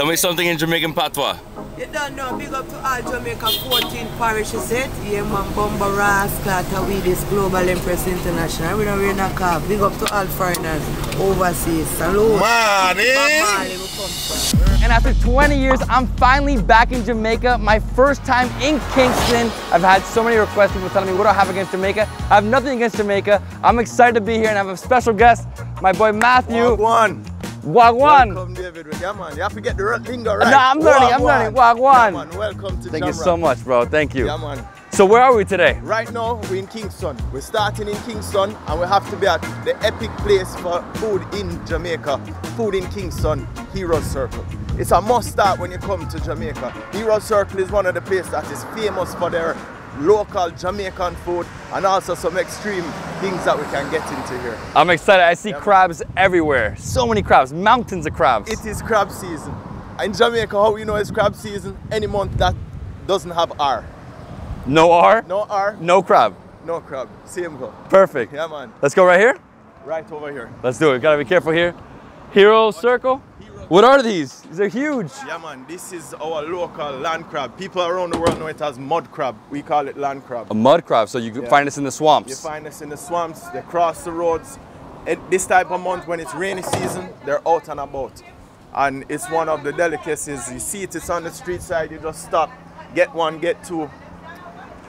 Tell me something in Jamaican patois. You don't know, big up to all Jamaica, 14 parishes, it? Yeah, man, Bumba Rascal, Tawi, this Global Empress International. We don't really knock off. Big up to all foreigners overseas. Salute. Man, and after 20 years, I'm finally back in Jamaica. My first time in Kingston. I've had so many requests, people telling me, what do I have against Jamaica? I have nothing against Jamaica. I'm excited to be here, and I have a special guest, my boy Matthew. Wagwan. Wagwan. Welcome, David. Yeah, man. You have to get the lingo right. Nah, I'm learning. Wagwan. I'm learning. Wagwan. Yeah, man. Welcome to Jamra. Thank you so much, bro. Thank you. Yeah, man. So where are we today? Right now, we're in Kingston. We're starting in Kingston, and we have to be at the epic place for food in Jamaica. Food in Kingston, Heroes Circle. It's a must-start when you come to Jamaica. Heroes Circle is one of the places that is famous for their local Jamaican food and also some extreme things that we can get into here. I'm excited. I see crabs everywhere. So many crabs, mountains of crabs. It is crab season. In Jamaica, how you know it's crab season? Any month that doesn't have R. No R? No R. No crab. No crab. Same go. Perfect. Yeah, man. Let's go right here? Right over here. Let's do it. Gotta be careful here. Hero Circle. What are these? These are huge. Yeah, man, this is our local land crab. People around the world know it as mud crab. We call it land crab. A mud crab, so you can find us in the swamps. You find us in the swamps, they cross the roads. This type of month, when it's rainy season, they're out and about. And it's one of the delicacies. You see it, it's on the street side, you just stop, get one, get two.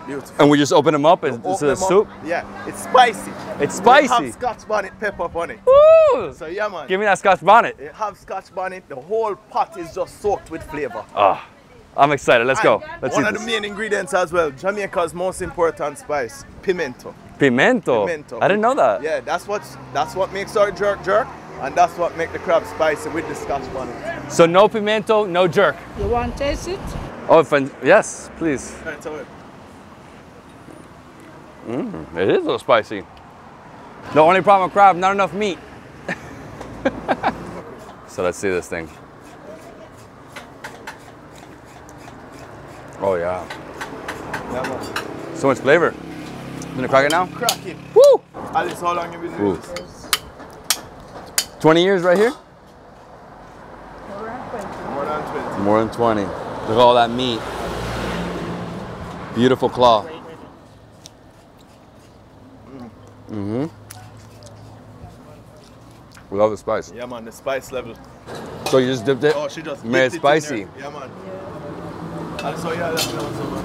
Beautiful. And we just open them up and it's a soup? Yeah, it's spicy. It's spicy. Have Scotch bonnet pepper on it. Ooh! So yeah, man. Give me that Scotch bonnet. You have Scotch bonnet, the whole pot is just soaked with flavor. Oh, I'm excited, let's go. Let's see. One of the main ingredients as well, Jamaica's most important spice, pimento. Pimento? Pimento. I didn't know that. Yeah, that's what makes our jerk. And that's what makes the crab spicy with the Scotch bonnet. So no pimento, no jerk. You want to taste it? Oh, yes, please. All right, tell it. It is a little spicy. The only problem with crab, not enough meat. So let's see this thing. Oh yeah. So much flavor. You gonna crack it now? Crack it. Woo! Alice, how long have you been doing this? 20 years right here? More than 20. More than 20. More than 20. Look at all that meat. Beautiful claw. We love the spice. Yeah, man, the spice level. So you just dipped it? Oh, she just made it spicy. Yeah, man. Yeah. So yeah, that's also.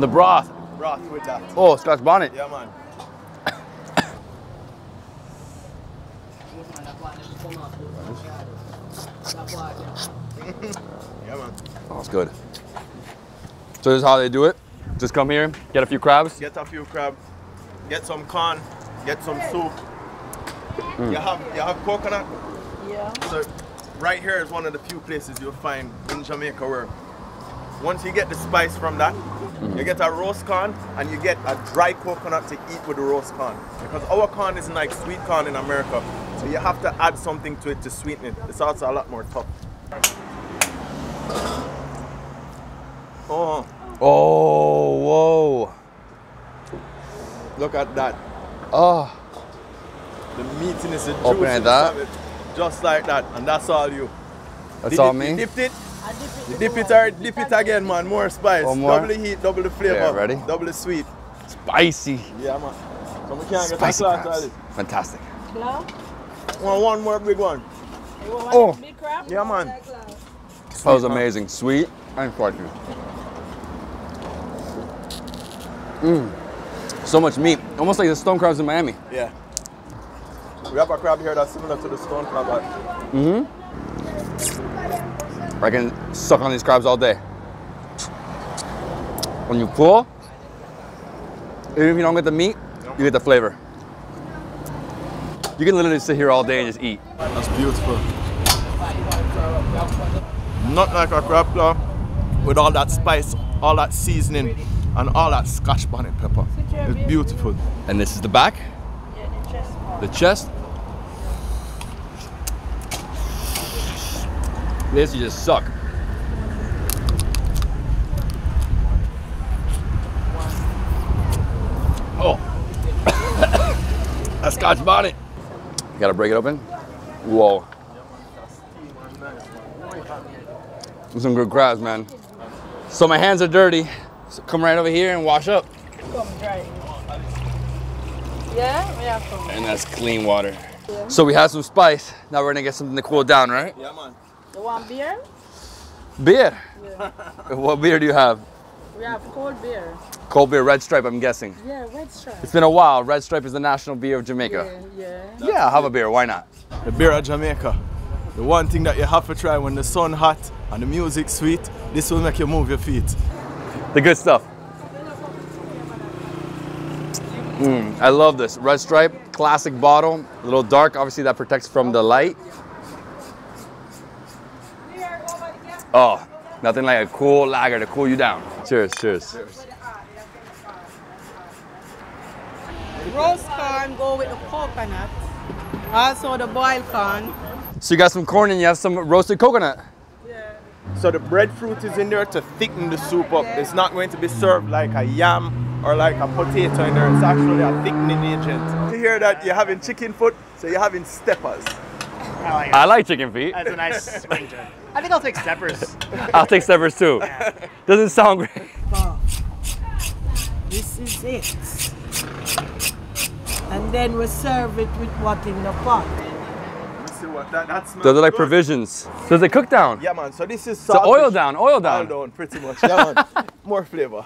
The broth. Broth with that. Oh, Scotch bonnet. Yeah, man. Yeah, man. Oh, it's good. So this is how they do it. Just come here, get a few crabs. Get a few crabs. Get some corn. Get some soup. You have coconut. Yeah. So right here is one of the few places you'll find in Jamaica where once you get the spice from that, you get a roast corn and you get a dry coconut to eat with the roast corn. Because our corn isn't like sweet corn in America, so you have to add something to it to sweeten it. It's also a lot more tough. Oh. Oh, whoa. Look at that. Oh. The meatiness, the juice. Open it up. Just like that. And that's all you. That's all me? You dipped it. You dip it or dip it again, man. More spice. More. Double the heat, double the flavor. Yeah, ready? Double the sweet. Spicy. Yeah, man. So we can't get a class out of it. Fantastic. Claw? Want one more big one. You want one big crab? Yeah, man. That was amazing. Sweet and spicy. So much meat. Almost like the stone crabs in Miami. Yeah. We have a crab here that's similar to the stone crab. I can suck on these crabs all day. When you pull, even if you don't get the meat, you get the flavor. You can literally sit here all day and just eat. That's beautiful. Not like a crab claw with all that spice, all that seasoning. And all that Scotch bonnet pepper. It's beautiful. And this is the back? Yeah, the chest. The chest. This you just suck. Oh. That Scotch bonnet. You gotta break it open. Whoa. Some good crabs, man. So my hands are dirty. So come right over here and wash up. Come dry. Yeah? Yeah. Come. And that's clean water. Yeah. So we have some spice. Now we're gonna get something to cool down, right? Yeah, man. You want beer? Beer? Yeah. What beer do you have? We have cold beer. Cold beer, Red Stripe, I'm guessing. Yeah, Red Stripe. It's been a while. Red Stripe is the national beer of Jamaica. Yeah. Yeah, yeah, I'll have a beer. Why not? The beer of Jamaica. The one thing that you have to try when the sun hot and the music sweet, this will make you move your feet. The good stuff. I love this. Red Stripe, classic bottle. A little dark, obviously that protects from the light. Oh, nothing like a cool lager to cool you down. Cheers, cheers. Cheers. Roast corn go with the coconut. Also the boiled corn. So you got some corn and you have some roasted coconut. Yeah. So the breadfruit is in there to thicken the soup up. Yeah. It's not going to be served like a yam or like a potato in there. It's actually a thickening agent. To hear that you're having chicken foot, so you're having steppers. I like chicken feet. That's a nice swing turn. I think I'll take steppers. I'll take steppers too. Yeah. Doesn't sound great. Wow. This is it. And then we serve it with what in the pot. That smells. Those are like good provisions. So it's a cook down. Yeah, man. So this is saltfish. So oil down. Oil down, pretty much. Yeah, man. More flavor.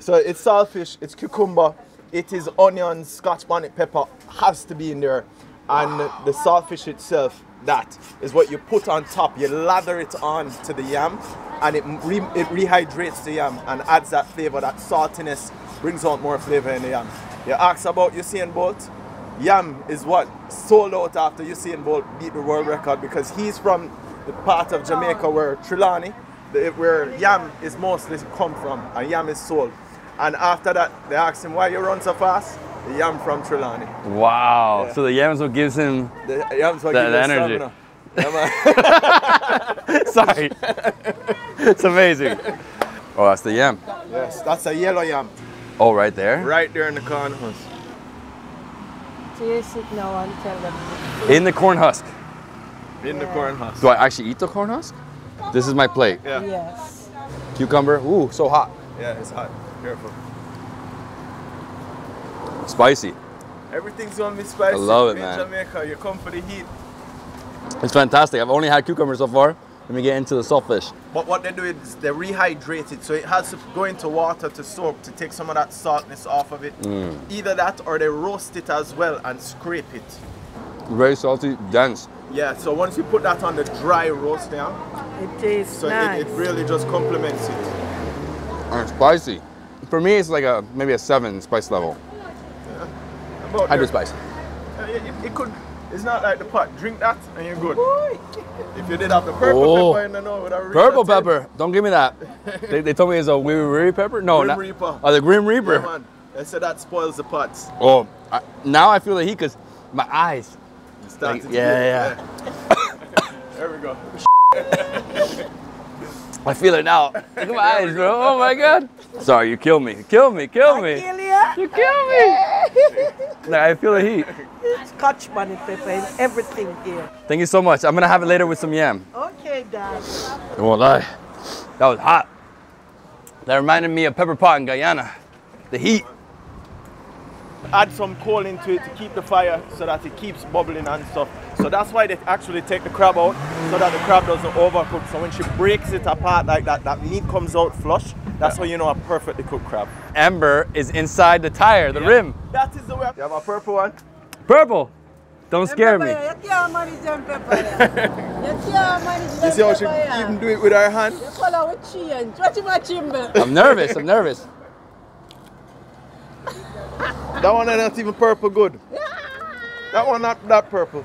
So it's saltfish, it's cucumber, it is onions, Scotch bonnet pepper has to be in there. And the saltfish itself, that is what you put on top. You lather it on to the yam and it rehydrates the yam and adds that flavor, that saltiness, brings out more flavor in the yam. You asked about Usain Bolt. Yam is what sold out after Usain Bolt beat the world record because he's from the part of Jamaica where Trelawny, where yam is mostly come from and yam is sold. And after that, they asked him, why you run so fast? The yam from Trelawny. Wow. Yeah. So the yam is what gives him that energy. Yeah, sorry. It's amazing. Oh, that's the yam. Yes, that's a yellow yam. Oh, right there? Right there in the corn husk. Taste it now and tell them. In the corn husk? In the corn husk. Do I actually eat the corn husk? This is my plate. Yeah. Yes. Cucumber. Ooh, so hot. Yeah, it's hot. Careful. Spicy. Everything's gonna be spicy. I love it, man. In Jamaica, you come for the heat. It's fantastic. I've only had cucumber so far. Let me get into the saltfish. But what they do is they rehydrate it, so it has to go into water to soak to take some of that saltness off of it. Either that or they roast it as well and scrape it. Very salty, dense. Yeah, so once you put that on the dry roast now, it tastes so nice. It really just complements it. And spicy. For me, it's like a maybe a 7 spice level. I do spice. It could. It's not like the pot. Drink that and you're good. If you did have the purple pepper, I know. Purple pepper. Don't give me that. They told me it's a weary pepper. No, Grim Reaper. Oh, the Grim Reaper. Yeah, man. They said that spoils the pots. Oh, now I feel the heat because my eyes. Like, yeah. There we go. I feel it now. Look at my eyes, bro. Oh my God. Sorry, you killed me. Kill me. I kill you. You kill me. Like, I feel the heat. Scotch bonnet pepper and everything here. Thank you so much. I'm gonna have it later with some yam. Okay, Dad. I won't lie. That was hot. That reminded me of pepper pot in Guyana. The heat. Add some coal into it to keep the fire so that it keeps bubbling and stuff. So that's why they actually take the crab out so that the crab doesn't overcook. So when she breaks it apart like that, that meat comes out flush. That's how you know a perfectly cooked crab. Ember is inside the tire, the rim. That is the way. You have a purple one? Purple? Don't scare me. You see how she even do it with her hand? I'm nervous. That one is not even purple good. That one not that purple.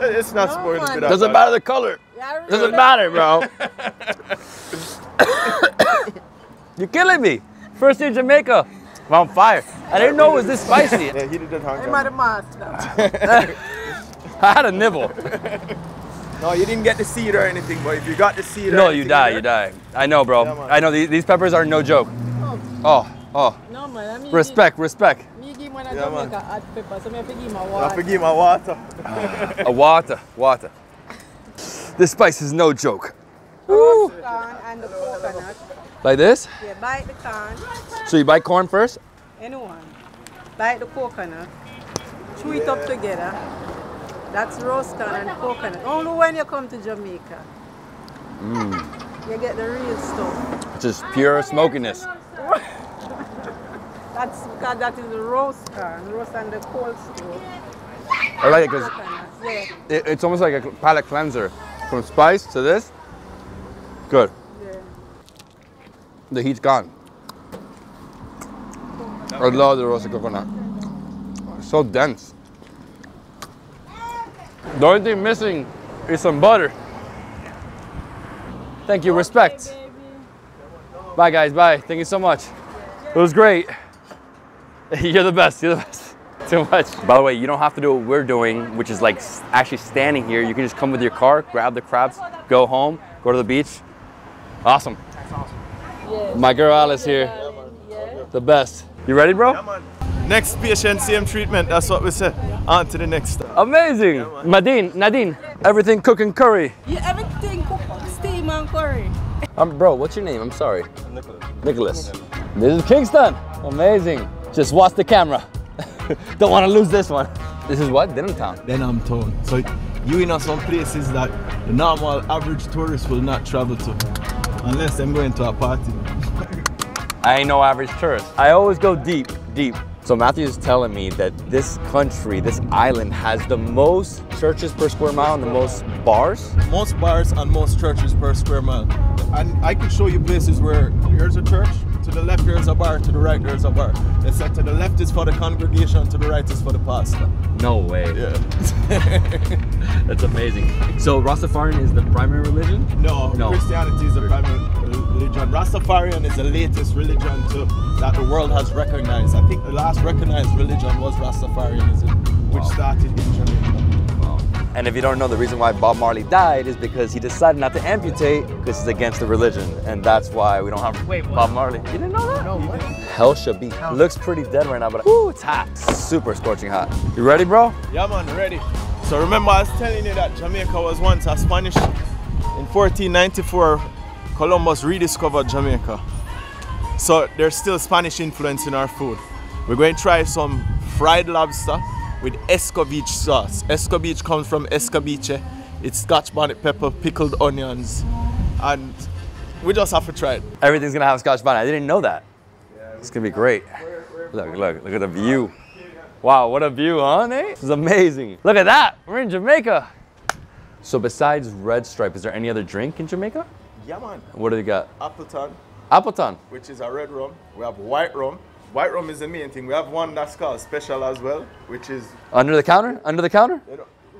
It's not spoiled. Doesn't matter the color. Doesn't matter, bro. You're killing me. First year in Jamaica. I'm on fire. I didn't know it was this spicy. Yeah, he didn't hang I had a nibble. No, you didn't get the seed or anything, but if you got the seed you die. I know, bro. Yeah, I know these peppers are no joke. Oh. No, man, I mean, respect. Yeah, man. I forgive my water. This spice is no joke. Woo. and the coconut. Like this? Yeah, bite the corn. So you bite corn first? Anyone. Bite the coconut. Chew it up together. That's roast corn and coconut. Only when you come to Jamaica. Mm. You get the real stuff. Just pure smokiness. That's because that is roast corn. Roast and the cold stuff. I like it because yeah. It's almost like a palate cleanser. From spice to this. Good. Yeah. The heat's gone. I love the roasted coconut. It's so dense. The only thing missing is some butter. Thank you, respect. Okay, bye guys, bye. Thank you so much. It was great. You're the best, you're the best. Too much. By the way, you don't have to do what we're doing, which is like actually standing here. You can just come with your car, grab the crabs, go home, go to the beach. Awesome. That's awesome. Yes. My girl Alice here. Yeah, the best. You ready, bro? Yeah, next patient, same treatment. That's what we said. On to the next step. Amazing. Yeah, Nadine, yes. Everything cook and curry. Yeah, everything cook, steam and curry. Bro, what's your name? I'm sorry. Nicholas. This is Kingston. Amazing. Just watch the camera. Don't want to lose this one. This is what? Denham Town. Denham Town. So you in some places that the normal average tourist will not travel to unless they're going to a party. I ain't no average tourist. I always go deep, deep. So Matthew's telling me that this country, this island has the most churches per square mile and the most bars? Most bars and most churches per square mile. And I can show you places where here's a church, to the left there's a bar, to the right there's a bar. They said to the left is for the congregation, to the right is for the pastor. No way. Yeah. That's amazing. So Rastafarian is the primary religion? No. Christianity is the primary religion. Rastafarian is the latest religion that the world has recognized. I think the last recognized religion was Rastafarianism, which started in Jamaica. Wow. And if you don't know, the reason why Bob Marley died is because he decided not to amputate because it's against the religion. And that's why we don't have Bob Marley. You didn't know that? No, what? Hellshabee. Looks pretty dead right now, but ooh, it's hot. Super scorching hot. You ready, bro? Yeah, man, ready. So remember, I was telling you that Jamaica was once a Spanish. In 1494, Columbus rediscovered Jamaica. So there's still Spanish influence in our food. We're going to try some fried lobster with escovitch sauce. Escovitch comes from escabeche. It's Scotch bonnet pepper, pickled onions, and we just have to try it. Everything's gonna have Scotch bonnet. I didn't know that. It's gonna be great. Look at the view. Wow, what a view, huh, Nate? This is amazing. Look at that, we're in Jamaica. So besides Red Stripe, is there any other drink in Jamaica? Yeah, man. What do you got? Appleton. Appleton? Which is a red rum. We have white rum. White rum is the main thing. We have one that's called special as well, which is... Under the counter? Under the counter?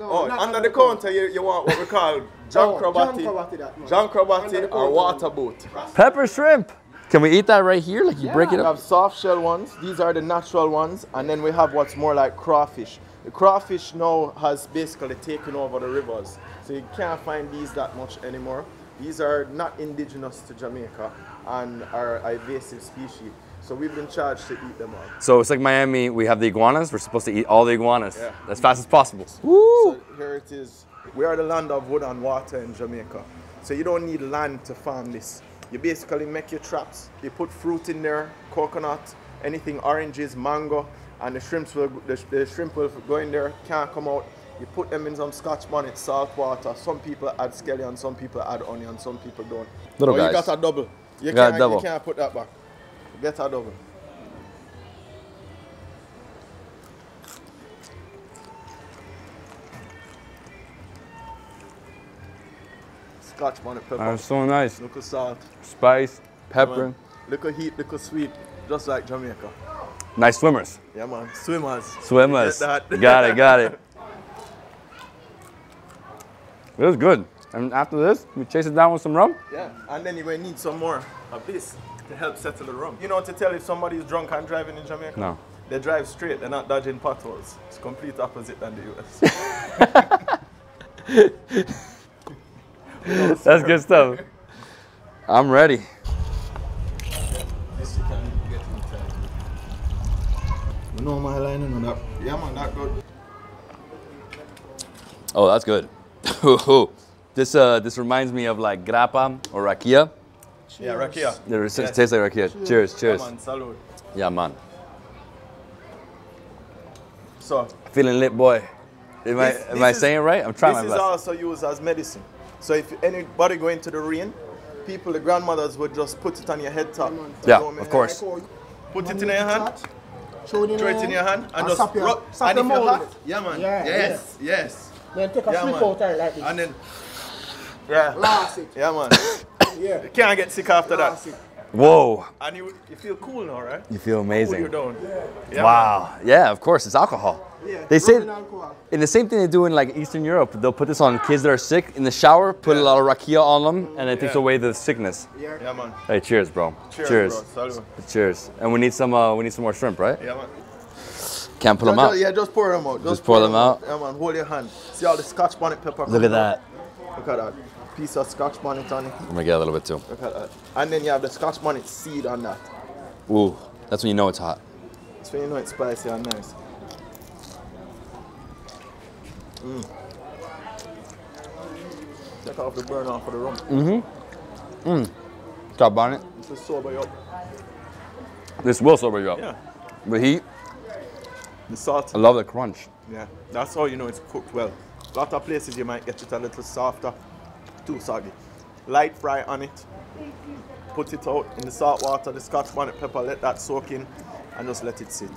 Under the counter, you want what we call John Crabati or water boat. Pepper shrimp. Can we eat that right here? Like you break it up? We have soft shell ones. These are the natural ones. And then we have what's more like crawfish. The crawfish now has basically taken over the rivers. So you can't find these that much anymore. These are not indigenous to Jamaica and are an invasive species. So we've been charged to eat them all. So it's like Miami, we have the iguanas. We're supposed to eat all the iguanas as fast as possible. Woo! So here it is. We are the land of wood and water in Jamaica. So you don't need land to farm this. You basically make your traps. You put fruit in there, coconut, anything, oranges, mango, and the shrimp will go in there, can't come out. You put them in some Scotch bonnet, salt water. Some people add scallion, some people add onion, some people don't. Little guys. You got a double. You can't put that back. You get a double. Scotch bonnet pepper. That's so nice. Little salt. Spice, pepper. Yeah, little heat, little sweet. Just like Jamaica. Nice swimmers. Yeah, man. Swimmers. You get that. Got it. It was good. And after this, we chase it down with some rum? Yeah, and then you may need some more of this to help settle the rum. You know to tell if somebody's drunk and driving in Jamaica? No. They drive straight, they're not dodging potholes. It's complete opposite than the US. That's good stuff. I'm ready. This you can get in time. You know my line and that. Yeah, man, that good. Oh, that's good. This reminds me of like grappa or rakia Cheers. Yeah, rakia. It tastes like rakia. Cheers, cheers. Yeah, man, salud. Yeah, man. So. Feeling lit, boy. Am I saying it right? I'm trying my best. This is also used as medicine. So if anybody go into the rain, people, the grandmothers would just put it on your head top. Yeah, of course. Put it in your hand. Throw it in your hand and just rub. And if you hot, yeah, man. Yeah, yes, yeah. Yes. Then take a slip out of it like this. And then, yeah. Last it. Yeah, man. Yeah. You can't get sick after that. Whoa. And you feel cool now, right? You feel amazing. Cool, yeah. Yeah, wow. Man. Yeah, of course. It's alcohol. Yeah. They say, and the same thing they do in like Eastern Europe, they'll put this on kids that are sick in the shower, put a lot of rakia on them, and it takes away the sickness. Yeah. Yeah, man. Hey, cheers, bro. Cheers. Cheers. Bro. Cheers. And we need some more shrimp, right? Yeah, man. Can't pull them out. Yeah, just pour them out. Just pour them out. Yeah, man. Hold your hand. See all the Scotch bonnet pepper. Look at that. Look at that. Piece of Scotch bonnet on it. I'm gonna get a little bit too. Look at that. And then you have the Scotch bonnet seed on that. Ooh, that's when you know it's hot. That's when you know it's spicy and nice. Mm. Check off the burn off of the rum. Mm-hmm. Mm. Top bonnet. This will sober you up. This will sober you up. Yeah. The heat. The salt. I love the crunch. Yeah. That's how you know it's cooked well. A lot of places you might get it a little softer. Too soggy. Light fry on it. Put it out in the salt water, the Scotch bonnet pepper, let that soak in and just let it sit.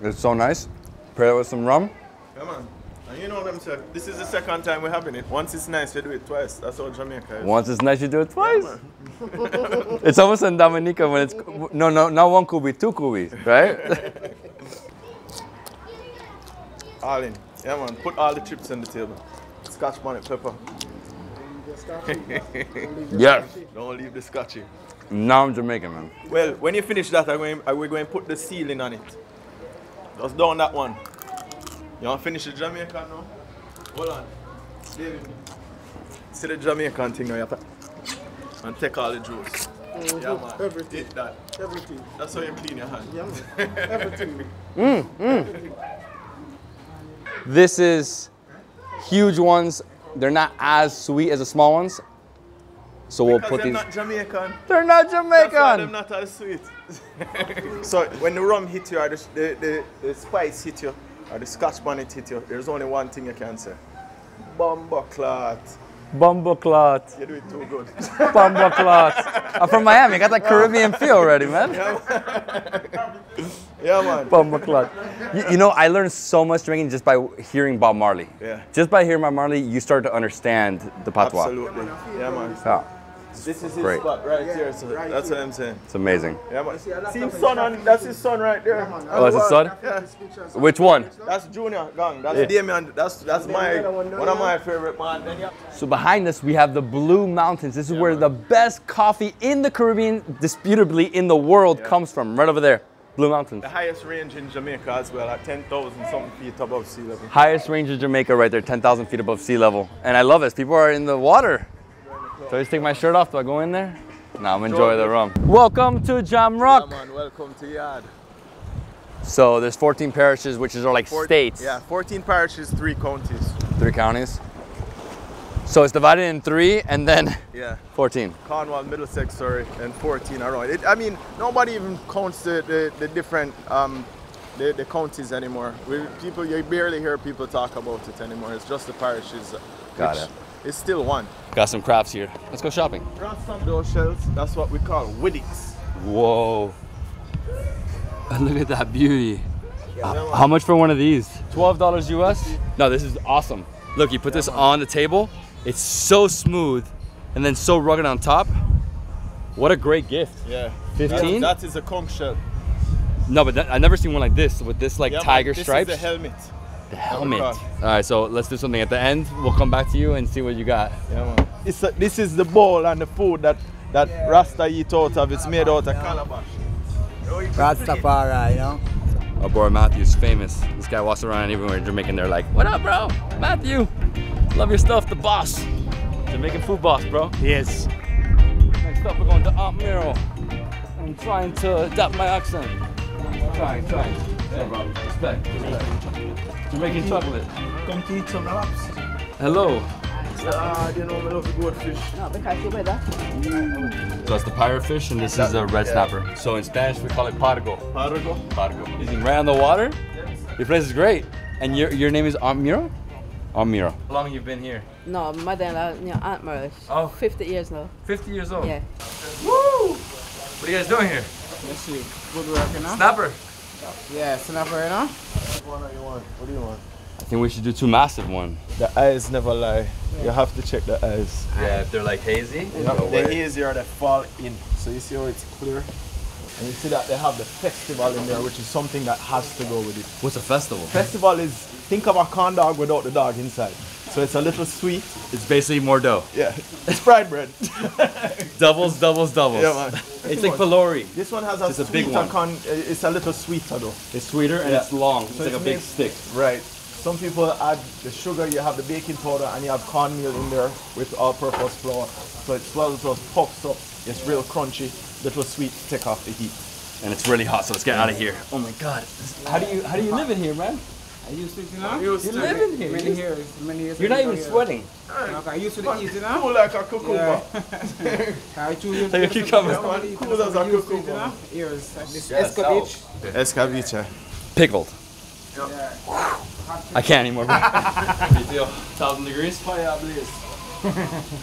It's so nice. Pair it with some rum. Yeah, man. And you know what I'm saying? This is the second time we're having it. Once it's nice, we do it twice. That's how Jamaica is. Once it's nice, you do it twice. Yeah, it's almost in Dominica when it's not one kubi, two kubis, right? All in. Yeah, man. Put all the chips on the table. Scotch bonnet pepper. Yeah. Don't leave the scotchy. Now I'm Jamaican, man. Well, when you finish that, we're going to put the sealing on it. Just down that one. You want to finish the Jamaican now? Hold on. David. See the Jamaican thing now, you have to. And take all the juice. Yeah, man. Everything. Eat that. Everything. That's how you clean your hands. Yeah, man. Everything. Mm, mm. This is huge ones. They're not as sweet as the small ones. So we'll put these. They're not Jamaican. They're not Jamaican. That's why they're not as sweet. So when the rum hits you, or the spice hits you, or the Scotch bonnet hit you, there's only one thing you can say. Bumbo clot. Bumbo clot. You do it too good. Bumbo clot. I'm from Miami. I got that Caribbean feel already, man. Yeah, man. Bumbo clot. You know, I learned so much drinking just by hearing Bob Marley. Yeah. Just by hearing Bob Marley, you start to understand the patois. Absolutely. Yeah, man. Yeah. This is his spot right here, so right that's what I'm saying. It's amazing. Yeah, man. See his son on, that's his son right there. Yeah, oh, that's his son? Yeah. Which one? That's Junior Gang. That's Damien. That's one of my favorite man. So behind us, we have the Blue Mountains. This is where the best coffee in the Caribbean, disputably in the world, comes from. Right over there. Blue Mountains. The highest range in Jamaica as well, at 10,000 something feet above sea level. Highest range in Jamaica right there, 10,000 feet above sea level. And I love this. People are in the water. So I just take my shirt off, do I go in there? Nah, I'm enjoying the rum. Welcome to Jamrock. Yeah, man, welcome to Yad. So there's 14 parishes, which are like states. Yeah, 14 parishes, 3 counties. 3 counties. So it's divided in 3 and then 14. Cornwall, Middlesex, sorry, and 14 around. I mean, nobody even counts the different the counties anymore. People, you barely hear people talk about it anymore. It's just the parishes. Got it. It's still one. Got some crafts here. Let's go shopping. Got some door shells. That's what we call widdicks. Whoa. Look at that beauty. How much for one of these? $12 US? No, this is awesome. Look, you put this on the table. It's so smooth and then so rugged on top. What a great gift. Yeah. 15? That is a conch shell. No, but I've never seen one like this with this like tiger stripes. This is a helmet. The helmet. All right, so let's do something at the end. We'll come back to you and see what you got. Yeah, man. This is the bowl and the food that Rasta eat out of. It's made out of calabash. Rastafari, you know? Our boy Matthew's famous. This guy walks around everywhere in Jamaica and they're like, "What up, bro? Matthew, love your stuff, the boss." Jamaican food boss, bro. He is. Next up, we're going to Aunt Miro. I'm trying to adapt my accent. Trying. Yeah, bro. Respect. Jamaican chocolate. Come to eat some wraps. Hello. They don't love the goldfish. No, because you better. Mm. So it's the pirate fish, and this is a red snapper. So in Spanish, we call it pargo. Pargo? Pargo. It's right on the water. Yes. Your place is great. And your name is Amira? Amira. How long have you been here? No, my dad, Aunt Mara. Oh. 50 years now. 50 years old? Yeah. Woo! What are you guys doing here? Let's see. Good work, you know? Snapper. Yeah, snapper, you know? What do you want? I think we should do two massive ones. The eyes never lie. Yeah. You have to check the eyes. Yeah, if they're like hazy. Yeah. The easier they fall in. So you see how it's clear? And you see that they have the festival in there, which is something that has to go with it. What's a festival? Festival is, think of a corn dog without the dog inside. So it's a little sweet. It's basically more dough. Yeah, it's fried bread. Doubles, doubles, doubles. Yeah, man. It's like pelori. This one has a big one. It's a little sweeter though. It's sweeter and it's long. So it's like a big stick. Right. Some people add the sugar, you have the baking powder, and you have cornmeal in there with all-purpose flour. So it swells up, pops up. It's real crunchy, little sweet to take off the heat. And it's really hot, so let's get out of here. Oh my God. How do you live in here, man? I used to, you know? You live in here. Many years. You're not even sweating. I used to eat, you know? Cool like a cucumber. Like a cucumber. Cool as a cucumber. Here's escabeche. Escabeche. Pickled. Yeah. I can't anymore. Big deal. 1,000 degrees. Fire blaze.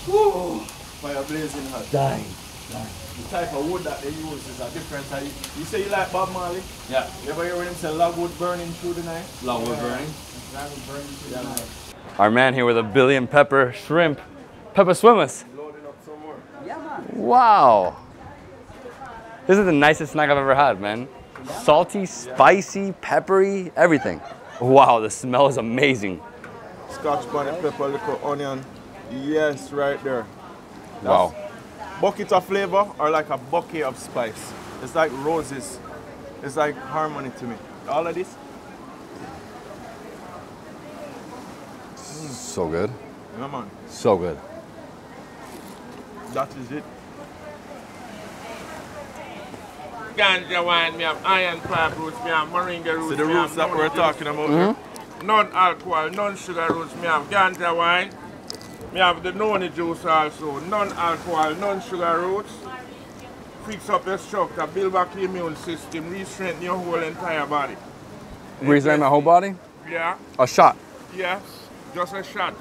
Woo! Fire blazing hot. Dying. The type of wood that they use is a different type. You say you like Bob Marley? Yeah. You ever hear him say logwood burning through the night? Logwood burning. Logwood burning through the night. Our man here with a billion pepper shrimp. Pepper swimmers. Loading up some more. Yeah, man. Wow. This is the nicest snack I've ever had, man. Salty, spicy, peppery, everything. Wow, the smell is amazing. Scotch bonnet pepper, little onion. Yes, right there. Wow. Bucket of flavor or like a bouquet of spice. It's like roses. It's like harmony to me. All of this. So good. Yeah, man. So good. That is it. Ganja wine, me have iron plant roots, me have moringa roots. See the roots that we're talking about here? Non-alcohol, non-sugar roots, me have ganja wine. Me have the noni juice also. Non-alcohol, non-sugar roots. Fix up your structure, build back your immune system, re-strengthen your whole entire body. Re-strengthen my whole body? Yeah. A shot? Yes, just a shot.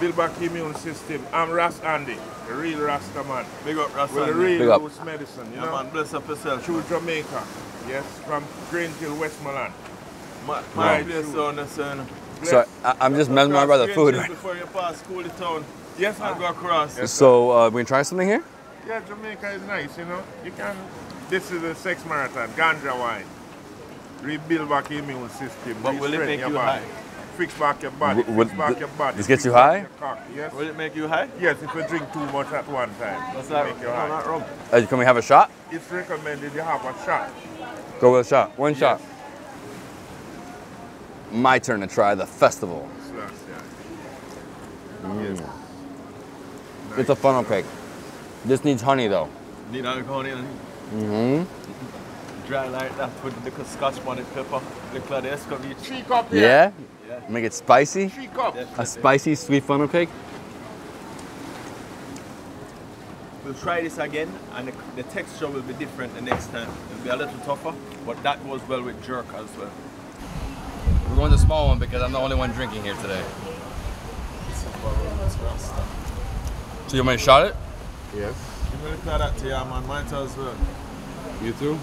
Build back your immune system. I'm Ras Andy. The real Rasta man. Big up Rasta. Well, the real roots medicine, you know? Man, bless up yourself. Through Jamaica. Yes, from Greenville, Westmoreland. My place on the sun. So I'm just mesmerized by the food right before you pass Cooley Town. Yes, I go across. Yes, so we can try something here? Yeah, Jamaica is nice, you know? You can, this is a sex marathon, ganja wine. Rebuild back your immune system. But will it make you high? Fix back your body, This gets you high? Yes. Will it make you high? Yes, if you drink too much at one time. That's that make you high. Can we have a shot? It's recommended you have a shot. Go with a shot, one shot. My turn to try the festival. Mm. Yes. It's a funnel cake. This needs honey though. Need alcohol in it? Mm-hmm. Dry like that, put a little scotch bonnet pepper, little escabeche. Cheek up here. Yeah? Make it spicy. A spicy sweet funnel cake. We'll try this again, and the texture will be different the next time. It'll be a little tougher, but that goes well with jerk as well. We're going to small one because I'm the only one drinking here today. So you want me to shot it? Yes. Give me a look at that to you, man. Might as well. You too?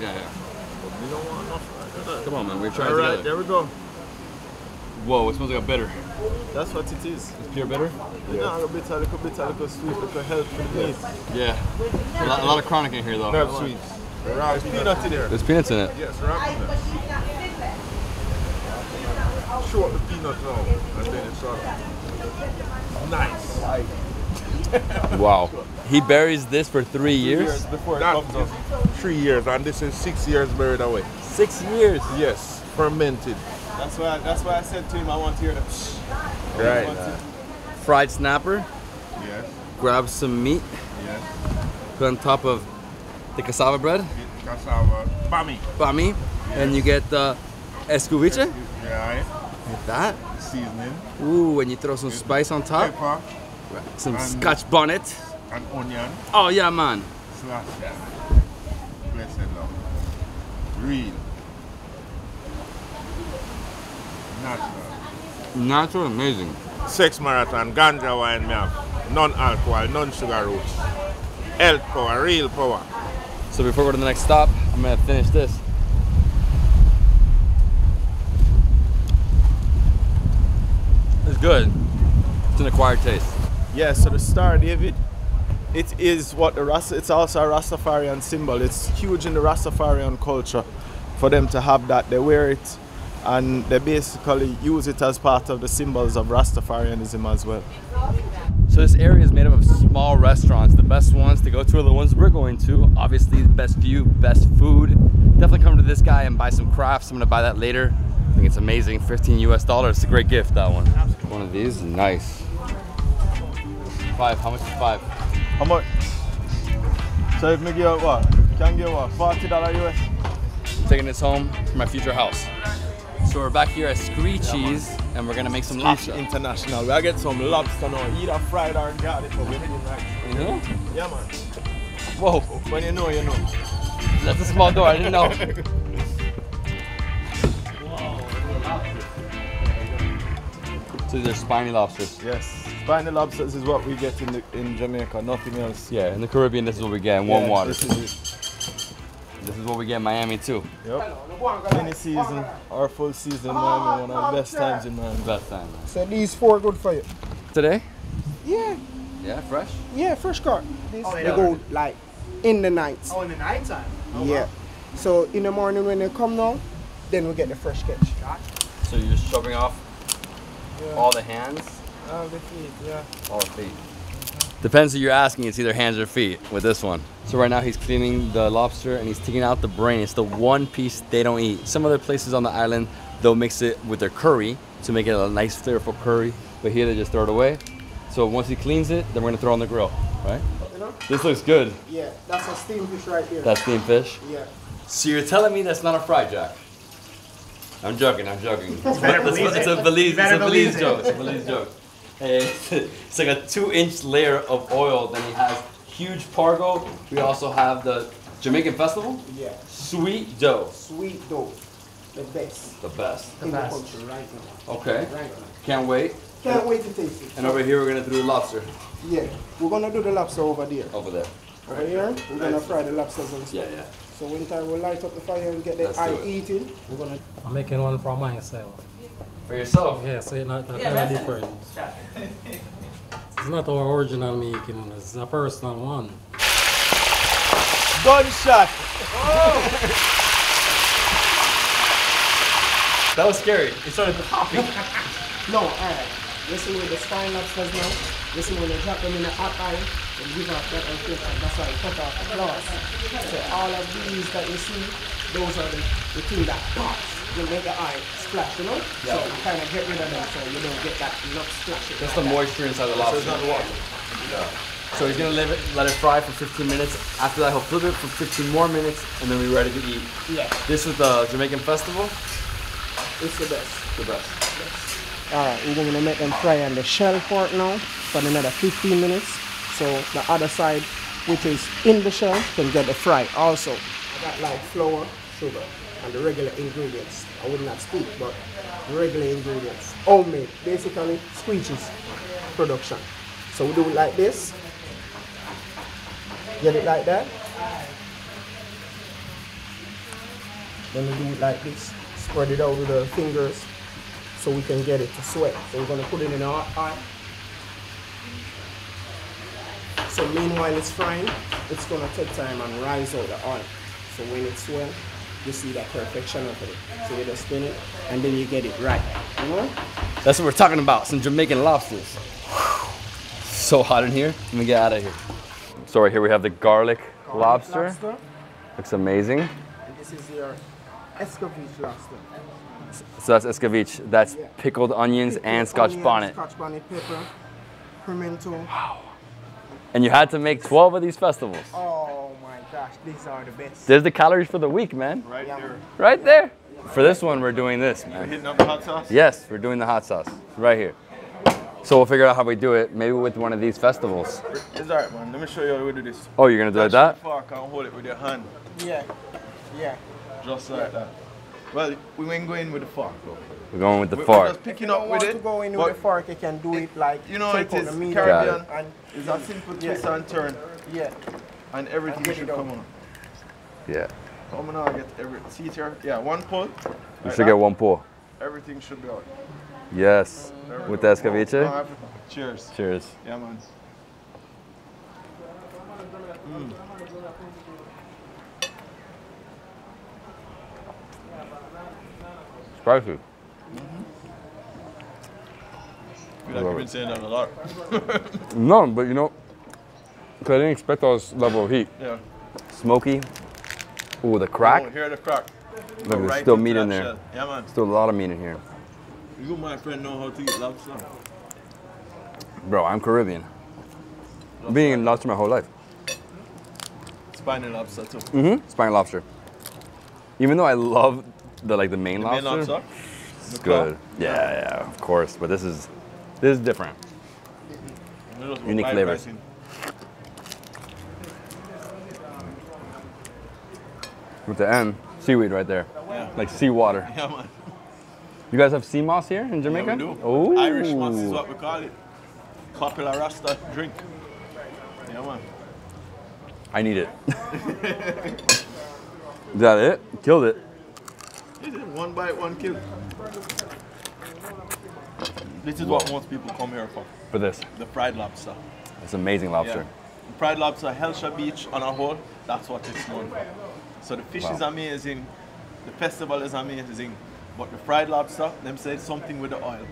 Yeah, yeah. We don't want enough like that. Come on, man. We're trying together. All right, there we go. Whoa, it smells like a bitter. That's what it is. It's pure bitter? Yeah, yeah. A little bitter, a little bitter, a little sweet, a little healthy. Yeah. A lot of chronic in here, though. Nerve sweets. There's peanuts in there. There's peanuts in it. Yes, right. Show up the peanut now, and then it's nice. Wow. He buries this for 3 years? 3 years, and this is 6 years buried away. 6 years? Yes, fermented. That's why I said to him I want to hear the psh. Right. Fried snapper. Yes. Grab some meat. Yes. Put on top of the cassava bread. Cassava. Bami. Yes. And you get the escabeche. Yeah. Like that. seasoning. Ooh, and you throw some spice on top. Pepper. Some scotch bonnet. And onion. Oh yeah, man. Slash that. Bless it, love. Real. Natural. Natural, amazing. Sex marathon, ganja wine, me have non-alcohol, non-sugar roots. Health power, real power. So before we go to the next stop, I'm gonna finish this. It's good. It's an acquired taste. Yeah, so the star, David, it is what the Rasta, it's also a Rastafarian symbol. It's huge in the Rastafarian culture for them to have that. They wear it and they basically use it as part of the symbols of Rastafarianism as well. So this area is made up of small restaurants. The best ones to go to are the ones we're going to. Obviously, the best view, best food. Definitely come to this guy and buy some crafts. I'm gonna buy that later. I think it's amazing, $15 US. It's a great gift, that one. One of these, nice. Five, how much is five? How much? So if me give out what? Can give out what? $40 US. I'm taking this home for my future house. So we're back here at Screechy's, yeah, and we're gonna make some lobster. International. We'll get some lobster now. Either fried or garlic, but we're hitting right. You know? Yeah, man. Whoa. When you know, you know. That's a small door, I didn't know. Whoa. So they're spiny lobsters. Yes. Spiny lobsters is what we get in Jamaica, nothing else. Yeah, in the Caribbean, this is what we get in warm water. This is it. This is what we get in Miami too. Yep. Any season, our full season in Miami, one of the best times in Miami. Best time, man. So these four good for you? Today? Yeah. Yeah, fresh? Yeah, fresh caught. They go like in the night. Oh, in the night time? Oh, yeah. Wow. So in the morning when they come now, then we get the fresh catch. Gotcha. So you're just shoving off all the hands? All the feet, yeah. All the feet. Depends who you're asking, it's either hands or feet with this one. So right now he's cleaning the lobster and he's taking out the brain. It's the one piece they don't eat. Some other places on the island, they'll mix it with their curry to make it a nice flavorful curry, but here they just throw it away. So once he cleans it, then we're gonna throw it on the grill, right? You know? This looks good. Yeah, that's a steamed fish right here. That's steamed fish? Yeah. So you're telling me that's not a fried jack? I'm joking, I'm joking. It's a Belize joke. It's like a 2-inch layer of oil. Then he has huge pargo. We also have the Jamaican festival. Yeah. Sweet dough. Sweet dough. The best. The best. The best. In the culture right now. Okay. Right now. Can't wait. Can't wait to taste it. And over here we're gonna do the lobster. Yeah. We're gonna do the lobster over there. Over there. Over here. We're gonna fry the lobsters and stuff. Yeah, yeah. So when time we'll light up the fire and get the eye eating. We're gonna. I'm making one for myself. For yourself? Yeah, so it's not different. It's not our original making, it's a personal one. Gunshot! Oh. That was scary. It started popping. No, alright. Listen with the spine lobsters now. Listen when they drop them in the hot iron, they give off that and that's why I cut off the claws. So all of these that you see, those are the two that pops. You'll make the eye splash, you know? Yeah. So you kind of get rid of them so you don't get that lump splashing. That's like the moisture inside the lobster. So it's not water. Yeah. So he's going to let it fry for 15 minutes. After that, he'll flip it for 15 more minutes, and then we're ready to eat. Yeah. This is the Jamaican festival. It's the best. The best. Yes. All right, we're going to make them fry on the shell part now for another 15 minutes. So the other side, which is in the shell, can get the fry also. I got like flour, sugar, and the regular ingredients. I would not speak, but regular ingredients. Homemade, basically Screechy's production. So we do it like this. Get it like that. Then we do it like this. Spread it out with the fingers so we can get it to sweat. So we're gonna put it in our eye. So meanwhile it's frying, it's gonna take time and rise out the oil. So when it's swell, you see that perfection of it. So you just spin it, and then you get it right, you know? That's what we're talking about, some Jamaican lobsters. So hot in here, let me get out of here. So right here we have the garlic lobster. Looks amazing. And this is your escovitch lobster. So that's escovitch, that's pickled onions and scotch bonnet. Scotch bonnet, pepper, pimento. Wow. And you had to make 12 of these festivals. Oh. Gosh, these are the best. There's the calories for the week, man. Right there. Right there. Yeah. For this one, we're doing this, man. We're hitting up the hot sauce? Yes, we're doing the hot sauce right here. So we'll figure out how we do it, maybe with one of these festivals. It's all right, man. Let me show you how we do this. Oh, you're going to do it like that? Fork, I'll hold it with your hand. Yeah. Yeah. Just like that. Well, we ain't going with the fork, though. We're going with the fork. We're just picking up with it. Go in with the fork, you can do it like, you know, it is Caribbean. And it's a simple twist and turn. Yeah. And everything should come on. Yeah. I'm gonna get every seat here. Yeah, one pull. You should get one pull. Everything should be out. Yes. With the escabeche. Cheers. Cheers. Yeah, man. Mm. Spicy. Mm-hmm. Like you've been saying that a lot. No, but you know, because I didn't expect all this level of heat. Yeah. Smoky. Ooh, the crack. Oh, hear the crack. Look, there's right still meat in there. Shell. Yeah, man. Still a lot of meat in here. You, my friend, know how to eat lobster. Bro, I'm Caribbean. Lobster. Being in lobster my whole life. Spiny lobster too. Mm-hmm. Spiny lobster. Even though I love the main lobster. Main lobster. It's good. Yeah, yeah, of course. But this is different. Mm-hmm. Unique flavors. With the end, seaweed right there, yeah. Like seawater. Yeah, man. You guys have sea moss here in Jamaica? Yeah, we do. Ooh. Irish moss is what we call it. Popular Rasta drink. Yeah, man. I need it. Is that it? Killed it. Is it one bite, one kill? This is what most people come here for. For this? The fried lobster. It's amazing lobster. Yeah. Fried lobster, Hellshire Beach on a whole, that's what it's known for. So the fish is amazing, the festival is amazing, but the fried lobster, them said something with the oil.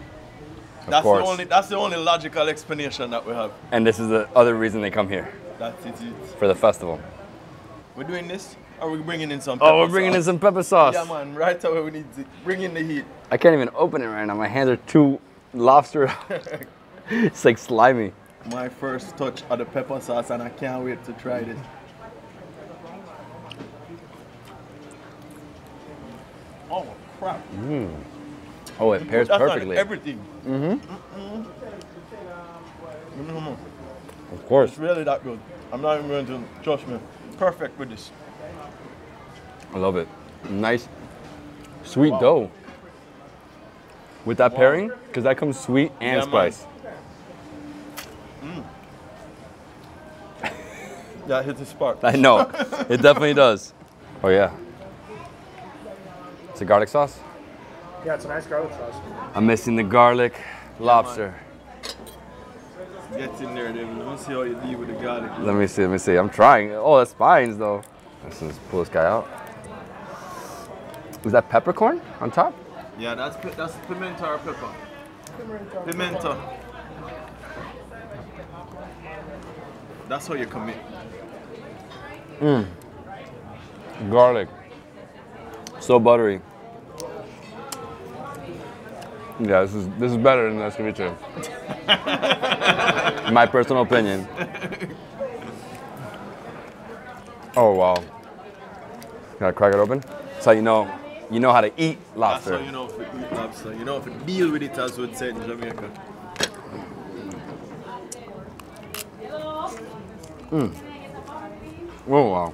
That's the only logical explanation that we have. And this is the other reason they come here. That's it. For the festival. We're doing this, or we're bringing in some pepper sauce? Oh, we're bringing in some pepper sauce. Yeah, man, right away we need to bring in the heat. I can't even open it right now. My hands are too lobster. It's like slimy. My first touch of the pepper sauce, and I can't wait to try this. Oh, crap. Mm. Oh, it pairs perfectly. Everything. Mm-hmm. Of course. It's really that good. I'm not even going to, trust me. Perfect with this. I love it. Nice, sweet dough. With that pairing, because that comes sweet and spice. Mm. That hits the spark. I know. It definitely does. Oh, yeah. It's a garlic sauce? Yeah, it's a nice garlic sauce. I'm missing the garlic lobster. Get in there, David. Let me see how you deal with the garlic. Let me see. I'm trying. Oh, that's spines, though. Let's pull this guy out. Was that peppercorn on top? Yeah, that's pimento or pepper. Pimento. That's how you commit. Mmm. Garlic. So buttery. Yeah, this is better than escabeche. My personal opinion. Oh wow! Can I crack it open? That's how you know how to eat lobster. That's how you know if you eat lobster. You know if you deal with it, as we would say in Jamaica. Mm. Oh wow!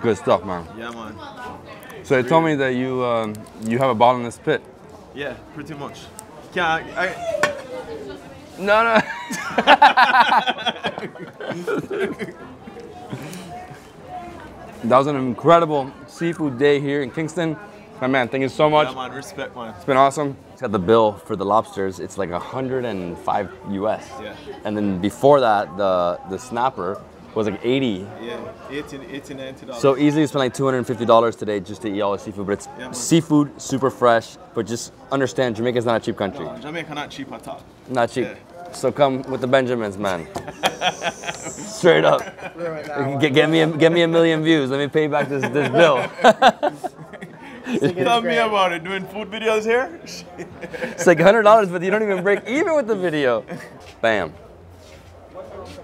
Good stuff, man. Yeah, man. So they told me that you have a bottomless pit. Yeah, pretty much. No. That was an incredible seafood day here in Kingston. My man, thank you so much. Yeah, man, respect, man. It's been awesome. It's got the bill for the lobsters. It's like $105 US. Yeah. And then before that, the snapper was like 80. Yeah, $80, $90. So easily spent like $250 today just to eat all the seafood, but it's seafood, super fresh, but just understand Jamaica's not a cheap country. No, Jamaica not cheap at all. Not cheap. Yeah. So come with the Benjamins, man. Straight up. Get me a million views. Let me pay back this bill. Tell me about it, doing food videos here? It's like $100, but you don't even break even with the video. Bam.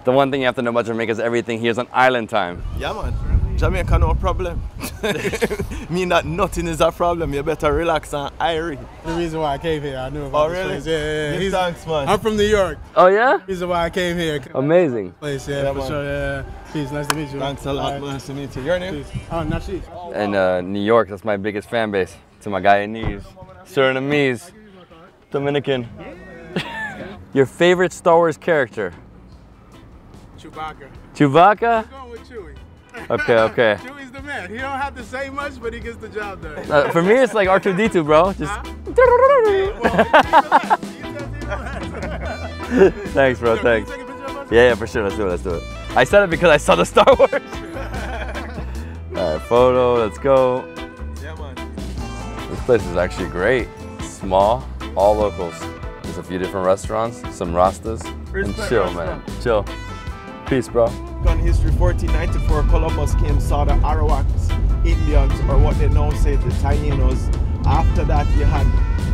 The one thing you have to know about Jamaica is everything here is on island time. Yeah, man. Jamaica no problem. Me that nothing is a problem. You better relax and irate. The reason why I came here, I knew about this place. Yeah, yeah. He's, thanks, man. I'm from New York. Oh yeah? The reason why I came here. Amazing. Place, yeah, yeah for sure, yeah. Peace, nice to meet you. Thanks a lot, nice to meet you. Your name? Peace. Oh, Nasheed. And New York, that's my biggest fan base. To my Guyanese, Surinamese, Dominican. Yeah. Your favorite Star Wars character? Chewbacca. Chewbacca? I'm going with Chewie. Okay, okay. Chewie's the man. He don't have to say much, but he gets the job done. For me, it's like R2-D2, bro. Just. Huh? Thanks, bro. Thanks. Yeah, for sure. Let's do it. Let's do it. I said it because I saw the Star Wars. All right, photo. Let's go. Yeah, man. This place is actually great. Small, all locals. There's a few different restaurants, some Rastas, and chill, man. Chill. Peace, bro. On history 1494, Columbus came, saw the Arawaks, Indians, or what they now say, the Tainos. After that, you had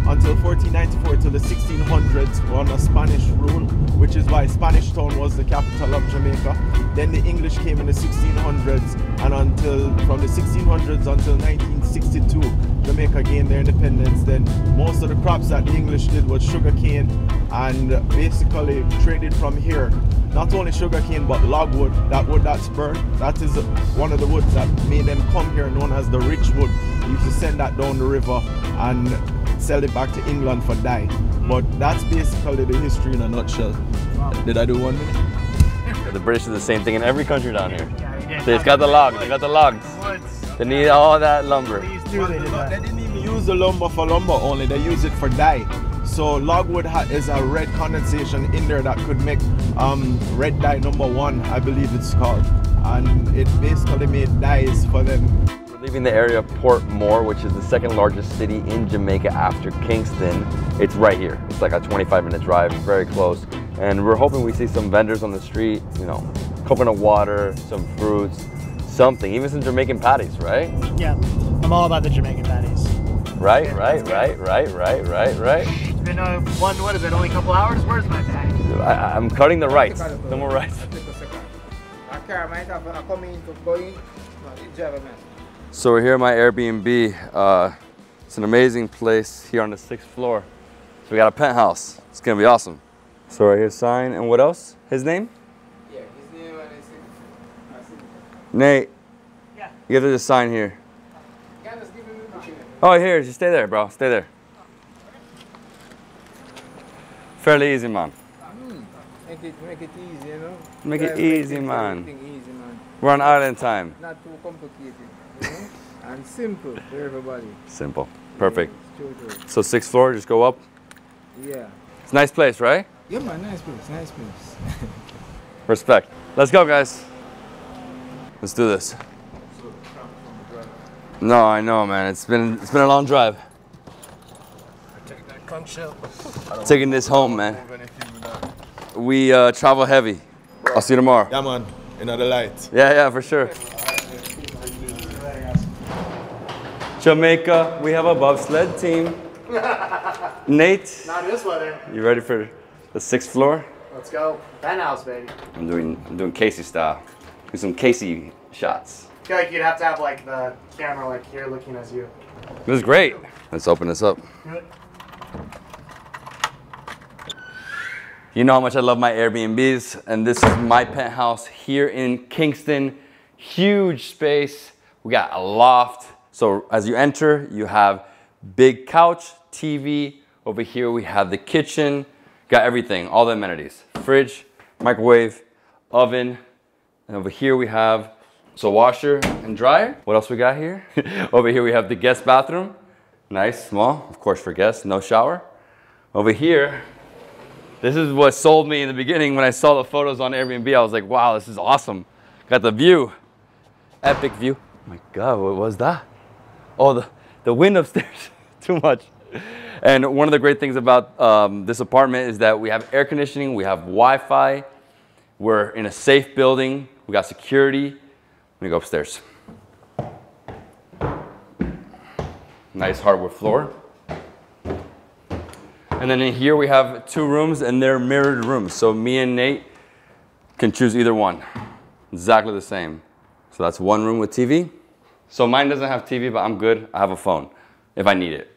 until 1494 till the 1600s under Spanish rule, which is why Spanish Town was the capital of Jamaica. Then the English came in the 1600s, and until from the 1600s until 1962, Jamaica gained their independence. Then most of the crops that the English did was sugarcane, and basically traded from here. Not only sugarcane, but logwood, that wood that's burned. That is one of the woods that made them come here, known as the rich wood. You used to send that down the river and sell it back to England for dye. But that's basically the history in a nutshell. Wow. Did I do 1 minute? The British do the same thing in every country down here. Yeah. They've got the logs, they got the logs. They need all that lumber. They didn't even use the lumber for lumber only, they use it for dye. So logwood is a red condensation in there that could make red dye #1, I believe it's called. And it basically made dyes for them. We're leaving the area of Port Moore, which is the second largest city in Jamaica after Kingston. It's right here. It's like a 25-minute drive, very close. And we're hoping we see some vendors on the street, you know, coconut water, some fruits, something, even some Jamaican patties, right? Yeah, I'm all about the Jamaican patties. Right, right. It's been only a couple hours? Where's my bag? I'm cutting the rice. No more rice. So we're here at my Airbnb. It's an amazing place here on the 6th floor. So we got a penthouse. It's gonna be awesome. So right here, sign, and what else? His name? Yeah, his name is Nate. Yeah. You have to just sign here. Oh, here, just stay there, bro. Stay there. Fairly easy, man. Make it easy, you know? Make it easy, man. Easy, man. We're on island time. Not too complicated, you know? And simple for everybody. Simple. Perfect. Yeah, so 6th floor, just go up? Yeah. It's a nice place, right? Yeah, man, nice place, nice place. Respect. Let's go, guys. Let's do this. No, I know, man. It's been a long drive. Take that conch shell. Taking this home, man. We travel heavy. I'll see you tomorrow. Yeah, man. Another light. Yeah, yeah, for sure. Jamaica, we have a bobsled team. Nate. Not this weather. You ready for the 6th floor? Let's go. Penthouse, baby. I'm doing Casey style. Do some Casey shots. I feel like you'd have to have like the camera like here looking as you. It was great. Let's open this up. Good. You know how much I love my Airbnbs, and this is my penthouse here in Kingston. Huge space. We got a loft. So as you enter, you have big couch, TV. Over here we have the kitchen. Got everything, all the amenities. Fridge, microwave, oven. And over here we have so washer and dryer. What else we got here? Over here we have the guest bathroom. Nice, small, of course for guests, no shower. Over here, this is what sold me in the beginning when I saw the photos on Airbnb. I was like, wow, this is awesome. Got the view, epic view. Oh my God, what was that? Oh, the wind upstairs, too much. And one of the great things about this apartment is that we have air conditioning, we have Wi-Fi, we're in a safe building, we got security. Let me go upstairs. Nice hardwood floor. And then in here we have 2 rooms and they're mirrored rooms. So me and Nate can choose either one. Exactly the same. So that's one room with TV. So mine doesn't have TV, but I'm good. I have a phone if I need it.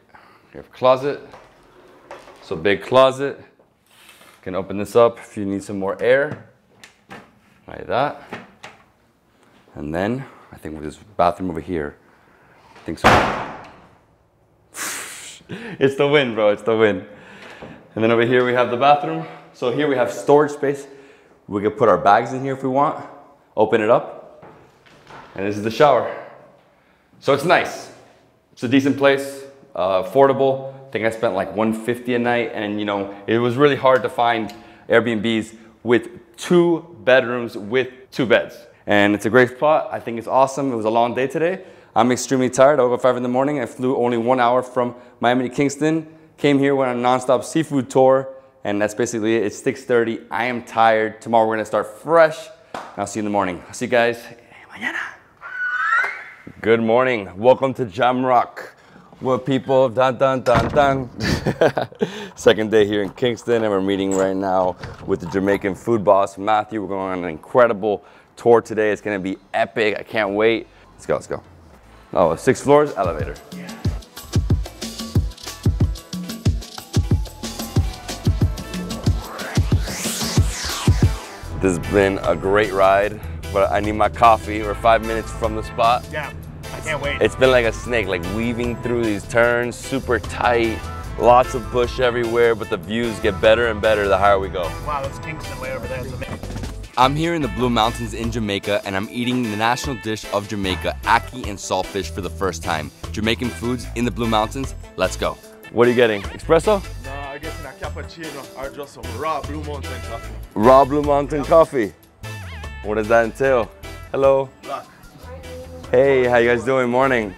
You have a closet. So big closet. You can open this up if you need some more air. Like that. And then I think with this bathroom over here, I think so. It's the wind, bro. It's the wind. And then over here we have the bathroom. So here we have storage space. We can put our bags in here if we want. Open it up. And this is the shower. So it's nice. It's a decent place, affordable. I think I spent like $150 a night, and you know, it was really hard to find Airbnbs with 2 bedrooms with 2 beds. And it's a great spot. I think it's awesome. It was a long day today. I'm extremely tired. I woke up at 5 in the morning. I flew only 1 hour from Miami to Kingston. Came here, went on a nonstop seafood tour, and that's basically it. It's 6:30. I am tired. Tomorrow we're gonna start fresh. I'll see you in the morning. I'll see you guys mañana. Good morning. Welcome to Jamrock. What people, dun dun dun dun. Second day here in Kingston, and we're meeting right now with the Jamaican food boss, Matthew. We're going on an incredible tour today. It's gonna be epic. I can't wait. Let's go, let's go. Oh, 6 floors, elevator. Yeah. This has been a great ride, but I need my coffee. We're 5 minutes from the spot. Yeah. I can't wait. It's been like a snake, like weaving through these turns, super tight, lots of bush everywhere, but the views get better and better the higher we go. Wow, that's Kingston way over there. It's amazing. I'm here in the Blue Mountains in Jamaica, and I'm eating the national dish of Jamaica, ackee and saltfish, for the first time. Jamaican foods in the Blue Mountains, let's go. What are you getting, espresso? No, I'm getting a cappuccino or just some raw Blue Mountain coffee. Raw Blue Mountain coffee? What does that entail? Hello. Black. Hey, how you guys doing? Morning.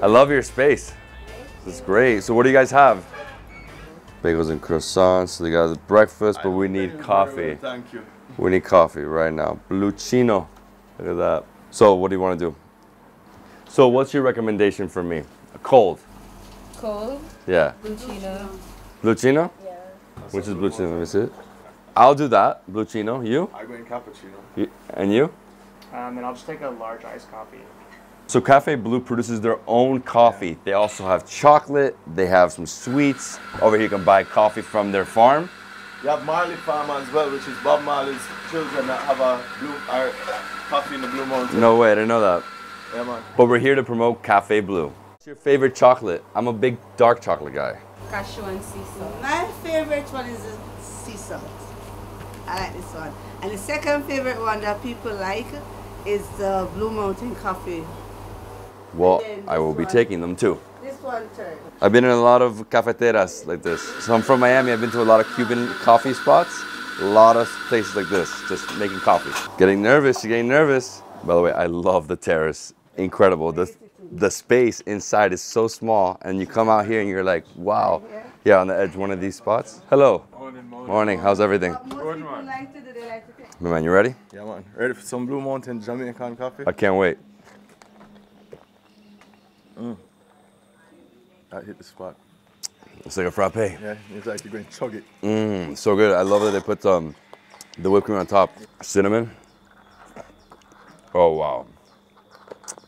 I love your space. It's great. So what do you guys have? Bagels and croissants. So they got breakfast, but we need coffee. Thank you. We need coffee right now. Bluccino. Look at that. So what do you want to do? So what's your recommendation for me? A cold. Cold? Yeah. Bluccino. Bluccino? Yeah. Which is bluccino? Let me see it. I'll do that. Bluccino. You? I'm going cappuccino. And you? And I'll just take a large iced coffee. So Cafe Blue produces their own coffee. They also have chocolate. They have some sweets. Over here you can buy coffee from their farm. You have Marley Farm as well, which is Bob Marley's children that have a coffee in the Blue Mountains. No way, I didn't know that. Yeah, man. But we're here to promote Cafe Blue. What's your favorite chocolate? I'm a big dark chocolate guy. Cashew and sea salt. My favorite one is the sea salt. I like this one. And the second favorite one that people like is the Blue Mountain coffee. Well, I will be taking them too. This one too. I've been in a lot of cafeteras like this. So I'm from Miami. I've been to a lot of Cuban coffee spots. A lot of places like this, just making coffee. Getting nervous, you're getting nervous. By the way, I love the terrace. Incredible. The space inside is so small, and you come out here and you're like, wow. Yeah, on the edge, one of these spots. Hello. Morning, how's everything? Good, man. My man, you ready? Yeah, man. Ready for some Blue Mountain Jamaican coffee? I can't wait. That hit the spot. It's like a frappe. Yeah, it's like you're going to chug it. So good. I love that they put the whipped cream on top. Cinnamon. Oh, wow.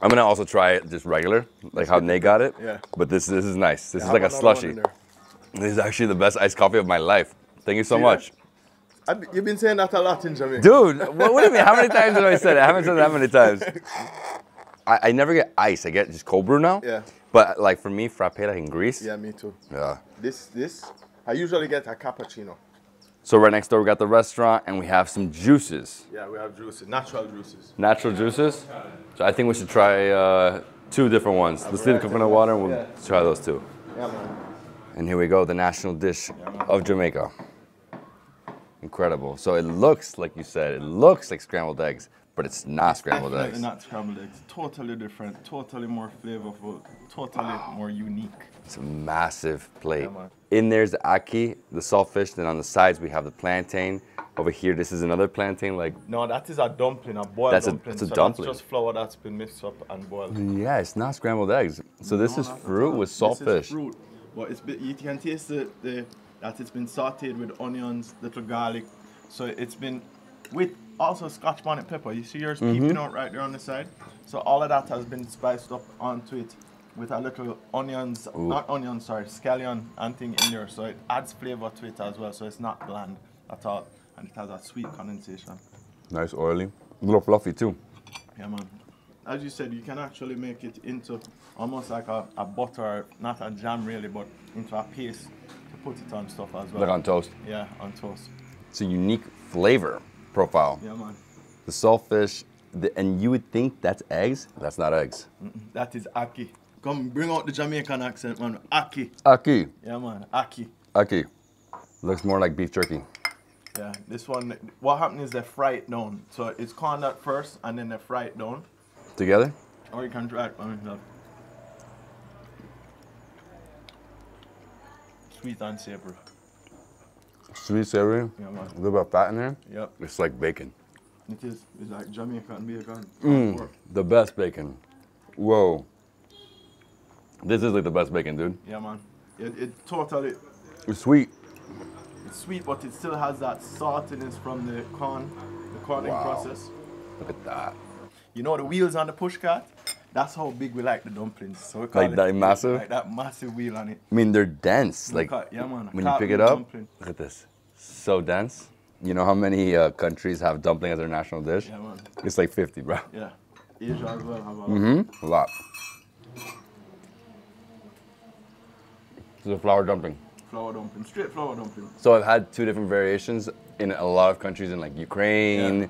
I'm going to also try it just regular, like how Nate got it. Yeah. But this is nice. This is like a slushie. This is actually the best iced coffee of my life. Thank you so much. You've been saying that a lot in Jamaica. Dude, what do you mean? How many times have I said it? I haven't said it that many times. I never get ice. I get just cold brew now. Yeah. But like for me, frappe like in Greece. Yeah, me too. Yeah. This, I usually get a cappuccino. So right next door, we got the restaurant, and we have some juices. Yeah, we have juices, natural juices. Natural juices? So I think we should try 2 different ones. Let's do the coconut water, and we'll try those 2. Yeah, man. And here we go, the national dish of Jamaica. Incredible. So it looks, like you said, it looks like scrambled eggs, but it's not scrambled eggs. It's not scrambled eggs. Totally different, totally more flavorful, totally more unique. It's a massive plate. In there's the ackee, the saltfish, then on the sides we have the plantain. Over here, this is another plantain, like... No, that is a dumpling, a boiled dumpling. That's a dumpling. That's just flour that's been mixed up and boiled. Yeah, it's not scrambled eggs. So this is fruit with saltfish. Well, you can taste that it's been sauteed with onions, little garlic. So it's been with Also Scotch bonnet pepper. You see yours peeping out right there on the side. So all of that has been spiced up onto it with a little onions, scallion and thing in there. So it adds flavor to it as well. So it's not bland at all. And it has a sweet condensation. Nice oily. A little fluffy too. Yeah, man. As you said, you can actually make it into almost like a butter, not a jam really, but into a paste to put it on stuff as well. Like on toast? Yeah, on toast. It's a unique flavor profile. Yeah, man. The saltfish, and you would think that's eggs? That's not eggs. Mm-mm, that is ackee. Come bring out the Jamaican accent, man. Ackee. Ackee. Yeah, man. Ackee. Ackee. Looks more like beef jerky. Yeah, this one, what happened is they fry it down. So it's corned at first, and then they fry it down. Together? Or you can try it by yourself. Sweet and savory. Sweet, savory? Yeah, man. A little bit of fat in there? Yep. It's like bacon. It is. It's like Jamaican bacon. Mm, the best bacon. Whoa. This is like the best bacon, dude. Yeah, man. It totally... It's sweet. It's sweet, but it still has that saltiness from the corn, the corning process. Look at that. You know the wheels on the pushcart? That's how big we like the dumplings. So we call like that massive? Like that massive wheel on it. I mean, they're dense. Like, yeah, man, when you pick it up, look at this. So dense. You know how many countries have dumpling as their national dish? Yeah, man. It's like 50, bro. Yeah. Asia as well. A lot. This is a flour dumpling. Flour dumpling, straight flour dumpling. So I've had two different variations in a lot of countries, in like Ukraine. Yeah.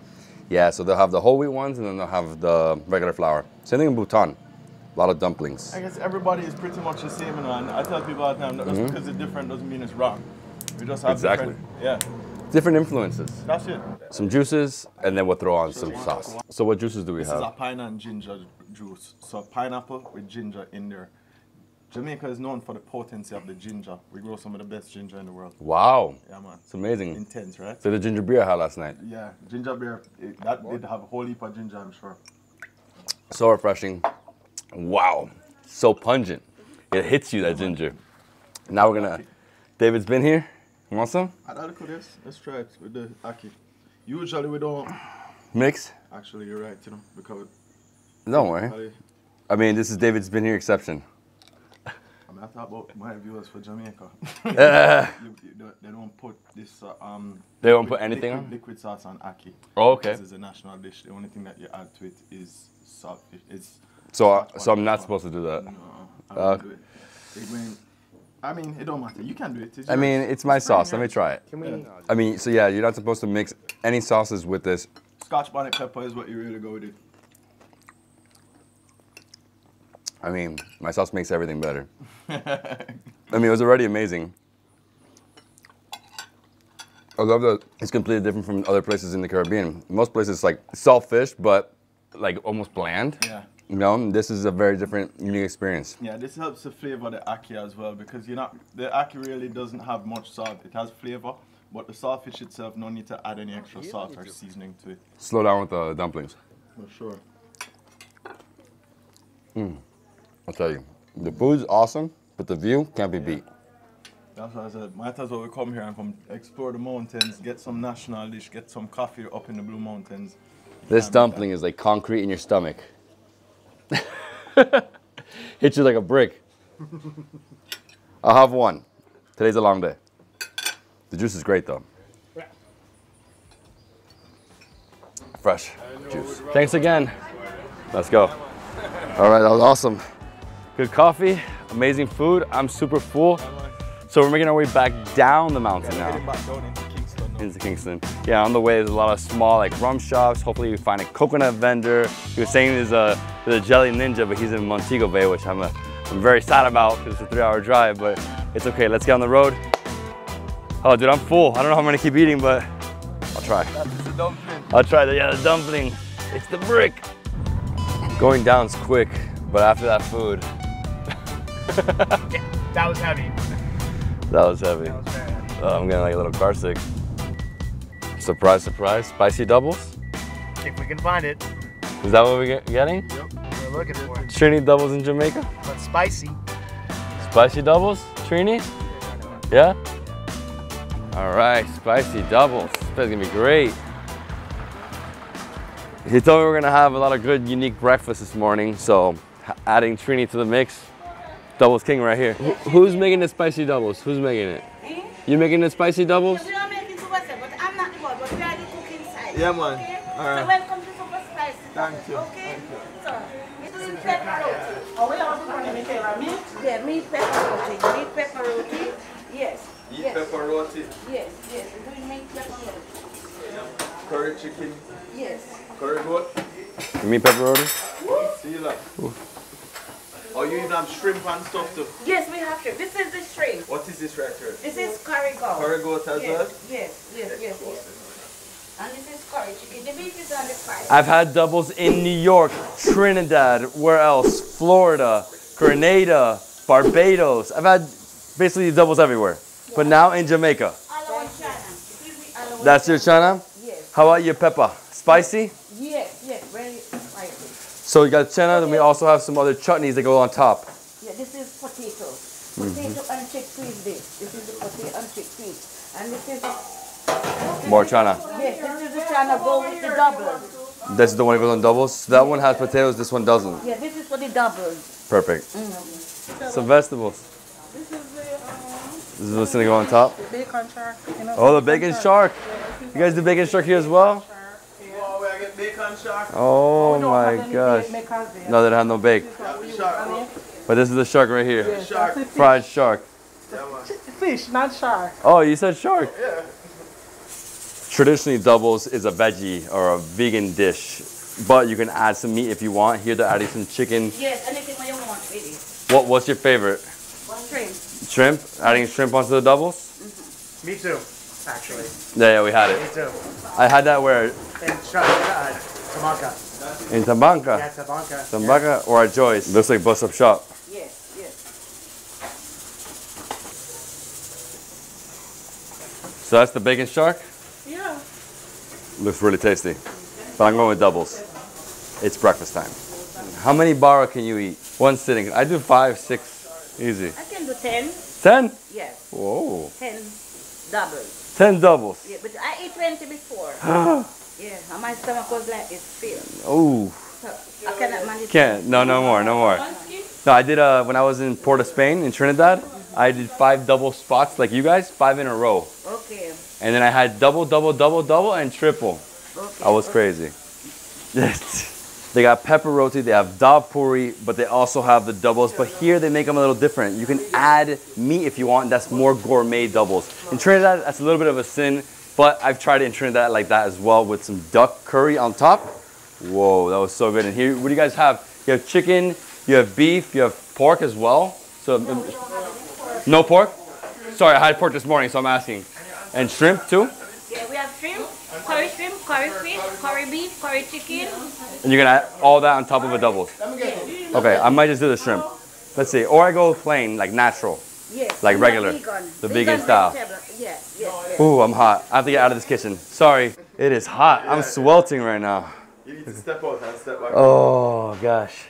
Yeah, so they'll have the whole wheat ones, and then they'll have the regular flour. Same thing in Bhutan. A lot of dumplings. I guess everybody is pretty much the same, and I tell people all the time that just because it's different doesn't mean it's wrong. We just have different influences. That's it. Some juices, and then we'll throw on some sauce. So what juices do we have? This is a pine and ginger juice. So pineapple with ginger in there. Jamaica is known for the potency of the ginger. We grow some of the best ginger in the world. Wow. Yeah, man. It's amazing. Intense, right? So the ginger beer I had last night. Yeah, ginger beer. That did have a whole heap of ginger, I'm sure. So refreshing. Wow. So pungent. It hits you, that ginger. Now we're going to... David's been here. You want some? I'd like to cook this. Let's try it with the ackee. Usually we don't... Mix? Actually, you're right, you know, because... Don't worry. I mean, this is David's been here exception. I thought about my viewers for Jamaica. They don't put this. They don't put anything on? Liquid sauce on ackee. Oh, okay. This is a national dish. The only thing that you add to it is saltfish. So I'm not supposed to do that? No, I don't do it. I mean, it don't matter. You can do it. I mean, it's my sauce. Let me try it. Can we? Yeah. I mean, so yeah, you're not supposed to mix any sauces with this. Scotch bonnet pepper is what you really go with it. I mean, my sauce makes everything better. I mean, it was already amazing. I love that it's completely different from other places in the Caribbean. Most places, like saltfish, but like almost bland. Yeah. You know, this is a very different, unique experience. Yeah, this helps to flavor the ackee as well, because the ackee really doesn't have much salt. It has flavor, but the saltfish itself, no need to add any extra salt or seasoning to it. Slow down with the dumplings. For sure. Mm. I'll tell you, the food's awesome, but the view can't be beat. That's what I said. Might as well we come here and come explore the mountains, get some national dish, get some coffee up in the Blue Mountains. This dumpling is like concrete in your stomach. Hits you like a brick. I'll have one. Today's a long day. The juice is great, though. Fresh juice. Thanks again. Let's go. All right, that was awesome. Good coffee, amazing food. I'm super full. So we're making our way back down the mountain now. Back down into Kingston now. Into Kingston. Yeah, on the way there's a lot of small like rum shops. Hopefully we find a coconut vendor. He was saying there's a Jelly Ninja, but he's in Montego Bay, which I'm very sad about because it's a 3-hour drive, but it's okay. Let's get on the road. Oh, dude, I'm full. I don't know how I'm gonna keep eating, but I'll try. That's the dumpling. I'll try the dumpling. It's the brick. Going down's quick, but after that food, that was heavy. That was heavy. That was very heavy. I'm getting like a little car sick. Surprise, surprise. Spicy doubles? If we can find it. Is that what we're getting? Yep. We're looking for it. Trini doubles in Jamaica? But spicy. Spicy doubles? Trini? Yeah? All right, spicy doubles. That's going to be great. He told me we're gonna have a lot of good, unique breakfast this morning, so adding Trini to the mix, doubles king right here. Who's making the spicy doubles? Who's making it? You making the spicy doubles? We don't make it super spicy, but I'm not the one, but we are the cooking side. Yeah, man. Okay? All right. So welcome to super spicy. Thank you. Okay? Thank you. So, it's meat pepper roti. Oh, we also want to make a meat? Yeah, meat pepper roti. Meat pepper roti. Yes. Meat pepper roti. Yes, yes. We're doing meat pepper roti. Yeah. Curry chicken. Yes. Curry goat. Meat pepper roti. See you later. Oh, you even have shrimp and stuff too? Yes, we have shrimp. This is the shrimp. What is this right here? This is curry goat. Curry goat as well? Yes, yes, yes, yes. And this is curry chicken. The beef is on the fry. I've had doubles in New York, Trinidad, where else? Florida, Grenada, Barbados. I've had basically doubles everywhere. Yeah. But now in Jamaica. Alawan chana. That's your chana? Yes. How about your pepper? Spicy? Yes, yes, very spicy. So you got chana, and we also have some other chutneys that go on top. Yeah, this is potato. Potato and chickpeas base. This is the potato and chickpeas. And this is... More chana. Yes, this is the chana go with the doubles. This is the one that goes on doubles? So that one has potatoes, this one doesn't. Yeah, this is for the doubles. Perfect. Mm-hmm. Some vegetables. This is the... this is what's going to go on top? The bacon shark. You know, oh, the bacon shark. You guys do bacon shark here as well? Oh my gosh. No, they don't have no bake. But this is the shark right here. Yes, shark. Fried shark. Fish, not shark. Oh, you said shark. Yeah. Traditionally, doubles is a veggie or a vegan dish, but you can add some meat if you want. Here they're adding some chicken. Yes, anything you want, really. What's your favorite? Shrimp. Shrimp? Adding shrimp onto the doubles? Mm-hmm. Me too, actually. Yeah, we had it. Me too. I had that where... In Tabanca. Yeah, Tabanca. Tabanca or at Joy's. Looks like bus-up shop. Yes, yes. So that's the bacon shark? Yeah. Looks really tasty. But I'm going with doubles. It's breakfast time. How many bara can you eat? One sitting. I do 5, 6. Easy. I can do 10. 10? Yes. Whoa. 10 doubles. 10 doubles. Yeah, but I ate 20 before. Yeah, and my stomach was like, it's filled. Oh. So I cannot manage. Can't. No, no more, no more. No, I did, when I was in Port of Spain, in Trinidad, I did 5 double spots like you guys, 5 in a row. Okay. And then I had double, double, double, double, and triple. Okay. I was crazy. They got pepper roti, they have dab puri, but they also have the doubles. But here they make them a little different. You can add meat if you want, that's more gourmet doubles. In Trinidad, that's a little bit of a sin. But I've tried it in Trinidad like that as well with some duck curry on top. Whoa, that was so good. And here, what do you guys have? You have chicken, you have beef, you have pork as well. So, no pork? Sorry, I had pork this morning, so I'm asking. And shrimp too? Yeah, we have shrimp, curry fish, curry beef, curry chicken. And you're gonna add all that on top of a doubles? Okay, I might just do the shrimp. Let's see, or I go plain, like natural. Yes, like regular, the vegan style. Yes, yes, yes. Ooh, I'm hot. I have to get out of this kitchen. Sorry, it is hot. I'm sweltering right now. You need to step out and step back. Oh gosh,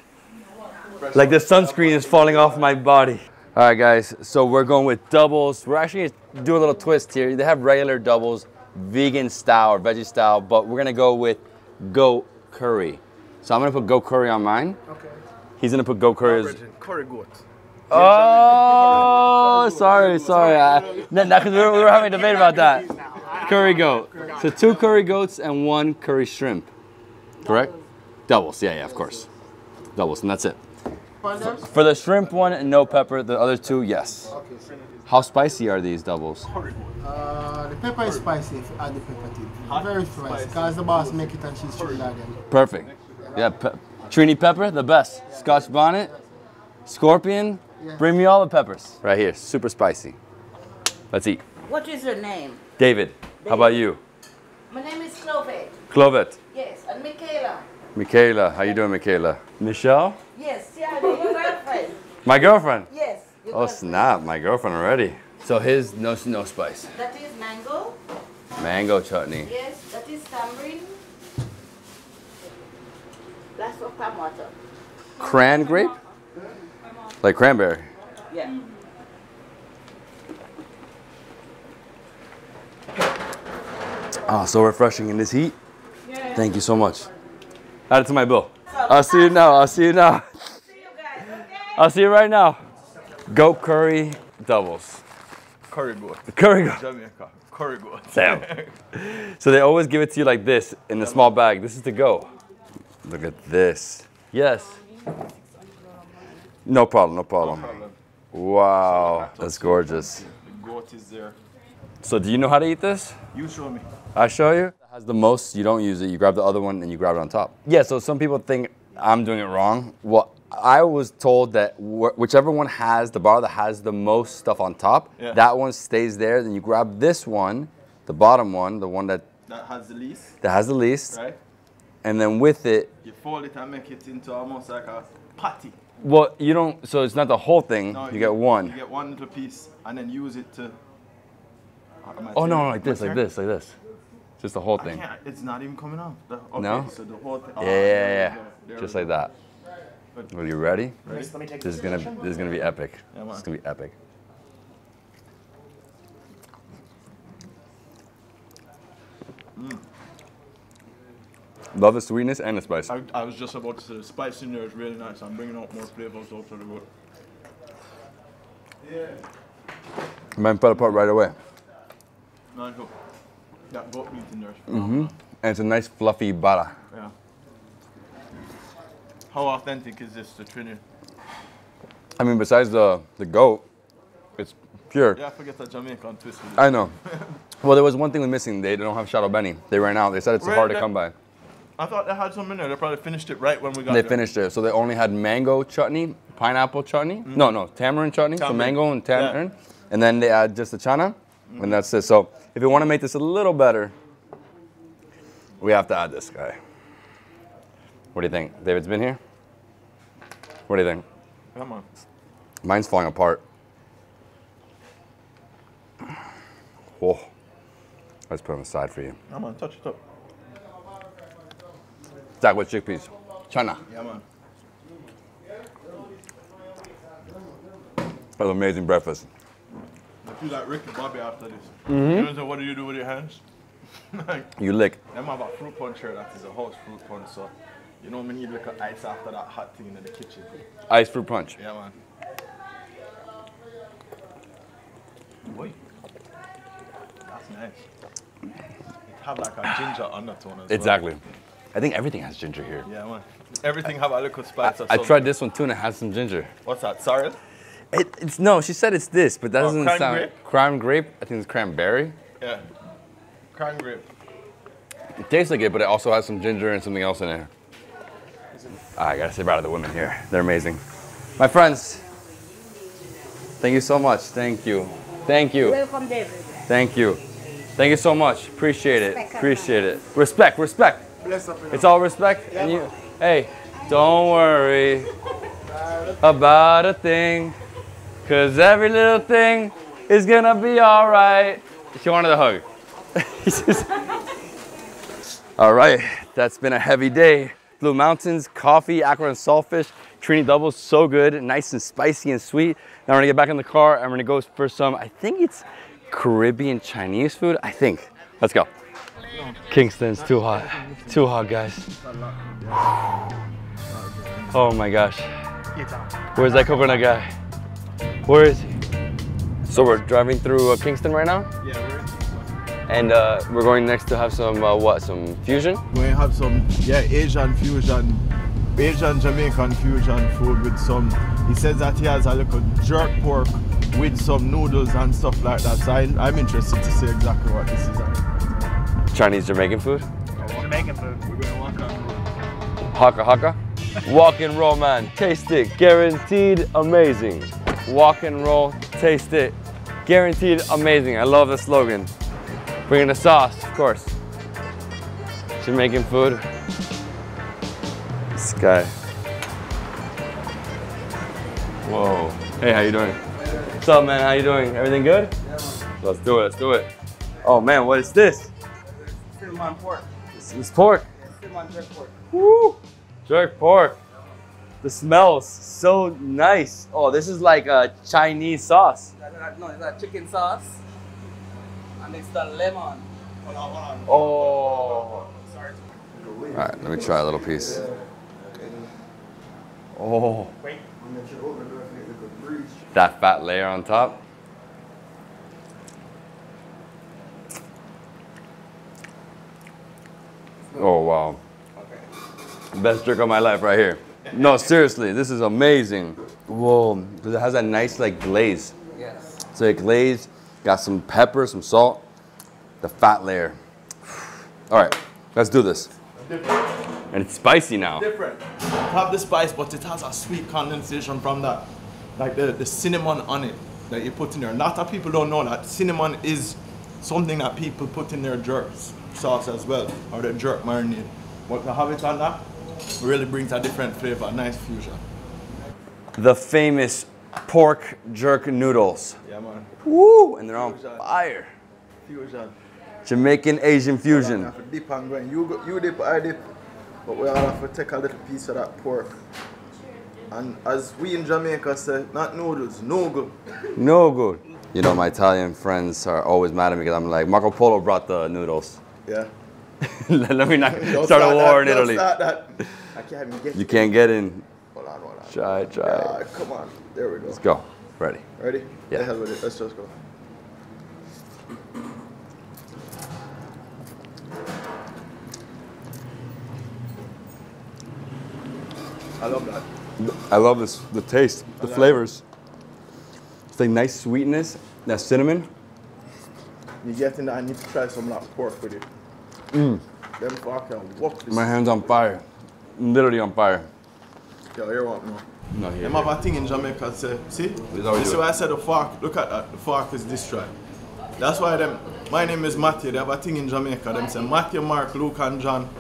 like the sunscreen is falling off my body. All right, guys. So we're going with doubles. We're actually gonna do a little twist here. They have regular doubles, vegan style or veggie style, but we're gonna go with goat curry. So I'm gonna put goat curry on mine. Okay. He's gonna put goat curry. Curry goat. Oh, sorry. No, because we were having a debate about that. Curry goat. So 2 curry goats and 1 curry shrimp. Correct? Doubles. Yeah, of course. Doubles, and that's it. For the shrimp one, no pepper. The other 2, yes. How spicy are these doubles? The pepper is spicy. If you add the pepper to it. Very spicy. Because the boss make it and she's Trinidadian. Perfect. Yeah, Trini pepper, the best. Scotch bonnet, scorpion. Yeah. Bring me all the peppers. Right here, super spicy. Let's eat. What is your name? David. How about you? My name is Clovet. Clovet. Yes, and Michaela. Michaela, how you doing, Michaela? Michelle? Yes, yeah, your girlfriend. My girlfriend? Yes. Oh, girlfriend. Snap, my girlfriend already. So his no spice. That is mango. Mango chutney. Yes, that is tamarind. Glass of palm water. Cran grape? Like cranberry. Yeah. Oh, so refreshing in this heat. Thank you so much. Add it to my bill. I'll see you now. I'll see you now. See you guys, okay? I'll see you right now. Goat curry doubles. Curry goat. Curry goat. Jamaica. Curry goat. Damn. So they always give it to you like this in a small bag. This is the goat. Look at this. Yes. No problem. No problem. Wow. That's gorgeous. The goat is there. So do you know how to eat this? You show me. I show you? It has the most, you don't use it, you grab the other one and you grab it on top. Yeah, so some people think I'm doing it wrong. Well, I was told that whichever one has, the bar that has the most stuff on top, yeah, that one stays there, then you grab this one, the bottom one, the one that has the least. That has the least. Right. And then with it, you fold it and make it into almost like a patty. Well, you don't, so it's not the whole thing, no, you get one. You get one little piece and then use it to... Oh no, like this. Just the whole thing. It's not even coming off. Okay, no? So the whole thing. Oh, yeah. There just like that. Are you ready? Let me take this is gonna be epic. Yeah, this is gonna be epic. Mm. Love the sweetness and the spice. I was just about to say the spice in there is really nice. I'm bringing out more flavors after the road. Yeah. Mine fell apart right away. That goat meat in there. Mm-hmm. And it's a nice fluffy bara. Yeah. How authentic is this to Trinidad? I mean, besides the goat, it's pure. Yeah, I forget that Jamaican twist. I know. Well, there was one thing we missing. They don't have Shadow Benny. They ran out. They said it's hard to come by. I thought they had some in there. They probably finished it right when we got there. They finished it. So they only had mango chutney, pineapple chutney. Mm-hmm. No, tamarind chutney. So mango and tamarind. Yeah. And then they add just the chana. And that's it. So if you want to make this a little better, we have to add this guy. What do you think? David's been here? What do you think? Come on. Mine's falling apart. Whoa. Let's put it on the side for you. Come on, touch it up. That with chickpeas. Chana. Yeah, man. That was an amazing breakfast. I feel like Rick and Bobby after this. Mm-hmm. You know, what do you do with your hands? Like, you lick. Them have a fruit punch here that is a house fruit punch, so you know, we need like an ice after that hot thing in the kitchen. Ice fruit punch? Yeah, man. Boy, that's nice. It have like a ginger undertone as exactly. Well. Exactly. I think everything has ginger here. Yeah, man. Everything have a little spice or something. I tried this one too and it has some ginger. What's that, sorrel? It's no, she said it's this, but that doesn't sound. Grape? Crime grape? I think it's cranberry. Yeah. Crime grape. It tastes like it, but it also has some ginger and something else in there. I gotta say proud of the women here. They're amazing. My friends, thank you so much. Thank you. Thank you. Welcome, David. Thank you. Thank you so much. Appreciate it. Appreciate it. Respect. It's all respect. And you, hey, don't worry about a thing. Cause every little thing is gonna be all right. She wanted a hug. All right, that's been a heavy day. Blue Mountains, coffee, ackara and saltfish, Trini doubles, so good, nice and spicy and sweet. Now we're gonna get back in the car and we're gonna go for some, I think it's Caribbean Chinese food, I think. Let's go. Kingston's too hot guys. Oh my gosh. Where's that coconut guy? Where is he? So we're driving through Kingston right now? Yeah, we're in Kingston. And we're going next to have some, what, some fusion? We're going to have some, yeah, Asian-Jamaican fusion food with some, he says that he has a little jerk pork with some noodles and stuff like that. So I'm interested to see exactly what this is like. Chinese-Jamaican food? Jamaican food. We're going to walk on roll. Haka haka? Walk and roll, man. Taste it. Guaranteed amazing. Walk and roll, taste it. Guaranteed amazing. I love the slogan. Bringing the sauce, of course. Jamaican food. This guy. Whoa. Hey, how you doing? What's up, man? How you doing? Everything good? Yeah. Let's do it. Let's do it. Oh man, what is this? Ceylon pork. It's pork. Ceylon jerk pork. Woo! Jerk pork. The smells so nice. Oh, this is like a Chinese sauce. No, it's a chicken sauce. And it's the lemon. Oh. Sorry. All right, let me try a little piece. Oh. That fat layer on top. Oh, wow. Best trick of my life right here. No, seriously, this is amazing. Whoa, because it has that nice like glaze. Yes. So it glazed, got some pepper, some salt, the fat layer. All right, let's do this. Different. And it's spicy now. Different. Have the spice, but it has a sweet condensation from that, like the cinnamon on it that you put in there. A lot of people don't know that cinnamon is something that people put in their jerk sauce as well, or their jerk marinade. But to have it on that, really brings a different flavor, nice fusion. The famous pork jerk noodles. Yeah, man. Woo! And they're on fire. Fusion. Jamaican Asian fusion. You dip and grind. You dip, I dip. But we all have to take a little piece of that pork. And as we in Jamaica say, not noodles, no good. No good. You know, my Italian friends are always mad at me because I'm like, Marco Polo brought the noodles. Yeah. Let me not start a war in Italy. I can't even get you can't get in. Hold on, hold on. Try. Yeah, come on. There we go. Let's go. Ready? Ready? Yeah. The hell with it. Let's just go. I love that. I love this, the taste, the flavors. It's like nice sweetness, that cinnamon. You get in that, I need to try some of that pork with it. Mm. My hand's on fire. Literally on fire. Yo, you want more? No, here. They have a thing in Jamaica, say, see? This is why I said the fork, look at that, the fork is destroyed. That's why them, my name is Matthew, they have a thing in Jamaica, them say Matthew, Mark, Luke and John,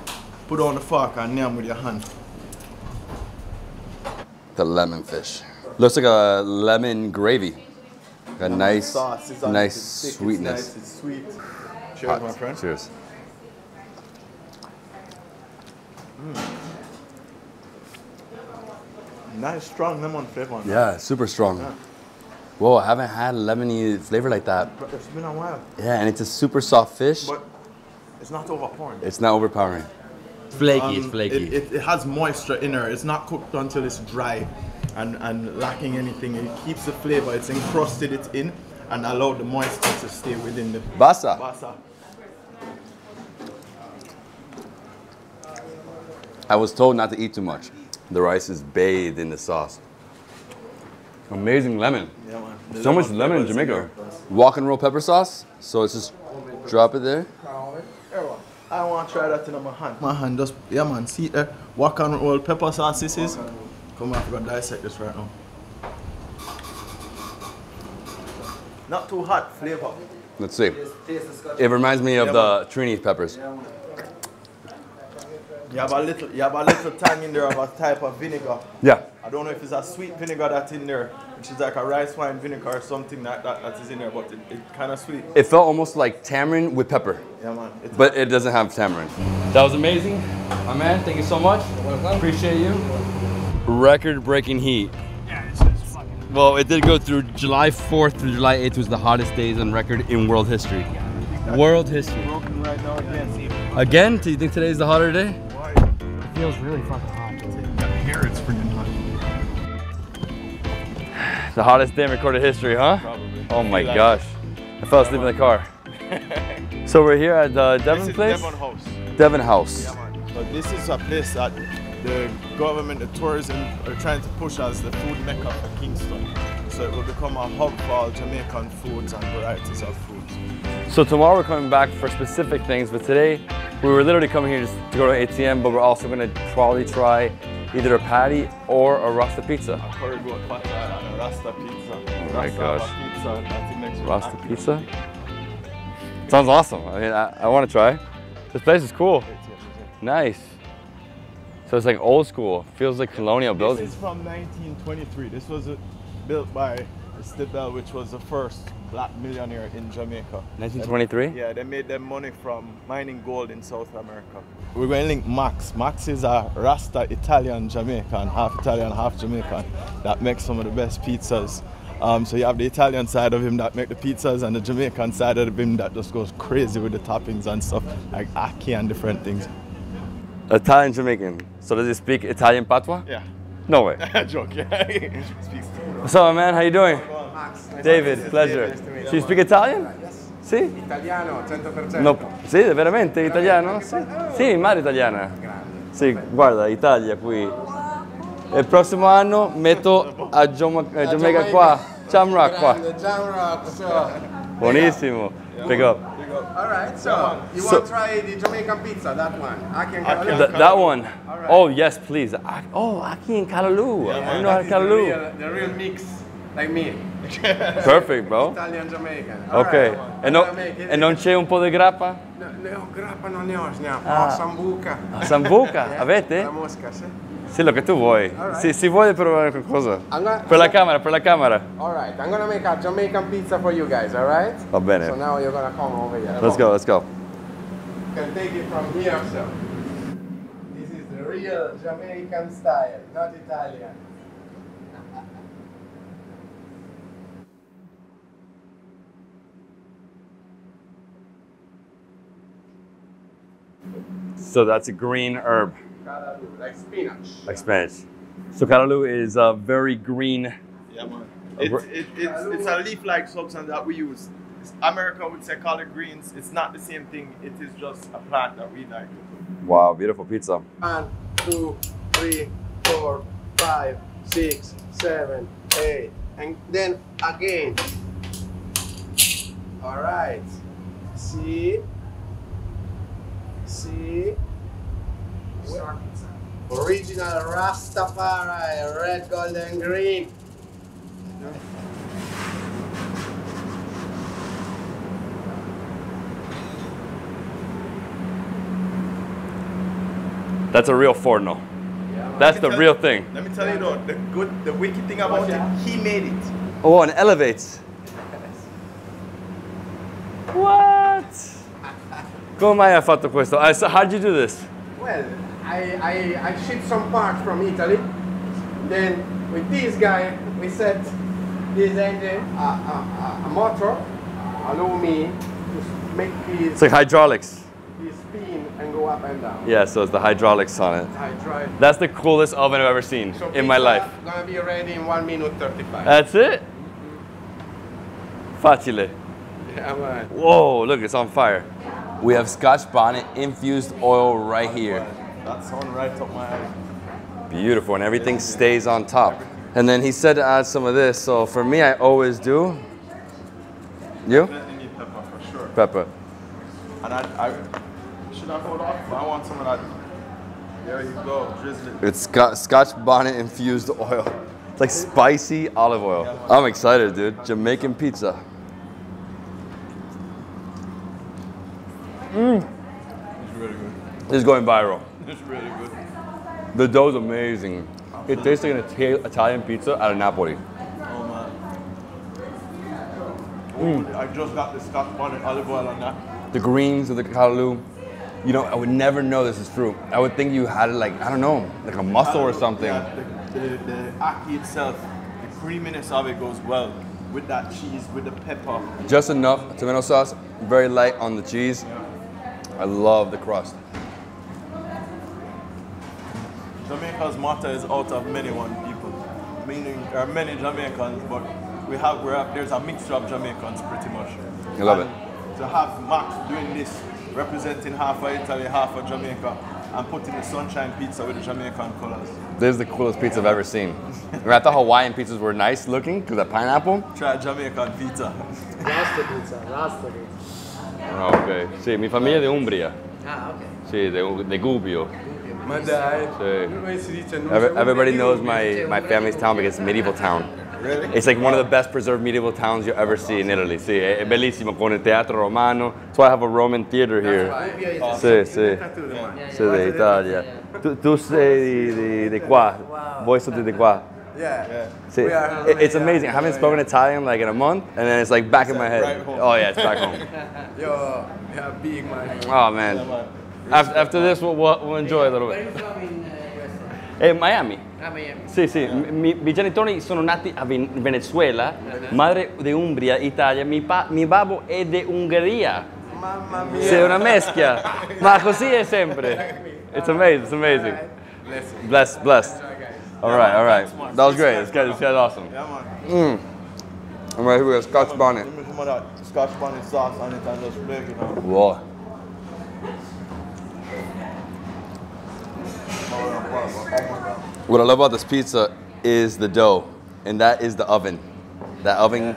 put on the fork and name with your hand. The lemon fish. Looks like a lemon gravy. A nice, sauce. It's nice sweetness. It's nice, it's sweet. Cheers, my friend. Cheers. Nice strong lemon flavor. Yeah, super strong. Yeah. Whoa, I haven't had lemony flavor like that. It's been a while. Yeah, and it's a super soft fish. But it's not overpowering. It's not overpowering. Flaky, it's flaky. It has moisture in there. It's not cooked until it's dry and lacking anything. It keeps the flavor. It's encrusted it in and allowed the moisture to stay within the basa. I was told not to eat too much. The rice is bathed in the sauce. Amazing lemon. Yeah, man. So much lemon in Jamaica. Walk and roll pepper sauce. So it's just drop it there. I want to try that in my hand. My hand does. Yeah, man. See there? Walk and roll pepper sauce this is. Come on, I'm going to dissect this right now. Not too hot flavor. Let's see. It reminds me of the Trini peppers. You have a little tang in there of a type of vinegar. Yeah. I don't know if it's a sweet vinegar that's in there, which is like a rice wine vinegar or something that is in there, but it's kind of sweet. It felt almost like tamarind with pepper. Yeah, man. But it doesn't have tamarind. That was amazing. My man, thank you so much. Welcome. Appreciate you. Record-breaking heat. Yeah, this is fucking... Well, it did go through July 4th through July 8th was the hottest days on record in world history. Yeah, world history. Broken right now again. Again? Do you think today's the hotter day? It feels really fucking hot. Here it's freaking hot. The hottest day in recorded history, huh? Probably. Oh my gosh. I fell asleep in the car. So we're here at the Devon place? Devon House. Devon House. Yeah, man. So this is a place that the government, the tourism are trying to push as the food mecca for Kingston. So it will become a hub for all Jamaican foods and varieties of foods. So tomorrow we're coming back for specific things, but today we were literally coming here just to go to an ATM, but we're also going to probably try either a patty or a Rasta pizza. A curry goat patty and a Rasta pizza. Oh my gosh. Rasta pizza? Sounds awesome. I mean, I want to try. This place is cool. Nice. So it's like old school. Feels like colonial buildings. This is from 1923. This was built by Stibel, which was the first black millionaire in Jamaica. 1923? Yeah, they made their money from mining gold in South America. We're going to link Max. Max is a Rasta Italian Jamaican, half Italian, half Jamaican, that makes some of the best pizzas. So you have the Italian side of him that make the pizzas and the Jamaican side of him that just goes crazy with the toppings and stuff, like ackee and different things. Italian Jamaican. So does he speak Italian patois? Yeah. No way. Joke. Yeah. Speaks. What's up, man? How you doing? Max. David, pleasure. David, so you speak Italian? Yes. Sì? Italiano, 100%. No. Sì, veramente italiano? Sì, sì, madre italiana. Grande. Sì, guarda, Italia qui. Il prossimo anno metto a Jamaica qua, Jamrock qua. Buonissimo. Pick up. All right, so you want to try the Jamaican pizza, that one? Aki and Callaloo. That one. Right. Oh, yes, please. Aki and Callaloo. Yeah, I know how to Callaloo. The real mix, like me. Perfect, bro. Italian Jamaican. All okay. Right, e non c'è un po' di grappa? No, no grappa non ne ho, sambuca. Sambuca? Avete? La mosca, sì. Sì, lo che tu vuoi. Right. Sì, si vuole provare qualcosa. Per la camera. All right, I'm gonna make a Jamaican pizza for you guys, all right? Va bene. So now you're gonna come over here. Let's go. You can take it from here, so. This is the real Jamaican style, not Italian. So that's a green herb. Callaloo, like spinach. Like spinach. So callaloo is a very green. Yeah, man. It's a leaf-like substance that we use. America would say collard greens. It's not the same thing. It is just a plant that we like. Wow, beautiful pizza. 1, 2, 3, 4, 5, 6, 7, 8, and then again. All right. See. Original Rastafari, red, gold, and green. That's a real forno. Yeah, that's the real thing. Let me tell you though, the wicked thing about it, he made it. Oh, and elevates. What? Come mai ha fatto questo? How'd you do this? Well, I shipped some parts from Italy. Then with this guy, we set this engine, a motor, allow me to make this. It's like hydraulics. This spin and go up and down. Yeah, so it's the hydraulics on it. Hydraulics. That's the coolest oven I've ever seen in my life. It's gonna be ready in 1 minute 35. That's it. Facile. Yeah, man. Whoa! Look, it's on fire. We have Scotch bonnet infused oil right here. That's on right top of my eye. Beautiful, and everything stays on top. And then he said to add some of this, so for me, I always do. You? I need pepper for sure. Pepper. And I should I hold off? I want some of that. There you go, drizzle it. It's Scotch bonnet infused oil. It's like spicy olive oil. I'm excited, dude. Jamaican pizza. Mm. It's really good. It's going viral. It's really good. The dough's amazing. It tastes like an Italian pizza out of Napoli. Oh man. Mm. I just got the Scotch bonnet olive oil on that. The greens of the callaloo. You know, I would never know this is fruit. I would think you had it like, I don't know, like a mussel or something. Yeah, the ackee itself, the creaminess of it goes well with that cheese, with the pepper. Just enough tomato sauce, very light on the cheese. Yeah. I love the crust. Jamaica's motto is out of many one people. Meaning there are many Jamaicans, but there's a mixture of Jamaicans pretty much. I love it. To have Max doing this, representing half of Italy, half of Jamaica, and putting the sunshine pizza with the Jamaican colors. This is the coolest pizza I've ever seen. I thought Hawaiian pizzas were nice looking because of pineapple. Try Jamaican pizza. Rasta pizza. Ok, sì, mi famiglia è di Umbria. Ah, ok. Sì, di Gubbio. Ma dai. Sì. Everybody knows my family's town because it's a medieval town. Really? It's like one of the best preserved medieval towns you'll ever see in Italy. Sì, è bellissimo con il teatro romano. That's why I have a Roman theater here. Sì, sì. Sì, d'Italia. Tu sei di qua. Voi siete di qua. Yeah. See, it's amazing. I haven't spoken Italian like in a month, and then it's like back in my head. Right home. Oh yeah, it's back home. Yo, big man. Oh man. After this, we'll enjoy a little bit. Where are you from in Miami. Ah, Miami. Sì, sì. I genitori sono nati a Venezuela. Madre di Umbria, Italia. Mi babbo è di Ungheria. Mamma mia. Sei una meschia. Ma così è sempre. It's amazing. It's amazing. Right. Blessed. Blessed. All right. That was great. This guy's awesome. I'm right here with a Scotch bonnet. Give me some of that Scotch bonnet sauce on it and just break it out. Whoa. What I love about this pizza is the dough, and that is the oven. That oven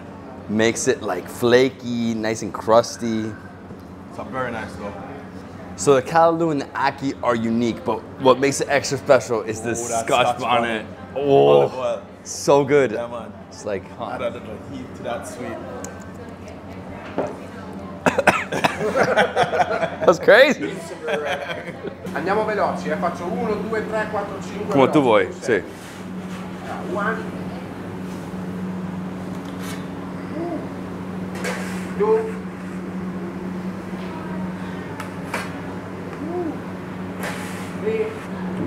makes it like flaky, nice and crusty. It's a very nice dough. So the callaloo and the ackee are unique, but what makes it extra special is this Scotch bonnet. Oh, so good. Yeah, man. It's like add a little heat to that sweet. That's crazy. Andiamo veloci, faccio 1, 2, 3, 4, 5. Come tu vuoi, sì. One, two, three.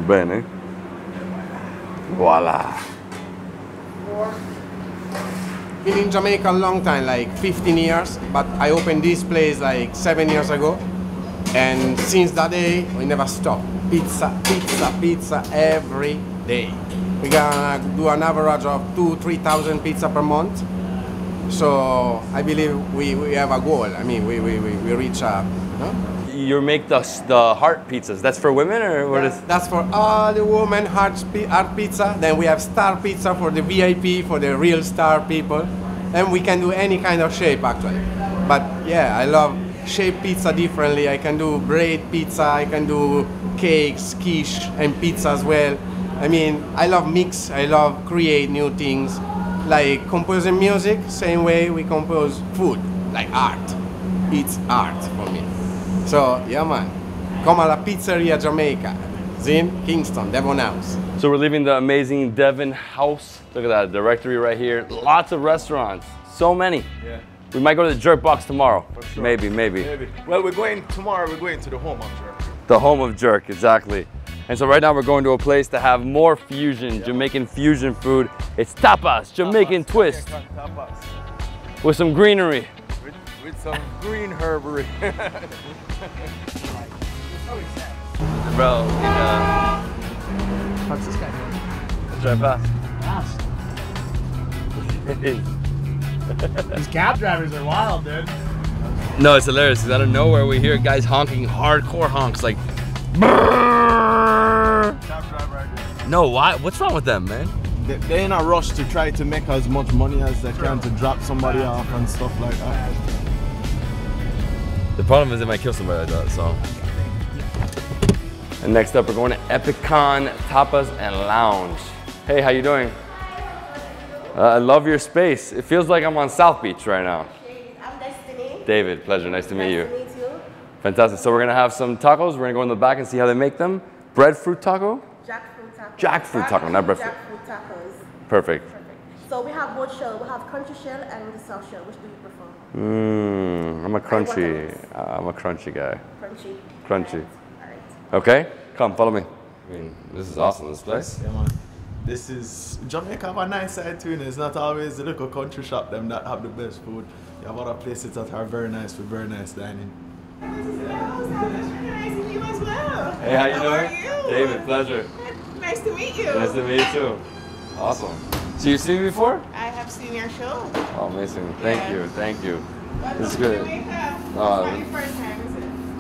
Bene. Voila. Four. Been in Jamaica a long time, like 15 years, but I opened this place like 7 years ago. And since that day, we never stopped. Pizza, pizza, pizza every day. We're gonna do an average of 2,000-3,000 pizza per month. So I believe we have a goal. I mean, we reach a... You make the heart pizzas. That's for women or what is? That's for all the women, heart pizza. Then we have star pizza for the VIP, for the real star people. And we can do any kind of shape actually. But yeah, I love shape pizza differently. I can do braid pizza, I can do cakes, quiche and pizza as well. I mean, I love mix, I love create new things. Like composing music, same way we compose food, like art. It's art for me. So, yeah, man. Come alla Pizzeria Jamaica. It's in Kingston, Devon House. So we're leaving the amazing Devon House. Look at that directory right here. Lots of restaurants. So many. Yeah. We might go to the Jerk Box tomorrow. For sure. Maybe. Well, we're going tomorrow. We're going to the home of Jerk. The home of Jerk, exactly. And so right now we're going to a place to have more fusion, Jamaican fusion food. It's tapas, Jamaican twist. Tapas. With some greenery. With some green herbery. Bro, what's this guy doing? Let's drive fast. These cab drivers are wild, dude. No, it's hilarious because out of nowhere we hear guys honking hardcore honks like. No, why? What's wrong with them, man? They're in a rush to try to make as much money as they can to drop somebody off and stuff like that. The problem is they might kill somebody like that, so. And next up, we're going to Epicon Tapas and Lounge. Hey, how you doing? I love your space. It feels like I'm on South Beach right now. I'm Destiny. David, pleasure. Nice to meet you. Nice to meet you. Fantastic. So we're going to have some tacos. We're going to go in the back and see how they make them. Breadfruit taco? Jackfruit taco. Jackfruit taco, not breadfruit. Jackfruit tacos. Perfect. So we have both shell. We have crunchy shell and the soft shell. Which do you prefer? I'm a crunchy. I'm a crunchy guy. Crunchy. All right. Okay, come follow me. I mean, this is awesome. This place. Yeah, man. This is Jamaica have a nice side to it. It's not always the local country shop them that have the best food. You have other places that are very nice with very nice dining. Hey, how you doing? David, pleasure. Nice to meet you. Nice to meet you too. Awesome. So you've seen me before? I have seen your show. Oh, amazing. Thank you. Welcome this is good. It's my first time, is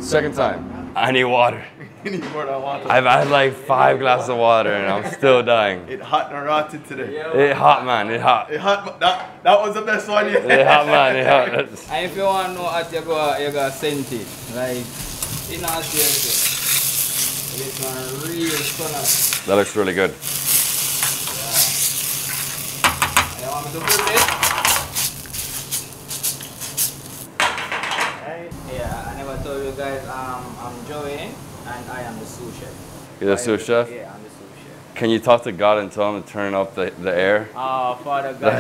it? Second time. I need water. You need more than water. I've had like 5 glasses of water and I'm still dying. It hot and rotted today. It hot, man. It hot. It hot. That was the best one yet. It hot, man. It hot. And if you want to know what you go scent it. Like, it's not serious. It's not real fun. That looks really good. The right. Yeah, I never told you guys I'm Joey and I am the sous chef. You're the sous chef? Yeah, I'm the sous chef. Can you talk to God and tell him to turn off the air? Oh, Father God,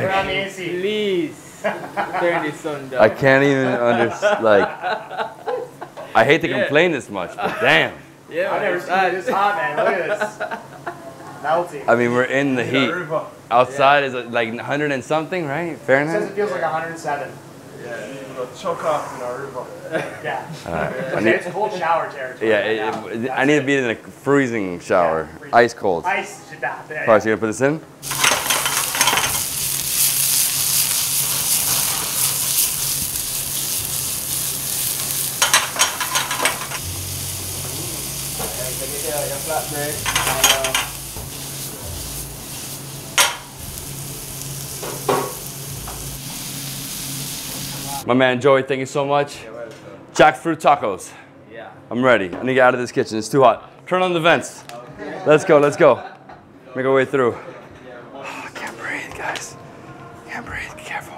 please turn this on down. I can't even understand, like, I hate to complain this much, but damn. Yeah, I've never seen this hot, man, look at this. I mean, we're in the heat. Outside is like 100 and something, right? Fahrenheit? It says it feels like 107. Yeah, we will choke off in our river. Yeah. It's cold shower territory. Yeah, right I need to be in a freezing shower. Yeah, freezing. Ice cold. Ice should not. Yeah, all right, so you're going to put this in? My man Joey, thank you so much. Jackfruit tacos. Yeah. I'm ready. I need to get out of this kitchen. It's too hot. Turn on the vents. Let's go. Let's go. Make our way through. Oh, can't breathe, guys. Can't breathe. Be careful.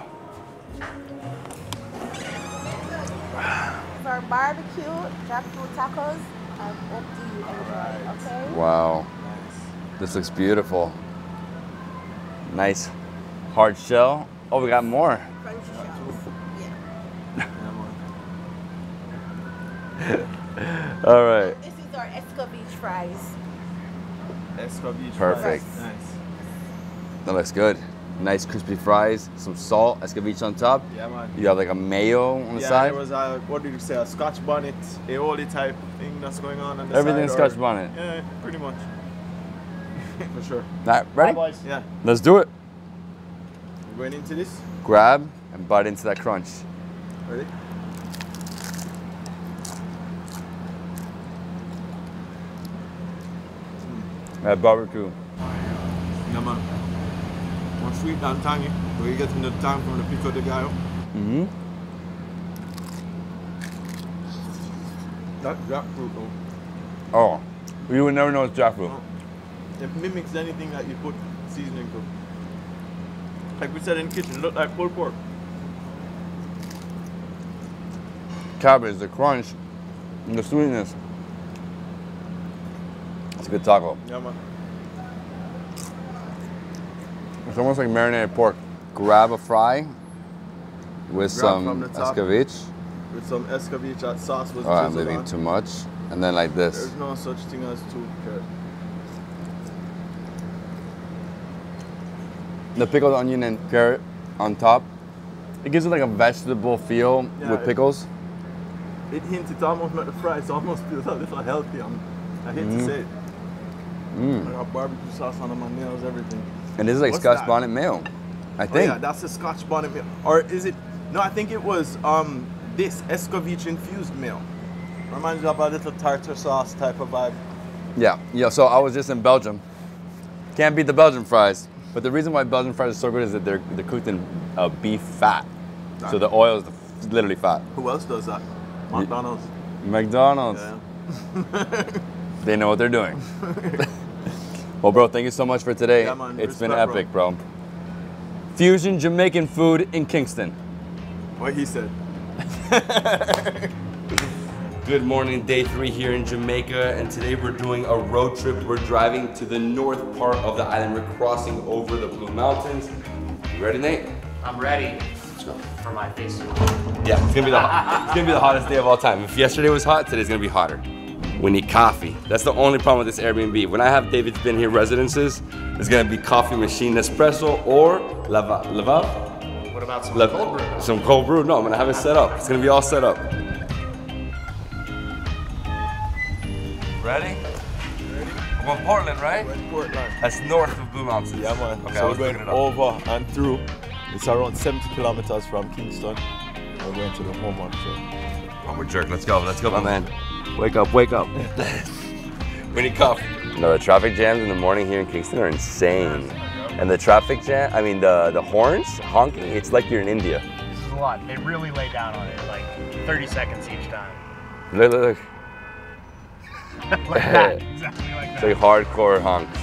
For barbecue, jackfruit tacos. I'm up to you, okay? Wow. This looks beautiful. Nice hard shell. Oh, we got more. All right. This is our escovitch fries. Escovitch. Perfect. Fries. Nice. That looks good. Nice crispy fries, some salt, escovitch on top. Yeah, man. You have like a mayo on the side. Yeah, there was a, what did you say, a Scotch bonnet, aioli type thing that's going on the everything's side. Everything's Scotch bonnet. Yeah, pretty much. For sure. All right, ready? Bye, yeah. Let's do it. We're going into this. Grab and bite into that crunch. Ready? At barbecue. Yeah, man. More sweet than tangy, but you get the tang from the pico de gallo. Mm-hmm. That's jackfruit though. Oh, you would never know it's jackfruit. No. It mimics anything that you put seasoning to. Like we said in the kitchen, it looked like pulled pork. Cabbage, the crunch, and the sweetness. It's a good taco. Yeah, man. It's almost like marinated pork. Grab a fry with some escovitch. With some escovitch, that sauce was all right, I'm leaving too much. And then like this. There's no such thing as too good. The pickled onion and carrot on top. It gives it like a vegetable feel with pickles. It hints, it's almost like the fries, it almost feels a little healthy. I hate to say it. I got barbecue sauce on my nails, everything. And this is like what's Scotch bonnet mayo, I think. Oh yeah, that's the Scotch bonnet mayo. Or is it? No, I think it was this escovitch infused mayo. Reminds me of a little tartar sauce type of vibe. Yeah, yeah. So I was just in Belgium. Can't beat the Belgian fries. But the reason why Belgian fries are so good is that they're cooked in beef fat. Exactly. So the oil is literally fat. Who else does that? McDonald's. McDonald's. Yeah. They know what they're doing. Well, bro, thank you so much for today. Yeah, man, it's been epic, bro. Fusion Jamaican food in Kingston. What he said. Good morning, day 3 here in Jamaica, and today we're doing a road trip. We're driving to the north part of the island. We're crossing over the Blue Mountains. You ready, Nate? I'm ready. Let's go. For my face. Yeah, it's gonna be the it's gonna be the hottest day of all time. If yesterday was hot, today's gonna be hotter. We need coffee. That's the only problem with this Airbnb. When I have David's Been Here residences, it's gonna be coffee machine Nespresso or Lava. What about some cold brew? Some cold brew? No, I'm gonna have it set up. It's gonna be all set up. Ready? I'm on Portland, right? We're in Portland. That's north of Blue Mountains. Yeah, man. Okay, so we're going over and through. It's around 70 kilometers from Kingston. We're going to the home market. I'm a jerk. Let's go. Let's go, my man. Wake up, wake up. We need coffee. No, the traffic jams in the morning here in Kingston are insane. And the traffic jam, I mean the horns honking, it's like you're in India. This is a lot. They really lay down on it, like 30 seconds each time. Look, look, look. Like that, exactly like that. It's like hardcore honks.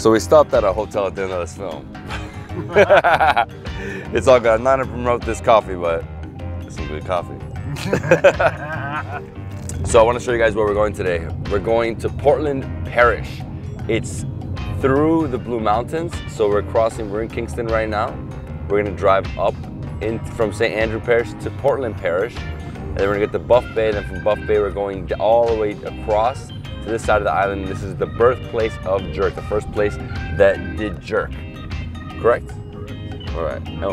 So we stopped at a hotel at the end of this film. It's all good. I'm not gonna promote this coffee, but it's some good coffee. So I want to show you guys where we're going today. We're going to Portland Parish. It's through the Blue Mountains. So we're crossing, we're in Kingston right now. We're going to drive up in from St. Andrew Parish to Portland Parish. And then we're going to get to Buff Bay. And then from Buff Bay, we're going all the way across to this side of the island. This is the birthplace of jerk, the first place that did jerk. Correct? Correct. All right. No.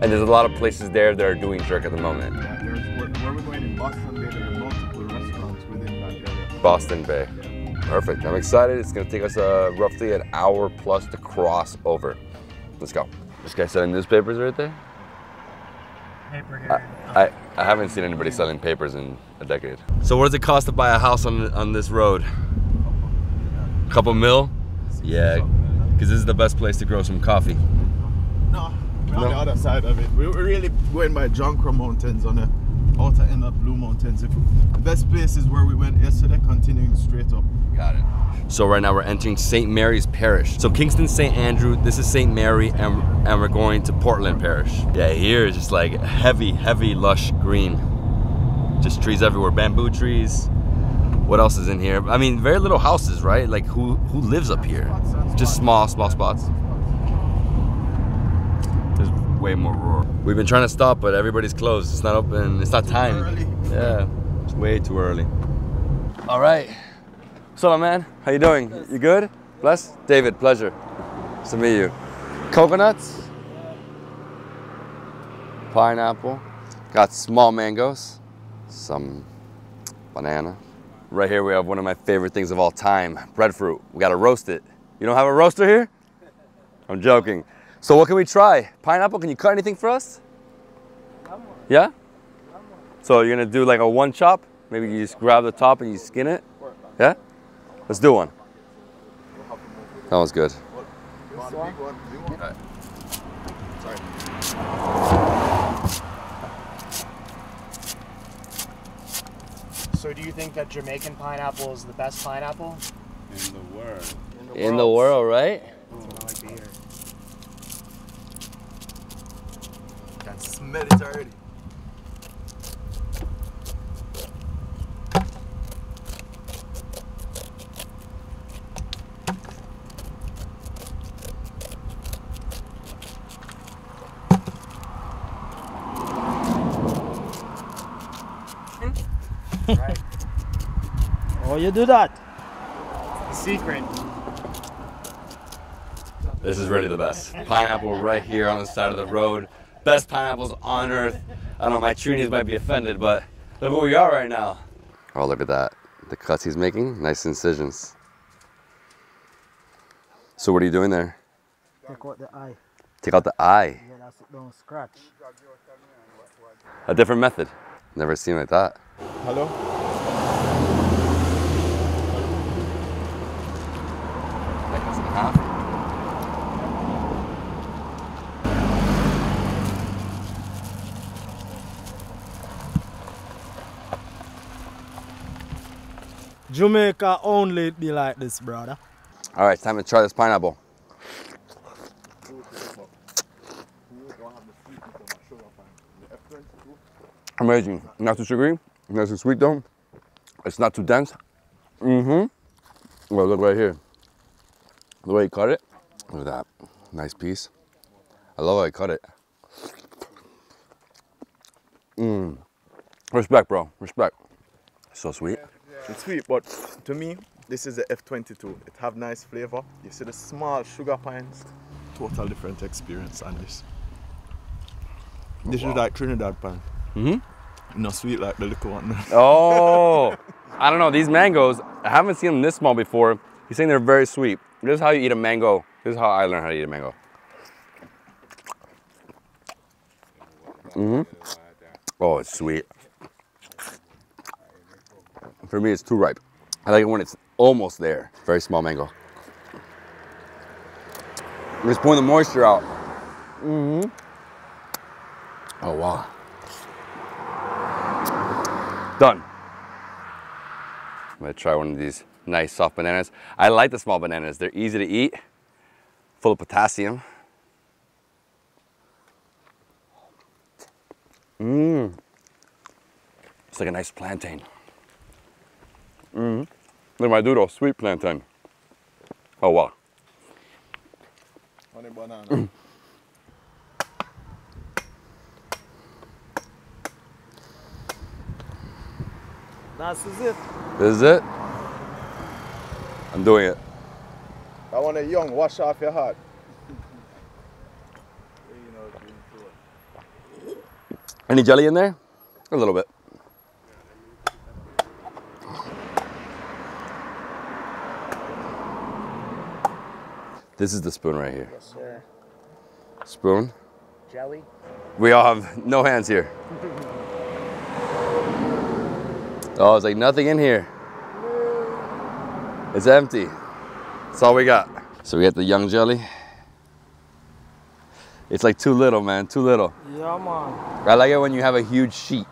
And there's a lot of places there that are doing jerk at the moment. Yeah, where we're going in Boston Bay, there are multiple restaurants within that area. Boston Bay. Yeah. Perfect. I'm excited. It's going to take us roughly an hour plus to cross over. Let's go. This guy selling newspapers right there? Paper here. I haven't seen anybody selling papers in a decade. So what does it cost to buy a house on this road? Couple mil? Yeah, because this is the best place to grow some coffee. No, we're on the other side of it. We're really going by Jonquil Mountains on the outer end of Blue Mountains. The best place is where we went yesterday, continuing straight up. Got it. So right now we're entering St. Mary's Parish. So Kingston, St. Andrew, this is St. Mary, and we're going to Portland Parish. Yeah, here is just like heavy, heavy lush green. Just trees everywhere, bamboo trees. What else is in here? I mean, very little houses, right? Like who lives up here? Just small spots. There's way more rural. We've been trying to stop, but everybody's closed. It's not open, it's not time. Yeah, it's way too early. All right. So, man, how you doing? You good? Blessed? David, pleasure. Nice to meet you. Coconuts. Pineapple. Got small mangoes. Some banana. Right here we have one of my favorite things of all time, breadfruit. We gotta roast it. You don't have a roaster here? I'm joking. So what can we try? Pineapple, can you cut anything for us? Yeah? So you're gonna do like a one chop? Maybe you just grab the top and you skin it? Yeah? Let's do one. That one's good. So do you think that Jamaican pineapple is the best pineapple? In the world. In the world, right? That's what I like to hear. I can smell it already. Right. Oh, you do that. The secret. This is really the best. Pineapple right here on the side of the road. Best pineapples on earth. I don't know, my Trinis might be offended, but look where we are right now. Oh, look at that. The cuts he's making, nice incisions. So what are you doing there? Take out the eye. Take out the eye? Yeah, that's it, don't scratch. A different method. Never seen like that. Hello? That goes in half. Jamaica only be like this, brother. All right, it's time to try this pineapple. Amazing. Not too sugary. Nice and sweet though. It's not too dense. Mm-hmm. Well, look right here. The way he cut it. Look at that. Nice piece. I love how he cut it. Mmm. Respect, bro. Respect. So sweet. Yeah. It's sweet, but to me, this is the F22. It have nice flavor. You see the small sugar pines. Total different experience on this. This is like Trinidad pine. Mm-hmm. Not sweet like the little one. Oh, I don't know. These mangoes, I haven't seen them this small before. He's saying they're very sweet. This is how you eat a mango. This is how I learned how to eat a mango. Mm-hmm. Oh, it's sweet. For me, it's too ripe. I like it when it's almost there. Very small mango. I'm just pouring the moisture out. Mm-hmm. Oh, wow. Done. I'm gonna try one of these nice soft bananas. I like the small bananas. They're easy to eat, full of potassium. Mmm. It's like a nice plantain. Mmm. Look at my doodle, sweet plantain. Oh, wow. Honey banana. Mm. This is it. This is it? I'm doing it. I want a young, wash off your heart. Any jelly in there? A little bit. This is the spoon right here. Yes, sir. Spoon. Jelly. We all have no hands here. Oh, it's like nothing in here. It's empty. That's all we got. So we got the young jelly. It's like too little, man, too little. Yeah, man. I like it when you have a huge sheet.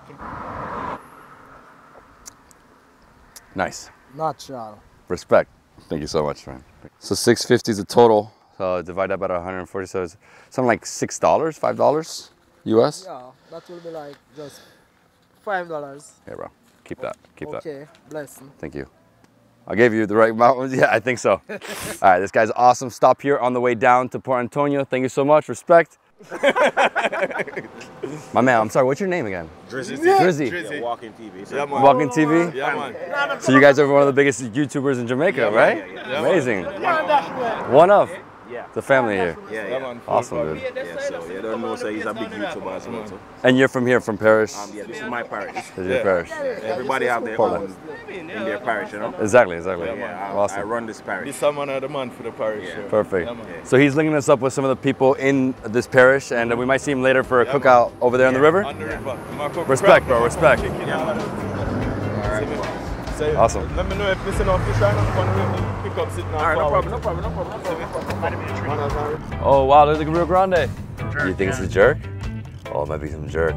Nice. Not shallow. Respect. Thank you so much, friend. So 650 is the total. So divide that by 140, so it's something like $6, $5 US? Yeah, that will be like just $5. Yeah, bro, keep that, keep that. Okay, blessing. Thank you. I gave you the right amount. Yeah, I think so. All right, this guy's awesome. Stop here on the way down to Port Antonio. Thank you so much. Respect. My man, I'm sorry, what's your name again? Drizzy. Drizzy. Yeah, Walking TV. Yeah, Walking TV? Yeah, man. So you guys are one of the biggest YouTubers in Jamaica, yeah, right? Yeah, yeah, yeah. Amazing. Yeah. One of. Yeah. The family here. Yeah, yeah. Awesome, dude. Yeah, so you don't know, so he's a big YouTuber as well. So. And you're from here, from Paris? Yeah, this is my parish. This is your parish. Yeah, everybody have their own in their parish, you know? Exactly, exactly. Yeah, awesome. I run this parish. This someone of the month for the parish. Yeah. Yeah. Perfect. Yeah, so he's linking us up with some of the people in this parish, and we might see him later for a cookout over there on the river. On the river. Respect, bro, respect. Awesome. Let me know if missing off fish right pick up sitting on. Alright, no problem, no problem, no problem, no problem. Oh wow, there's like a Rio Grande. Jerk, you think it's a jerk? Oh, it might be some jerk.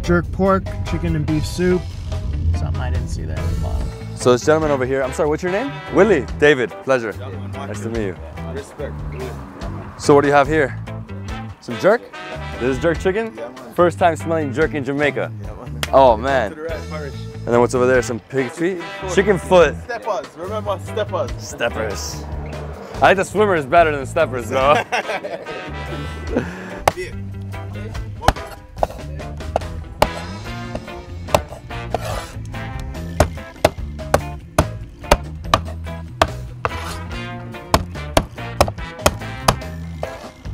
Jerk pork, chicken and beef soup. Something I didn't see that in the bottom. So this gentleman over here, I'm sorry, what's your name? Willie. David, pleasure. Nice to meet you. Respect. So what do you have here? Some jerk? This is jerk chicken? First time smelling jerk in Jamaica. Oh man. And then what's over there? Some pig feet? Chicken foot. Steppers, remember steppers. Steppers. I like the swimmers better than steppers though.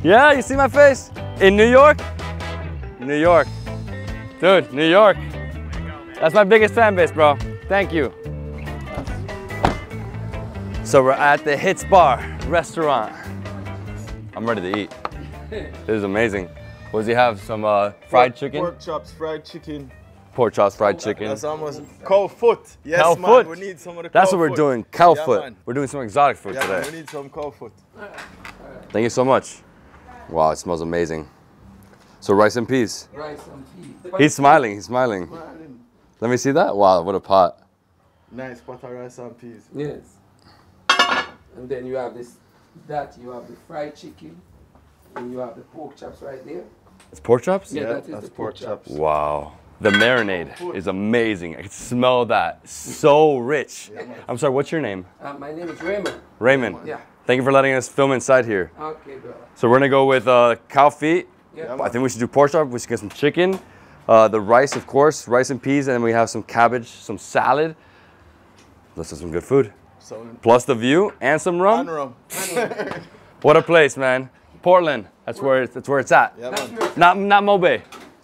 Yeah, you see my face? In New York? New York. Dude, New York. That's my biggest fan base, bro. Thank you. So we're at the Hits Bar restaurant. I'm ready to eat. This is amazing. What does he have? Some fried chicken? Pork chops, fried chicken. Pork chops, fried chicken. That's almost cow foot. Yes, cow man, foot. We need some of the that's cow what we're doing, cow foot. Man. We're doing some exotic food today. Man, we need some cow foot. Thank you so much. Wow, it smells amazing. So rice and peas. Rice and peas. He's smiling, he's smiling. Let me see that. Wow, what a pot. Nice pot of rice and peas. Yes. And then you have this, that you have the fried chicken, and you have the pork chops right there. It's pork chops? Yeah, that's the pork chops. Wow. The marinade is amazing. I can smell that. So rich. Yeah, I'm sorry, what's your name? My name is Raymond. Raymond. Yeah. Thank you for letting us film inside here. Okay, bro. So we're gonna go with cow feet. Yeah. I think we should do pork chop. We should get some chicken. The rice, of course, rice and peas, and we have some cabbage, some salad. Let's have some good food. So, plus the view and some rum. And rum. What a place, man! Portland, that's where it's at. Yeah, not Mobe.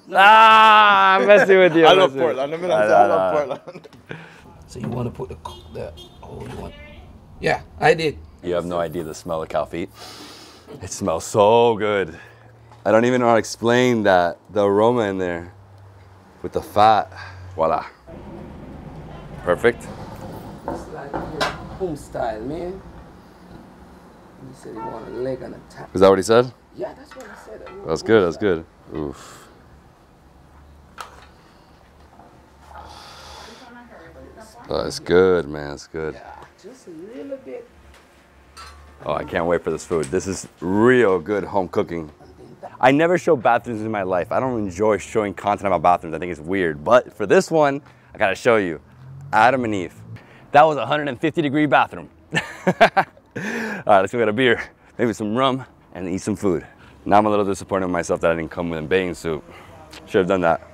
No. Ah, I'm messing with you. I love Portland. I love Portland. So you want to put the old one? Yeah, I did. You have no idea the smell of cow feet. It smells so good. I don't even know how to explain that the aroma in there. With the fat, voila. Perfect. It's like home style, man. He said he wanted a leg on the top. Is that what he said? Yeah, that's what he said. That's good, that's good. Oof. That's good, man, that's good. Yeah, just a little bit. Oh, I can't wait for this food. This is real good home cooking. I never show bathrooms in my life. I don't enjoy showing content about bathrooms. I think it's weird. But for this one, I gotta show you. Adam and Eve. That was a 150-degree bathroom. All right, let's go get a beer, maybe some rum, and eat some food. Now I'm a little disappointed in myself that I didn't come with a bathing suit. Should have done that.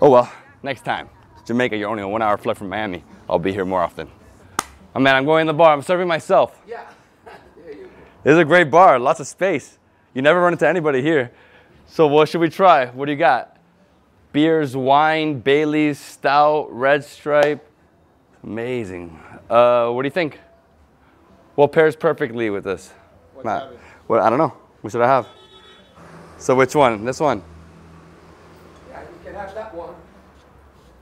Oh well, next time. Jamaica, you're only a 1-hour flight from Miami. I'll be here more often. Oh man, I'm going in the bar. I'm serving myself. Yeah. There you go. This is a great bar, lots of space. You never run into anybody here. So what should we try? What do you got? beers, wine, Bailey's, stout, red stripe. Amazing. What do you think? What pairs perfectly with this? Matt, well, I don't know. What should I have? So which one? This one? Yeah, you can have that one.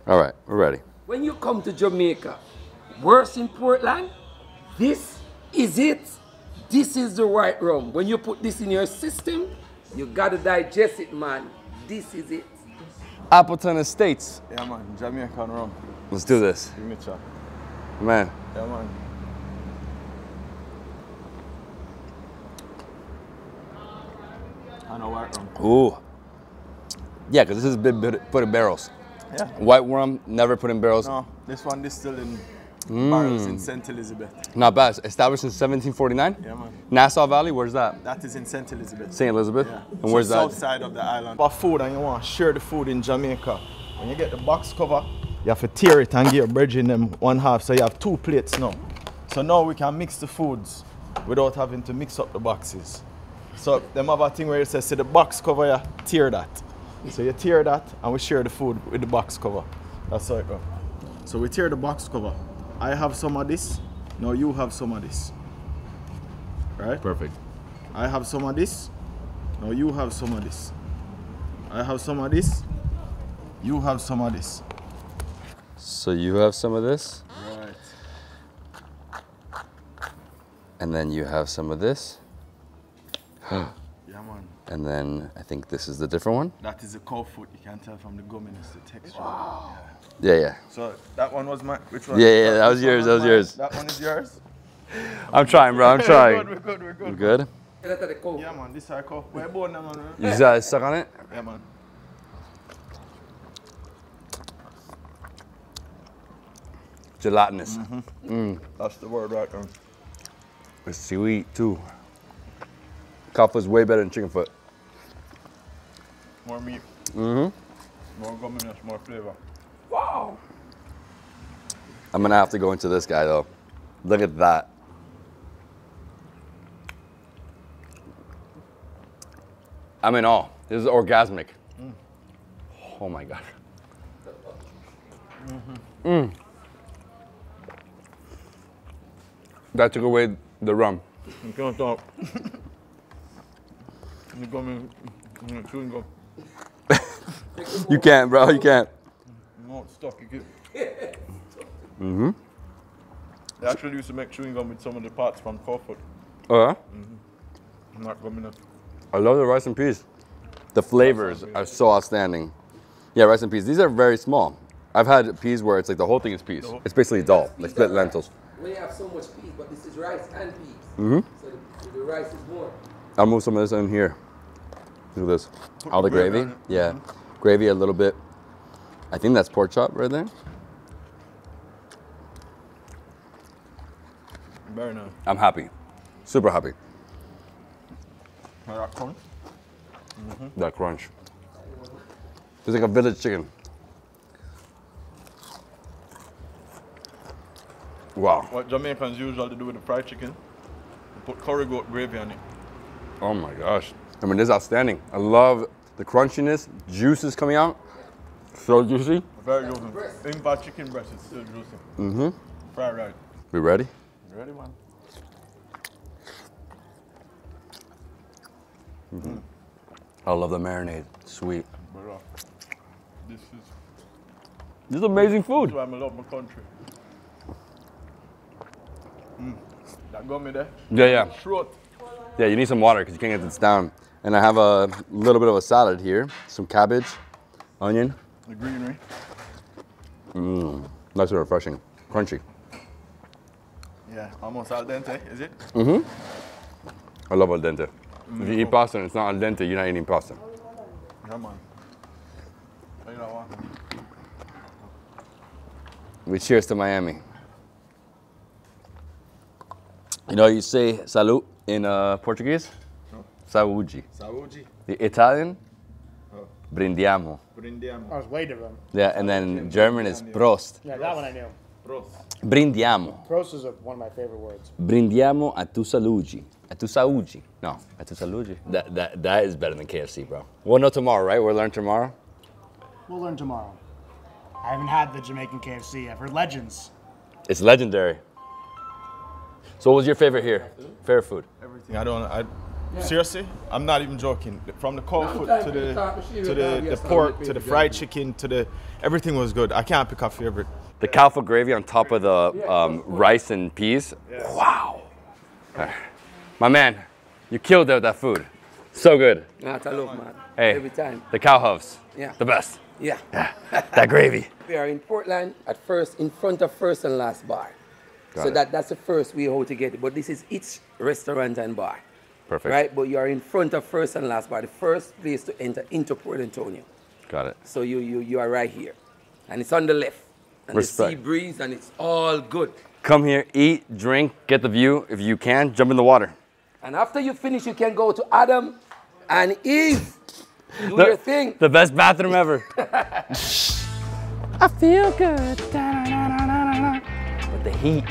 All right, we're ready. When you come to Jamaica, worse in Portland, this is it. This is the right rum. When you put this in your system, you gotta digest it, man. This is it. Appleton Estates. Yeah, man, Jamaican rum. Let's do this. Give me a chop. Man. Yeah, man. I know white rum. Ooh. Yeah, because this is put in barrels. Yeah. White rum, never put in barrels. No, this one distilled in barrels in St. Elizabeth. Not bad. Established in 1749? Yeah, man. Nassau Valley, where's that? That is in St. Elizabeth. St. Elizabeth? Yeah. And where's that? South side of the island. For food, and you want to share the food in Jamaica. When you get the box cover, you have to tear it and get bridge in them one half. So you have two plates now. So now we can mix the foods without having to mix up the boxes. So them have a thing where it says, see the box cover, you tear that. So you tear that and we share the food with the box cover. That's how it goes. So we tear the box cover. I have some of this, now you have some of this. Right? Perfect. I have some of this, now you have some of this. I have some of this, you have some of this. So you have some of this? Right. And then you have some of this? Yeah, man. And then I think this is the different one? That is the cold food. You can tell from the gumminess, the texture. Wow. Yeah. Yeah, yeah. So that one was mine. Which one? Yeah, yeah, that was yours, that was yours. That one is yours? I'm trying, bro, I'm trying. We're good, we're good, we're good. We're good? Yeah, man, this is our cold. We're born now, man. You guys suck on it? Yeah, man. Gelatinous. Mm-hmm. That's the word right there. It's sweet too. Cock foot's way better than chicken foot. More meat. Mm-hmm. More gumminess, more flavor. Wow. I'm gonna have to go into this guy though. Look at that. I'm in awe. This is orgasmic. Mm. Oh my God. Mm-hmm. Mm. That took away the rum. You can't talk. You got me chewing gum. You can't, bro. You can't. No, it's stuck. You can't. Mm-hmm. They actually used to make chewing gum with some of the parts from Crawford. Oh, yeah? Mm-hmm. I'm not coming up. I love the rice and peas. The flavors are so outstanding. Yeah, rice and peas. These are very small. I've had peas where it's like the whole thing is peas. It's basically dal, like split lentils. We have so much peas, but this is rice and peas. Mm-hmm. So the rice is more. I'll move some of this in here. Look at this. All the gravy. Yeah. Mm-hmm. Gravy a little bit. I think that's pork chop right there. Very nice. I'm happy. Super happy. That crunch. Mm-hmm. That crunch. It's like a village chicken. Wow. What Jamaicans usually do with the fried chicken, they put curry goat gravy on it. Oh my gosh. I mean, this is outstanding. I love the crunchiness, juices coming out. So juicy. Very juicy. Even by chicken breast, it's still juicy. Mm-hmm. Fried rice. We ready? Ready, man. Mm-hmm. I love the marinade. Sweet. This is amazing food. This is why I love my country. Mm. That gummy there. Yeah, yeah. Short. Yeah, you need some water because you can't get this down. And I have a little bit of a salad here. Some cabbage, onion. The greenery. Mmm, nice and refreshing. Crunchy. Yeah, almost al dente, is it? Mm-hmm. I love al dente. Mm-hmm. If you eat pasta and it's not al dente, you're not eating pasta. Come on. We cheers to Miami. You know, you say salud in Portuguese? No. Saúde. Saúde. The Italian? Oh. Brindiamo. Brindiamo. I was way different. Yeah, and then German is Prost. Yeah, that one I knew. Prost. Brindiamo. Prost is one of my favorite words. Brindiamo a tu saúde. A tu saúde. No, a tu saúde. That is better than KFC, bro. We'll know tomorrow, right? We'll learn tomorrow. We'll learn tomorrow. I haven't had the Jamaican KFC. I've heard legends. It's legendary. So what was your favorite here? Favorite food? Everything. Seriously, I'm not even joking. From the cold food to the pork, to the fried chicken, to the, everything was good. I can't pick a favorite. The cauliflower gravy on top of the rice and peas. Yeah. Wow. Right. My man, you killed it with that food. So good. Nah, look, man. Hey, every time. The cow hooves. Yeah. The best. Yeah. That gravy. We are in Portland at first, in front of First and Last Bar. Got it. That's the first way how to get it. But this is each restaurant and bar. Perfect. Right, but you are in front of First and Last Bar, the first place to enter into Port Antonio. Got it. So you are right here, and it's on the left, and the sea breeze, and it's all good. Come here, eat, drink, get the view. If you can, jump in the water. And after you finish, you can go to Adam and Eve. Do your thing. The best bathroom ever. I feel good. But the heat,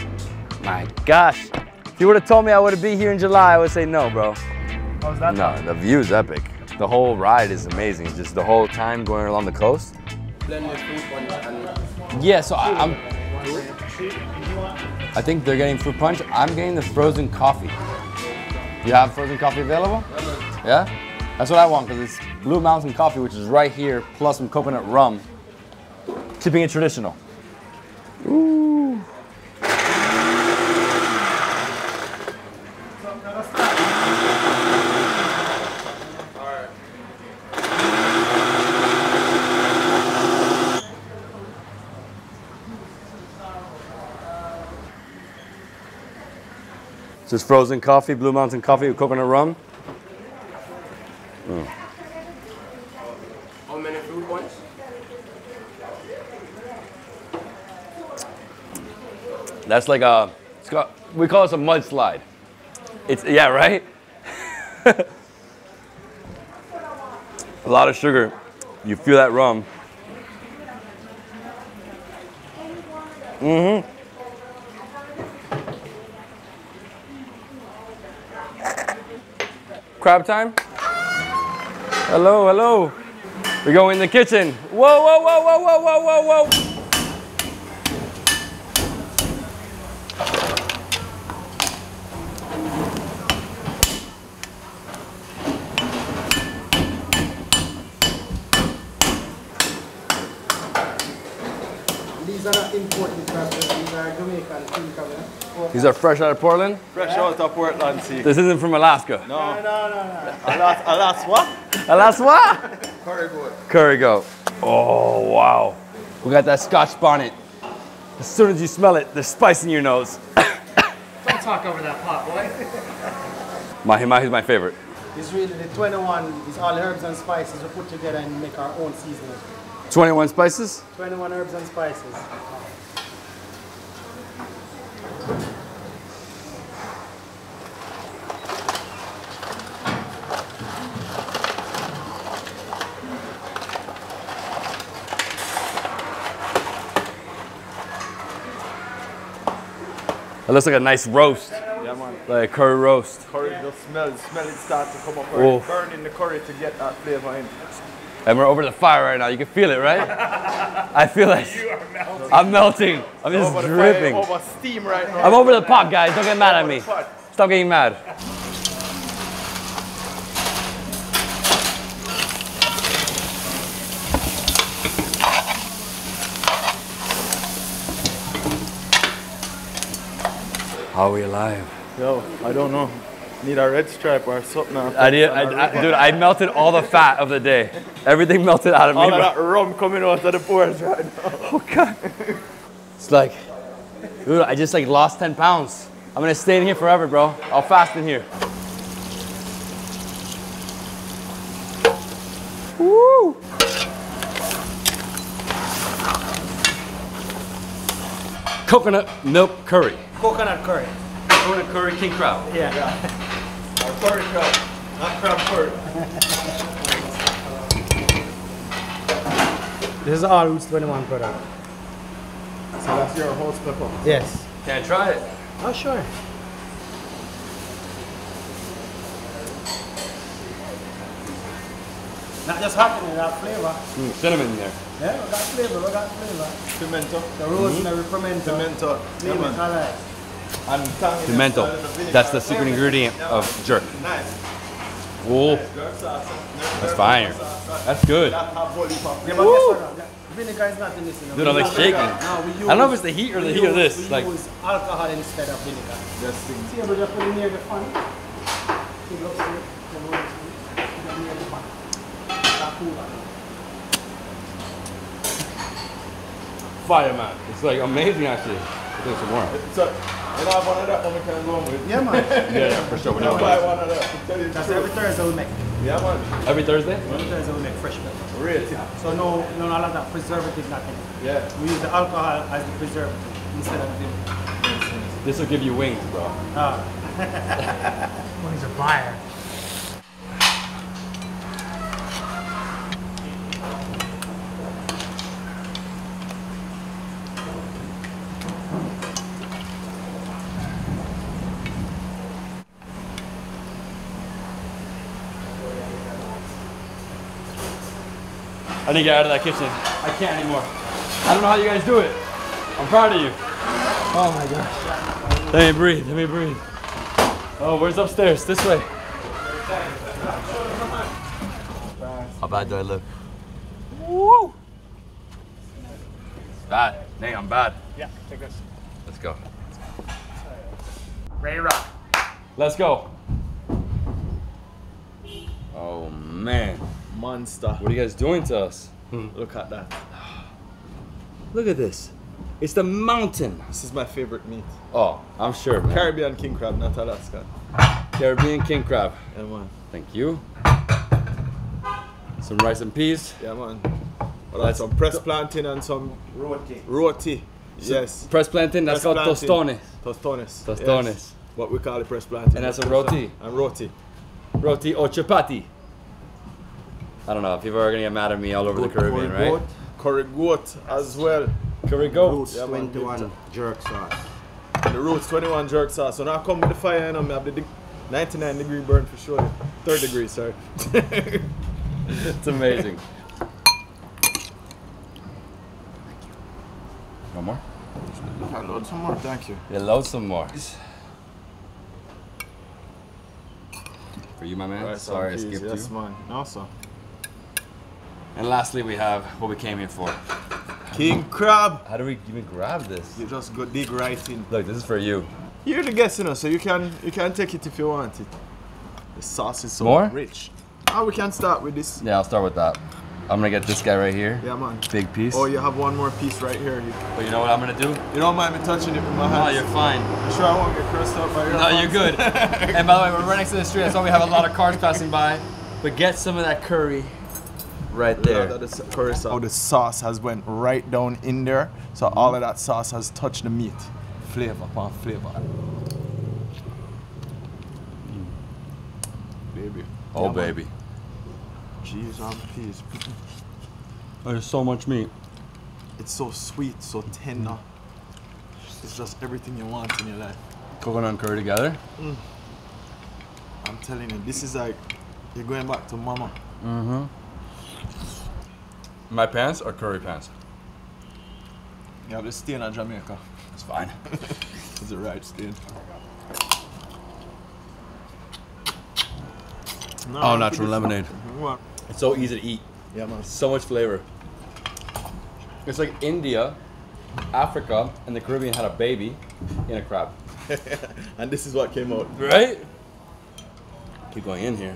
my gosh. If you would have told me I would have been here in July, I would say no, bro. How was that? No, the view's epic. The whole ride is amazing. Just the whole time going along the coast. Yeah, so I think they're getting fruit punch. I'm getting the frozen coffee. You have frozen coffee available? Yeah? That's what I want, because it's Blue Mountain Coffee, which is right here, plus some coconut rum. Keeping it traditional. Ooh. This is frozen coffee, Blue Mountain Coffee with coconut rum. Mm. How many fruit punch? That's like a, we call this a mudslide. It's, yeah, right? A lot of sugar. You feel that rum. Mm-hmm. Crab time? Hello, hello. We go in the kitchen. Whoa, whoa, whoa, whoa, whoa, whoa, whoa, whoa. These are not imported crabs, these are Jamaican. These are fresh out of Portland? Fresh out of Portland, see. This isn't from Alaska? No. No, no, no, no. Alaska? Curry goat. Curry goat. Oh, wow. We got that Scotch bonnet. As soon as you smell it, there's spice in your nose. Don't talk over that pot, boy. Mahi Mahi is my favorite. It's really the 21, it's all herbs and spices we put together and make our own seasoning. 21 spices? 21 herbs and spices. It looks like a nice roast, yeah, man. Like a curry roast. Curry, the smell it starts to come up, burning the curry to get that flavor in. And we're over the fire right now, you can feel it, right? I feel like you are melting. I'm melting, I'm just over dripping. Fire, over steam right now. I'm over the pot, guys, don't get mad at me. Stop getting mad. How are we alive? Yo, I don't know. Need a red stripe or something. Dude, I melted all the fat of the day. Everything melted out of me. All of that rum coming out of the pores right now. Oh, God. It's like, dude, I just like lost 10 pounds. I'm gonna stay in here forever, bro. I'll fast in here. Woo! Coconut milk curry. Coconut curry. Coconut curry, king crab. Yeah. Or curry crab, not crab curry. This is all Roots 21 product. So that's your whole pepper? Yes. Can I try it? Oh, sure. Not just happening, we got flavor. Cinnamon there. Yeah, we got flavor, Pimento. The rosemary, pimento. Pimento. I like. And pimento. That's the secret ingredient of jerk. Nice. Oh. That's fire. That's good. Vinegar is not in this. Dude, I'm like shaking. I don't know if it's the heat or the heat of this. Like alcohol instead of vinegar. See, we're just putting near the fun. Fire, man. It's like amazing, actually. There's some more. So, you know, one of that we can go with. Yeah, man. yeah, for sure. We don't buy one of that. That's every Thursday we make. Yeah, man. Every Thursday? Every Thursday we make fresh milk. Really? Yeah. So no, a lot of that preservative, nothing. Yeah. We use the alcohol as the preservative instead of the. This will give you wings, bro. Wings are fire. I need to get out of that kitchen. I can't anymore. I don't know how you guys do it. I'm proud of you. Oh my gosh. Let me breathe, Oh, where's upstairs? This way. How bad do I look? Woo! Bad. Nate, I'm bad. Yeah, take this. Let's go. Ready to rock. Let's go. Oh man. Monster. What are you guys doing to us? Look at that. Look at this. It's the mountain. This is my favorite meat. Oh, I'm sure. Man. Caribbean king crab, not Alaska. Caribbean king crab. Yeah, man. Thank you. Some rice and peas. Yeah, man. Well, that's some pressed plantain and some roti. So yes. Pressed plantain. That's called tostones. Tostones. Yes. What we call it, pressed plantain. And that's a roti. And roti. Roti or chapati. I don't know, people are gonna get mad at me all over the Caribbean, right? Curry goat as well. Curry goat. Roots 21 jerk sauce. The Roots 21 jerk sauce. So now I come with the fire and I have the 99 degree burn for sure. 3rd degree, sorry. It's amazing. No more? I load some more, thank you. Yeah, load some more. For you, my man. Right, sorry, I skipped you. Man. Awesome. And lastly, we have what we came here for. King crab. How do we even grab this? You just go dig right in. Look, this is for you. You're the guest, you know, so you can take it if you want it. The sauce is so rich. Oh, we can start with this. Yeah, I'll start with that. I'm gonna get this guy right here. Yeah, man. Big piece. Oh, you have one more piece right here. But you know what I'm gonna do? You don't mind me touching it with my hands. No, you're fine. I'm sure I won't get crossed up by your hands. No, you're good. And by the way, we're right next to the street. That's why we have a lot of cars passing by. But get some of that curry. Right there. Oh, the sauce has went right down in there, so all of that sauce has touched the meat. Flavor upon flavor. Baby. Oh, yeah, baby. Cheese on peas. There's so much meat. It's so sweet, so tender. It's just everything you want in your life. Coconut and curry together? I'm telling you, this is like, you're going back to mama. My pants are curry pants. Yeah, this stain on Jamaica. It's fine. It's the right stain. No, oh, natural lemonade. It's so easy to eat. Yeah, man. So much flavor. It's like India, Africa, and the Caribbean had a baby in a crab. And this is what came out. Right? Keep going in here.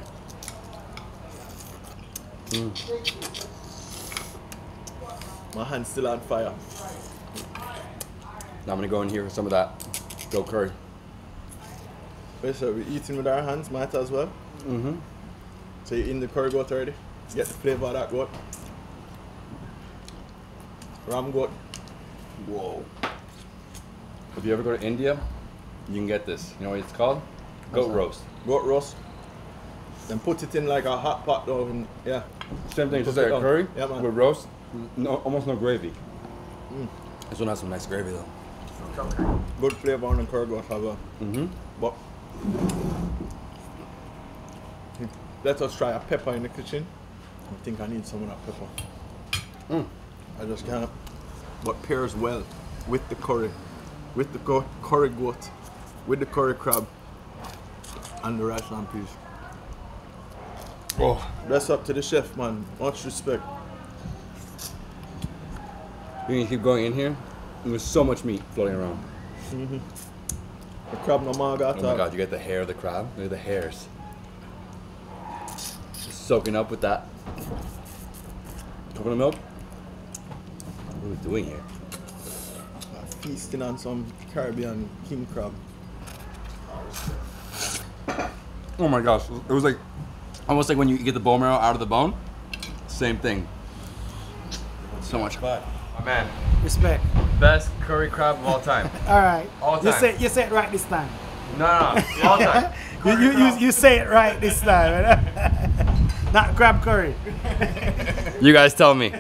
My hand's still on fire. Now I'm gonna go in here for some of that goat curry. Wait, so we're eating with our hands, might as well? So you're in the curry goat already? Get the flavor of that goat. Ram goat. Whoa. If you ever go to India, you can get this. You know what it's called? Goat roast. Goat roast. Then put it in like a hot pot though. And yeah. Same thing, just like a curry with roast. No, almost no gravy. This one has some nice gravy though. Good flavor on the curry goat as well. But let us try a pepper in the kitchen. I think I need some of that pepper. I just can't. But pairs well with the curry, with the curry goat, with the curry crab, and the rice and peas. Oh, that's up to the chef, man. Much respect. You're gonna keep going in here? There's so much meat floating around. The crab namagata. Oh my god, you get the hair of the crab? Look at the hairs. Just soaking up with that coconut milk. What are we doing here? Feasting on some Caribbean king crab. Oh my gosh, it was like almost like when you get the bone marrow out of the bone. Same thing. So much. But my man, respect. Best curry crab of all time. All right. All time. You say it right this time. No, no, no. All time. you say it right this time. Not crab curry. You guys tell me.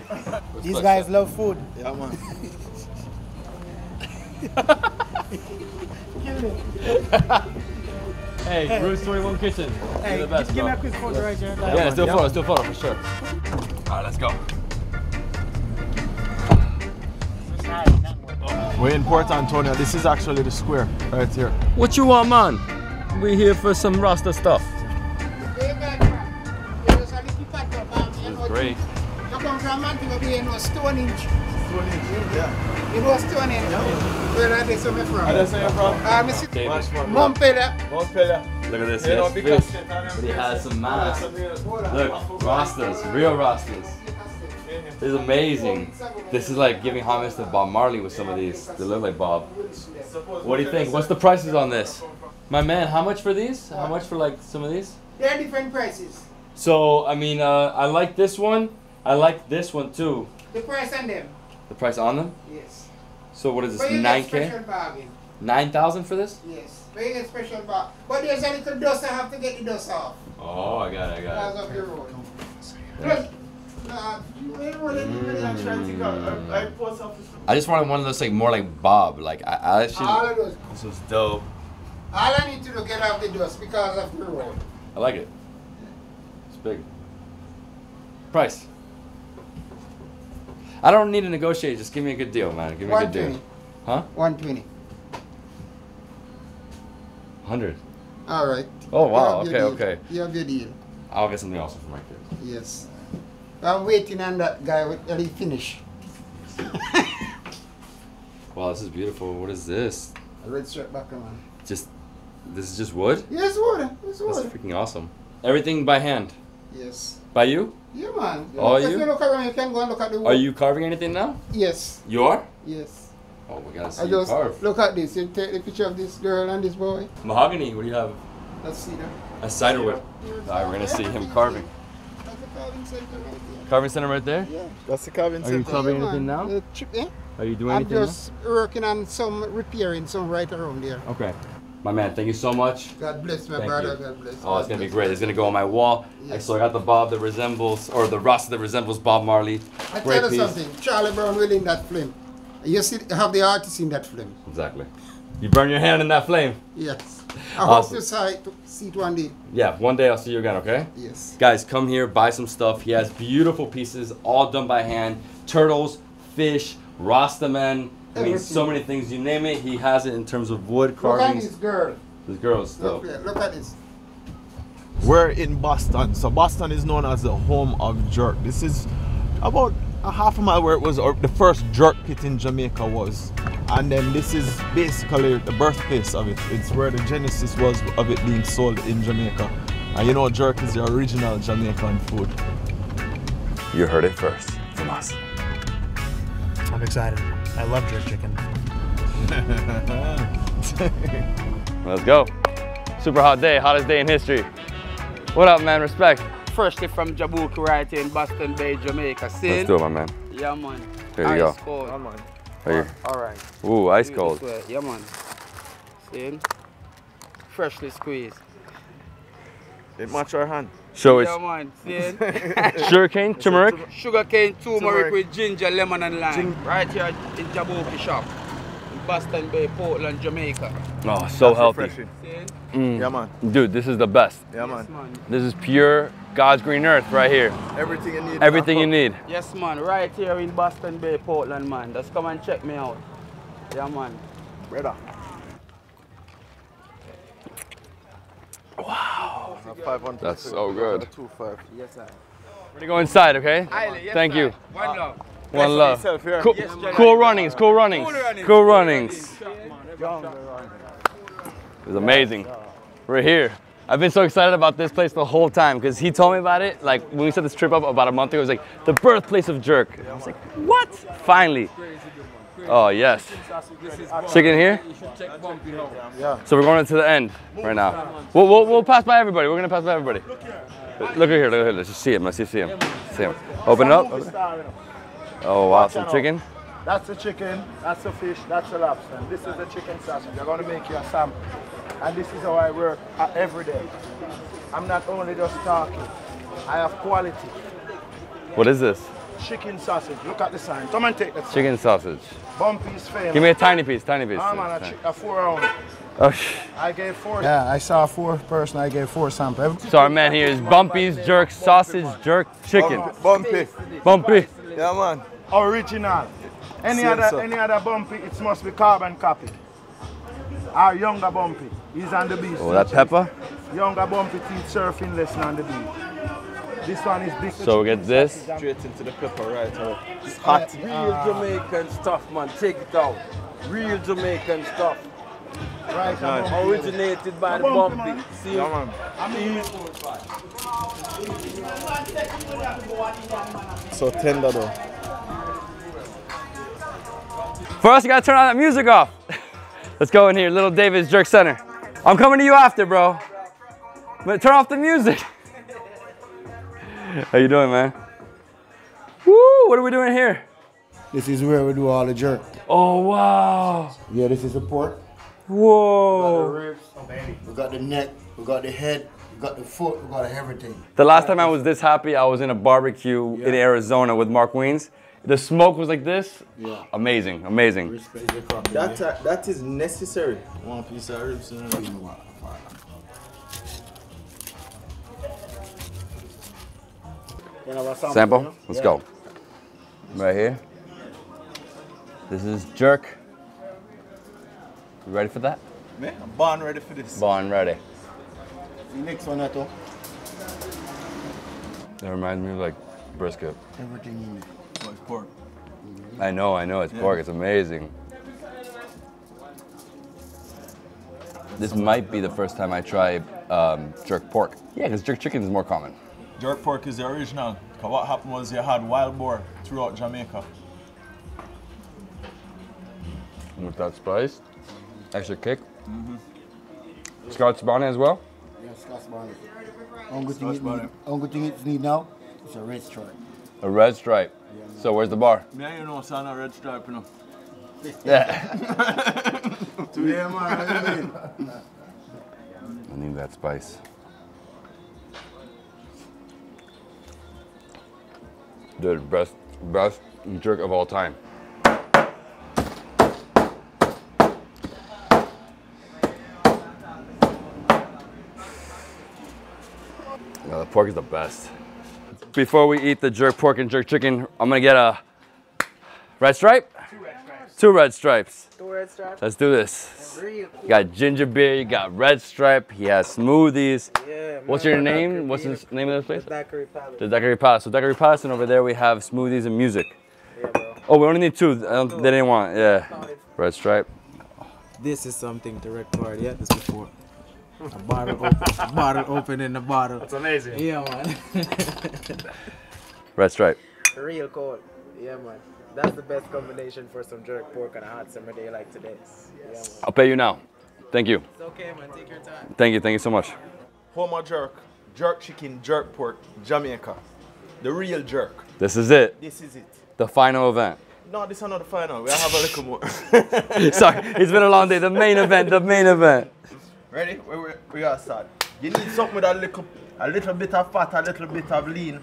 These guys love food. Yeah, man. Kill it. Hey, Bruce 21 Kitchen. Hey, you're the best, give me a quick photo right here. Yeah, let's do a photo, let's do a photo for sure. Alright, let's go. We're in Port Antonio. This is actually the square right here. What you want, man? We're here for some Rasta stuff. It's great. Stonehenge, yeah. It was Stonehenge. Yeah. Where are they from? Montpellier. Montpellier. Look at this. Yes, fish. He has some mad. Look, Rastas, real Rastas. This is amazing. This is like giving homage to Bob Marley with some of these. They look like Bob. What do you think? What's the prices on this? My man, how much for these? How much for like some of these? There are different prices. So, I mean, I like this one. I like this one too. The price on them. The price on them? Yes. So what is this, 9K? 9,000 for this? Yes. Very special bargain. But there's a little dust, I have to get the dust off. Oh, I got it, I got it. Because of the road. Yeah. I just wanted one of those, like, more like Bob. Like, I actually... All of those. This was dope. All I need to do is get off the dust because of the road. I like it. It's big. Price. I don't need to negotiate, just give me a good deal, man. Give me a good deal. Huh? 120. 100. Alright. Oh, wow. Okay, okay. You have your deal. I'll get something awesome for my kids. Yes. I'm waiting on that guy until he finish. Wow, this is beautiful. What is this? A red shirt back on. Just, this is just wood? Yes, wood. It's wood. That's freaking awesome. Everything by hand? Yes. By you? Yeah, man. Oh, you? Look around, you can go and look at the wood. Are you carving anything now? Yes. You are? Yes. Oh, we gotta see you carve. Look at this. You take the picture of this girl and this boy. Mahogany, what do you have? That's cedar. A cider wood. Alright, we're gonna see him carving. That's the carving center right there. Carving center right there? Yeah. That's the carving center. Are you carving anything now? Are you doing anything now? I'm just working on some repairing, some right around there. Okay. My man, thank you so much. God bless my brother. God bless. Oh, it's gonna be great. It's gonna go on my wall. Yes. So I got the Bob that resembles, or the Rasta that resembles Bob Marley. I tell you something. Charlie Brown will in that flame. You see, have the artist in that flame. Exactly. You burn your hand in that flame. Yes. I awesome. Hope to see it one day. Yeah, one day I'll see you again. Okay. Yes. Guys, come here, buy some stuff. He has beautiful pieces, all done by hand. Turtles, fish, Rasta men. I mean, so many things. You name it, he has it in terms of wood carvings. Look at this girl. This girl's dope. Look at this. We're in Boston. So Boston is known as the home of jerk. This is about a half a mile where it was, or the first jerk pit in Jamaica was. And then this is basically the birthplace of it. It's where the genesis was of it being sold in Jamaica. And you know, jerk is the original Jamaican food. You heard it first from us. I'm excited. I love jerk chicken. Let's go. Super hot day, hottest day in history. What up, man? Respect. Freshly from Jabuki right here in Boston Bay, Jamaica. See? Let's do it, my man. Yeah, man. Here you go. Ice cold. Come on. Here. All right. Ooh, ice cold. Yeah, man. See? Freshly squeezed. It match our hand. So it's sugarcane, turmeric? Sugarcane, turmeric with ginger, lemon and lime. Right here in Jabuki shop. Boston Bay, Portland, Jamaica. Oh, so healthy. Mm. Yeah, man. Dude, this is the best. Yeah, man. Yes, man. This is pure God's green earth right here. Everything you need. Everything you need. Yes, man. Right here in Boston Bay, Portland, man. Just come and check me out. Yeah, man. Brother. Wow. That's so good. Yes, sir. We're going to go inside, okay? Yes, thank you. One love. One love. Cool, yes, cool runnings, cool runnings, cool runnings. It was amazing. We're here. I've been so excited about this place the whole time because he told me about it. Like when we set this trip up about a month ago, it was like the birthplace of jerk. I was like, what? Finally. Oh, yes. Chicken here? So we're going to the end right now. We'll pass by everybody. We're going to pass by everybody. Look here, look here. Let's just see him. Let's just see him. See him. Open it up. Oh, wow. Some chicken? That's the chicken. That's the fish. That's the lobster. And this is the chicken sausage. They're going to make you a sam. And this is how I work every day. I'm not only just talking. I have quality. What is this? Chicken sausage. Look at the sign. Come and take that. Chicken sausage. One piece famous. Give me a tiny piece, tiny piece. Oh, man, a 4-ounce. Oh, I gave 4. Yeah, I saw 4 person. I gave 4 samples. So our man here is Bumpy's Jerk Sausage Jerk Chicken. Bumpy. Bumpy. Yeah, man. Original. Any other Bumpy, it must be carbon copy. Our younger Bumpy, he's on the beach. Oh, that pepper? Younger Bumpy teach surfing lesson on the beach. This one is big. So we get this. Straight into the pepper, right? It's hot. Real Jamaican stuff, man. Take it out. Real Jamaican stuff. Right, man. Originated by the Bumpy. See? So tender, though. First, you gotta turn all that music off. Let's go in here, Little David's Jerk Center. I'm coming to you after, bro. But turn off the music. How you doing, man? Woo! What are we doing here? This is where we do all the jerk. Oh, wow. Yeah, this is the pork. Whoa. We got the ribs. Oh, baby. We got the neck. We got the head. We got the foot. We got everything. The last time I was this happy, I was in a barbecue in Arizona with Mark Weens. The smoke was like this. Yeah. Amazing, amazing. That is necessary. One piece of ribs and a little while. Sample, let's go. Right here. This is jerk. You ready for that? Man, I'm born ready for this. Born ready. The next one, Nato. That reminds me of like brisket. Everything in it. Oh, it's pork. I know, it's pork. It's amazing. This might be the first time I try jerk pork. Yeah, because jerk chicken is more common. Jerk pork is the original, because what happened was you had wild boar throughout Jamaica. And with that spice, extra kick. Scotch bonnet as well? Yeah, Scotch bonnet. Only thing it needs now is a red stripe. A red stripe? Yeah, so where's the bar? Yeah, you know, son, a red stripe, you know. Yeah. Today, man, I need that spice. The best jerk of all time. The pork is the best. Before we eat the jerk pork and jerk chicken, I'm gonna get a red stripe? 2 red stripes. 2 red stripes. Let's do this. You got ginger beer, you got red stripe, he has smoothies. Yeah, what's your name? What's the name of this place? The Daiquiri Palace. The Daiquiri Palace. So Daiquiri Palace, and over there we have smoothies and music. Yeah, bro. Oh, we only need 2. They didn't want, yeah. Red stripe. This is something direct party. Yeah, this before. A bottle open, bottle open in the bottle. That's amazing. Yeah, man. Red stripe. Real cold. Yeah, man. That's the best combination for some jerk pork on a hot summer day like today. Yeah, I'll pay you now. Thank you. It's okay, man. Take your time. Thank you so much. Homo jerk, jerk chicken, jerk pork, Jamaica. The real jerk. This is it. This is it. The final event. No, this is not the final. We'll have a little more. Sorry, it's been a long day. The main event, the main event. Ready? We gotta start. You need something with a little bit of fat, a little bit of lean.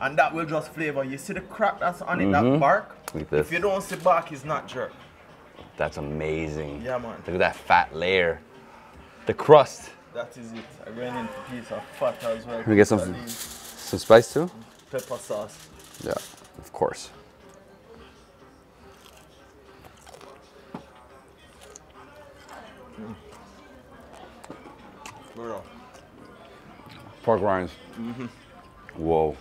And that will just flavor. You see the crack that's on it, that bark? Like this. If you don't see bark, it's not jerk. That's amazing. Yeah, man. Look at that fat layer. The crust. That is it. I'm going into piece of fat as well. Can we get some spice too? Pepper sauce. Yeah, of course. Mm. Bro. Pork rinds. Mm-hmm. Whoa.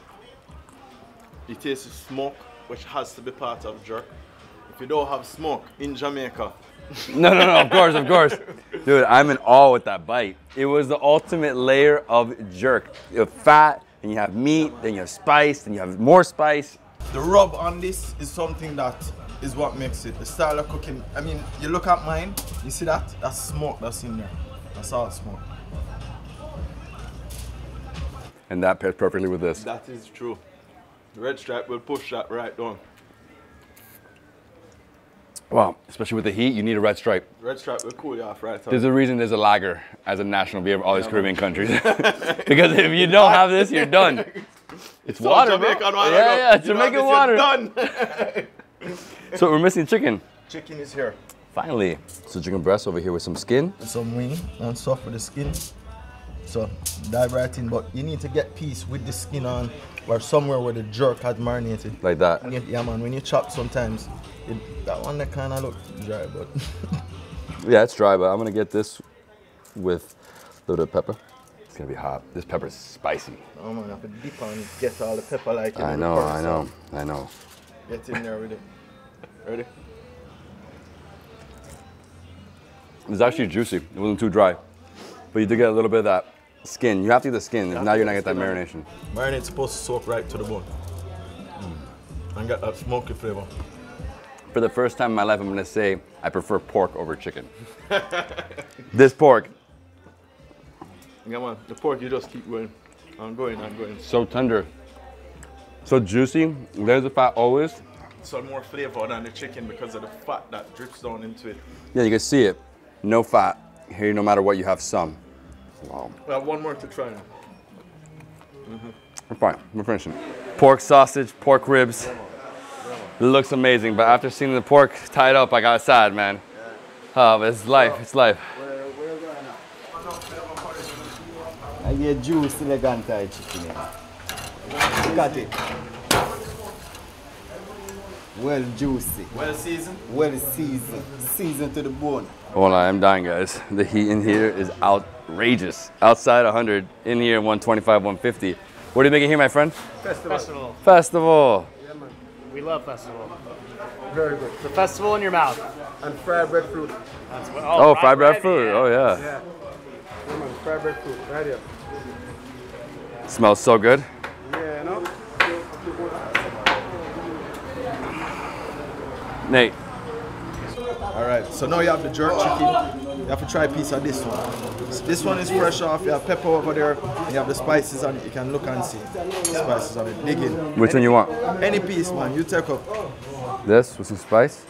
It tastes smoke, which has to be part of jerk. If you don't have smoke in Jamaica. No, of course, of course. Dude, I'm in awe with that bite. It was the ultimate layer of jerk. You have fat, and you have meat, then you have spice, then you have more spice. The rub on this is something that is what makes it. The style of cooking. I mean, you look at mine, you see that? That's smoke that's in there. That's all smoke. And that pairs perfectly with this. That is true. The red stripe will push that right down. Wow, especially with the heat, you need a red stripe. Red stripe will cool you off right away. There's a reason there's a lager as a national beer of all these Caribbean countries. Because if you don't have this, you're done. It's water, Jamaican water. Yeah, Jamaican water. Done. So we're missing chicken. Chicken is here. Finally. So chicken breast over here with some skin. Some wing and stuff with the skin. So dive right in, but you need to get piece with the skin on or somewhere where the jerk had marinated. Like that? Yeah, man, when you chop sometimes, that one that kind of looks dry, but. Yeah, it's dry, but I'm gonna get this with a little bit of pepper. It's gonna be hot. This pepper is spicy. Oh man, I put deep on it, get all the pepper like it. I know. Get in there with it. Ready? It's actually juicy, it wasn't too dry. But you do get a little bit of that skin. You have to get the skin, if not you're not gonna get that marination. Marinate's supposed to soak right to the bone. Mm. And get that smoky flavor. For the first time in my life, I'm gonna say I prefer pork over chicken. This pork. Yeah, man, the pork you just keep going. I'm going. So tender, so juicy. There's the fat always. So more flavor than the chicken because of the fat that drips down into it. Yeah, you can see it. No fat. Here, no matter what, you have some. Wow. We have one more to try now. Mm-hmm. We're fine. We're finishing. Pork sausage, pork ribs. It looks amazing, but after seeing the pork tied up, I got sad, man. Yeah. But it's life. It's life. Where are we going now? I get juice elegant chicken. Cut it. Well juicy. Well seasoned. Well seasoned. Seasoned to the bone. Hold on, I'm dying, guys. The heat in here is outrageous. Outside 100, in here 125, 150. What are you making here, my friend? Festival. Festival. Yeah, man. We love festival. Very good. The festival in your mouth. And fried bread fruit. That's what, fried bread fruit. Yeah. Oh, yeah. Yeah. Yeah, man, fried bread fruit. Right here. It smells so good. Yeah, no? Nate. All right, so now you have the jerk chicken. You have to try a piece of this one. So this one is fresh off. You have pepper over there. You have the spices on it. You can look and see the spices on it. Dig in. Which one you want? Any piece, man. You take up. This with some spice?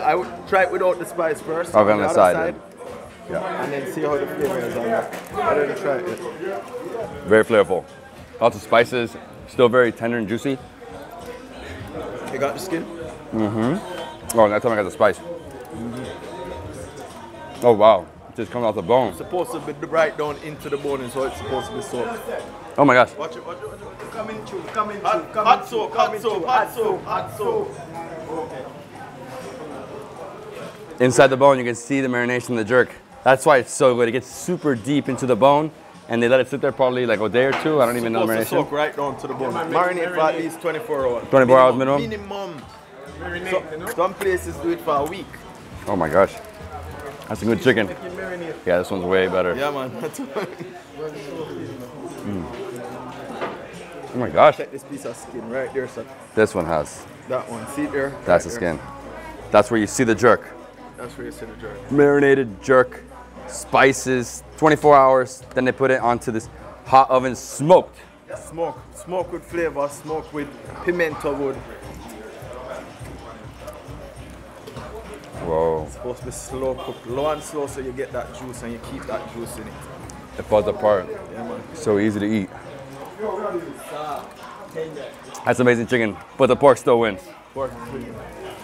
I would try it without the spice first. Okay, on the side. Yeah. And then see how the flavor is on that. I already tried it. Very flavorful. Lots of spices. Still very tender and juicy. You got the skin? Mm-hmm. Oh, that's how I got the spice. Mm-hmm. Oh, wow. It just comes out the bone. It's supposed to be right down into the bone, and so it's supposed to be soaked. Oh, my gosh. Watch it, watch it, watch it. Coming through. Hot soak. Okay. Inside the bone, you can see the marination of the jerk. That's why it's so good. It gets super deep into the bone. And they let it sit there probably like a day or two. I don't even know marination. It's supposed to soak right down to the bone. Yeah, marinate for at least 24 hours. 24 hours minimum? Minimum. So, some places do it for a week. Oh my gosh. That's a good chicken. Yeah, this one's way better. Yeah, man. Oh my gosh. Check this piece of skin right there, sir. This one has. That one. See there? That's the skin. That's where you see the jerk. That's where you see the jerk. Marinated jerk, spices, 24 hours. Then they put it onto this hot oven, smoked. Smoke with flavor, smoke with pimento wood. Whoa. It's supposed to be slow cooked, low and slow, so you get that juice and you keep that juice in it. It falls apart. Yeah, man. So easy to eat. That's amazing chicken, but the pork still wins. Borg.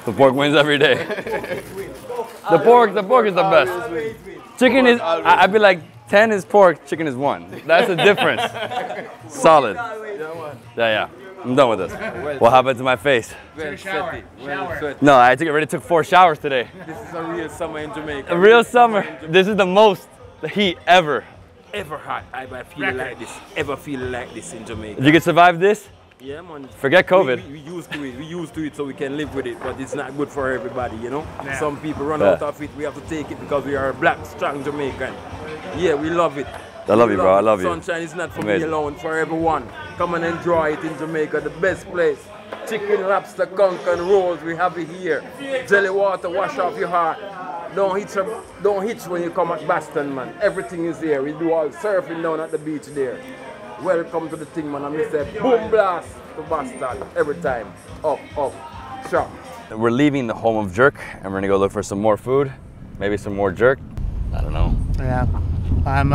The Borg wins every day. The Borg is the best. Chicken is, I'd be like, 10 is pork, chicken is 1. That's the difference. Solid. Yeah, yeah. I'm done with this. What happened to my face? Shower. No, I already took 4 showers today. This is a real summer in Jamaica. A real summer. This is the most heat ever. Ever hot. I feel like this. Ever feel like this in Jamaica. You can survive this? Yeah, man. Forget COVID. We used to it. We used to it, so we can live with it. But it's not good for everybody, you know. Yeah. Some people run out of it. We have to take it because we are black, strong Jamaican. Yeah, we love it. I love you, bro. I love you. Sunshine is not for me alone, for everyone. Come and enjoy it in Jamaica, the best place. Chicken, lobster, conch, and rolls. We have it here. Jelly water, wash off your heart. Don't hitch when you come at Boston, man. Everything is here. We do all surfing down at the beach there. Welcome to the thing, man. I'm say boom blast to Boston every time. Up, up, shop. We're leaving the home of jerk, and we're gonna go look for some more food, maybe some more jerk. I don't know. Yeah, I'm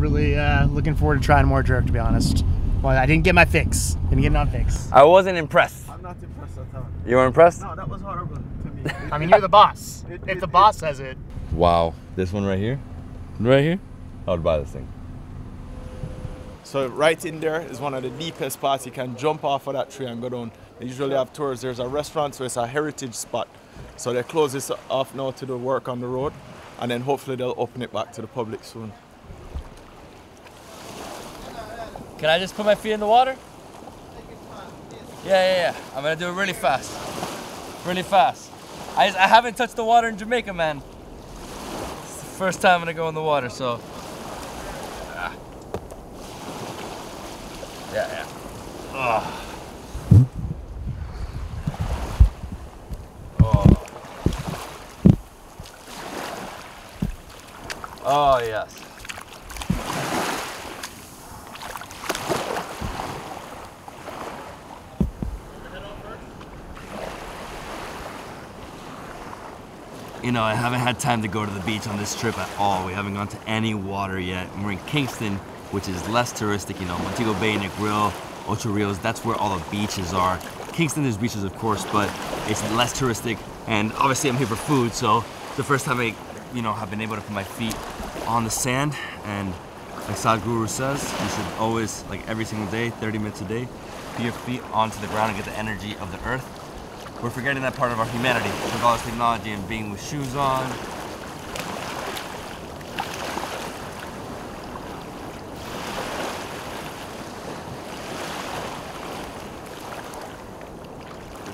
really looking forward to trying more jerk, to be honest. Well, I didn't get my fix. Didn't get my fix. I wasn't impressed. I'm not impressed at all. You were impressed? No, that was horrible to me. I mean, you're the boss. If the boss says it. Wow, this one right here, I would buy this thing. So right in there is one of the deepest parts. You can jump off of that tree and go down. They usually have tours. There's a restaurant, so it's a heritage spot. So they close this off now to the work on the road, and then hopefully they'll open it back to the public soon. Can I just put my feet in the water? Yeah. I'm gonna do it really fast. I haven't touched the water in Jamaica, man. It's the first time I'm gonna go in the water, so. Yeah. Oh, yes. You know, I haven't had time to go to the beach on this trip at all. We haven't gone to any water yet. We're in Kingston, which is less touristic, you know, Montego Bay, Negril, Ocho Rios, that's where all the beaches are. Kingston, there's beaches, of course, but it's less touristic, and obviously I'm here for food, so it's the first time I, you know, have been able to put my feet on the sand, and like Sadhguru says, you should always, like every single day, 30 minutes a day, put your feet onto the ground and get the energy of the earth. We're forgetting that part of our humanity, with all this technology and being with shoes on.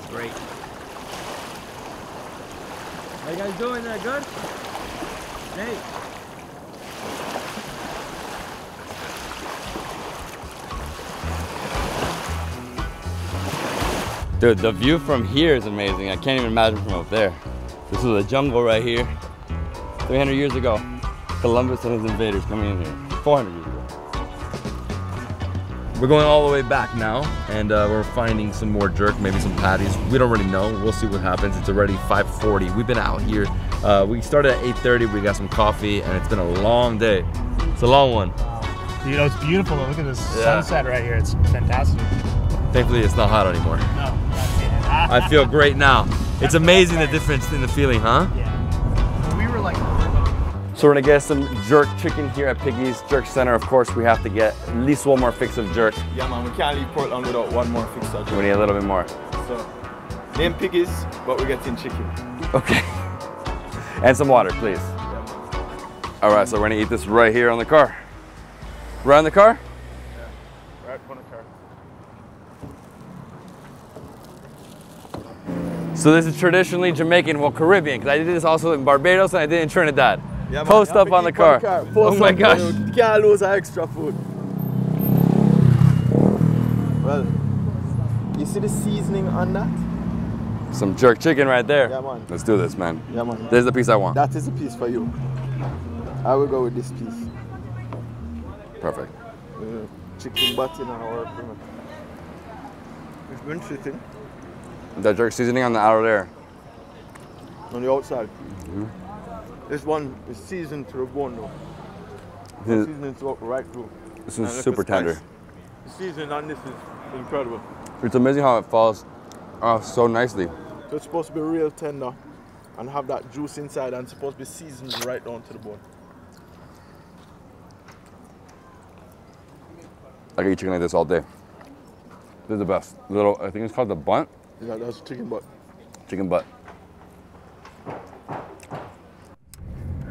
Great. How you guys doing there? Good? Hey. Dude, the view from here is amazing. I can't even imagine from up there. This is a jungle right here. 300 years ago, Columbus and his invaders coming in here. 400 years ago. We're going all the way back now, and we're finding some more jerk, maybe some patties. We don't really know. We'll see what happens. It's already 5:40. We've been out here. We started at 8:30. We got some coffee, and it's been a long day. It's a long one. Wow. You know, it's beautiful. Look at this sunset right here. It's fantastic. Thankfully, it's not hot anymore. No. I feel great now. It's amazing the difference in the feeling, huh? Yeah. We were like... So we're gonna get some jerk chicken here at Piggy's Jerk Center. Of course, we have to get at least one more fix of jerk. Yeah, man, we can't leave Portland without one more fix of jerk. We need a little bit more. So, name Piggy's, but we're getting chicken. Okay. And some water, please. Yeah. All right, so we're gonna eat this right here on the car. Right on the car? Yeah, right on the car. So this is traditionally Jamaican, well, Caribbean, because I did this also in Barbados and I did in Trinidad. Yeah, post up on the car. Oh my gosh. You can't lose our extra food. Well, you see the seasoning on that? Some jerk chicken right there. Yeah, man. Let's do this, man. Yeah, man. This is the piece I want. That is the piece for you. I will go with this piece. Perfect. Chicken butt in our cream. It's been chicken. The jerk seasoning on the outer layer. On the outside. Mm-hmm. This one is seasoned to the bone though. This seasoning to walk right through. This is super tender. The seasoning on this is incredible. It's amazing how it falls off so nicely. So it's supposed to be real tender and have that juice inside, and it's supposed to be seasoned right down to the bone. I can eat chicken like this all day. This is the best. Little, I think it's called the bunt. Yeah, that's chicken butt. Chicken butt.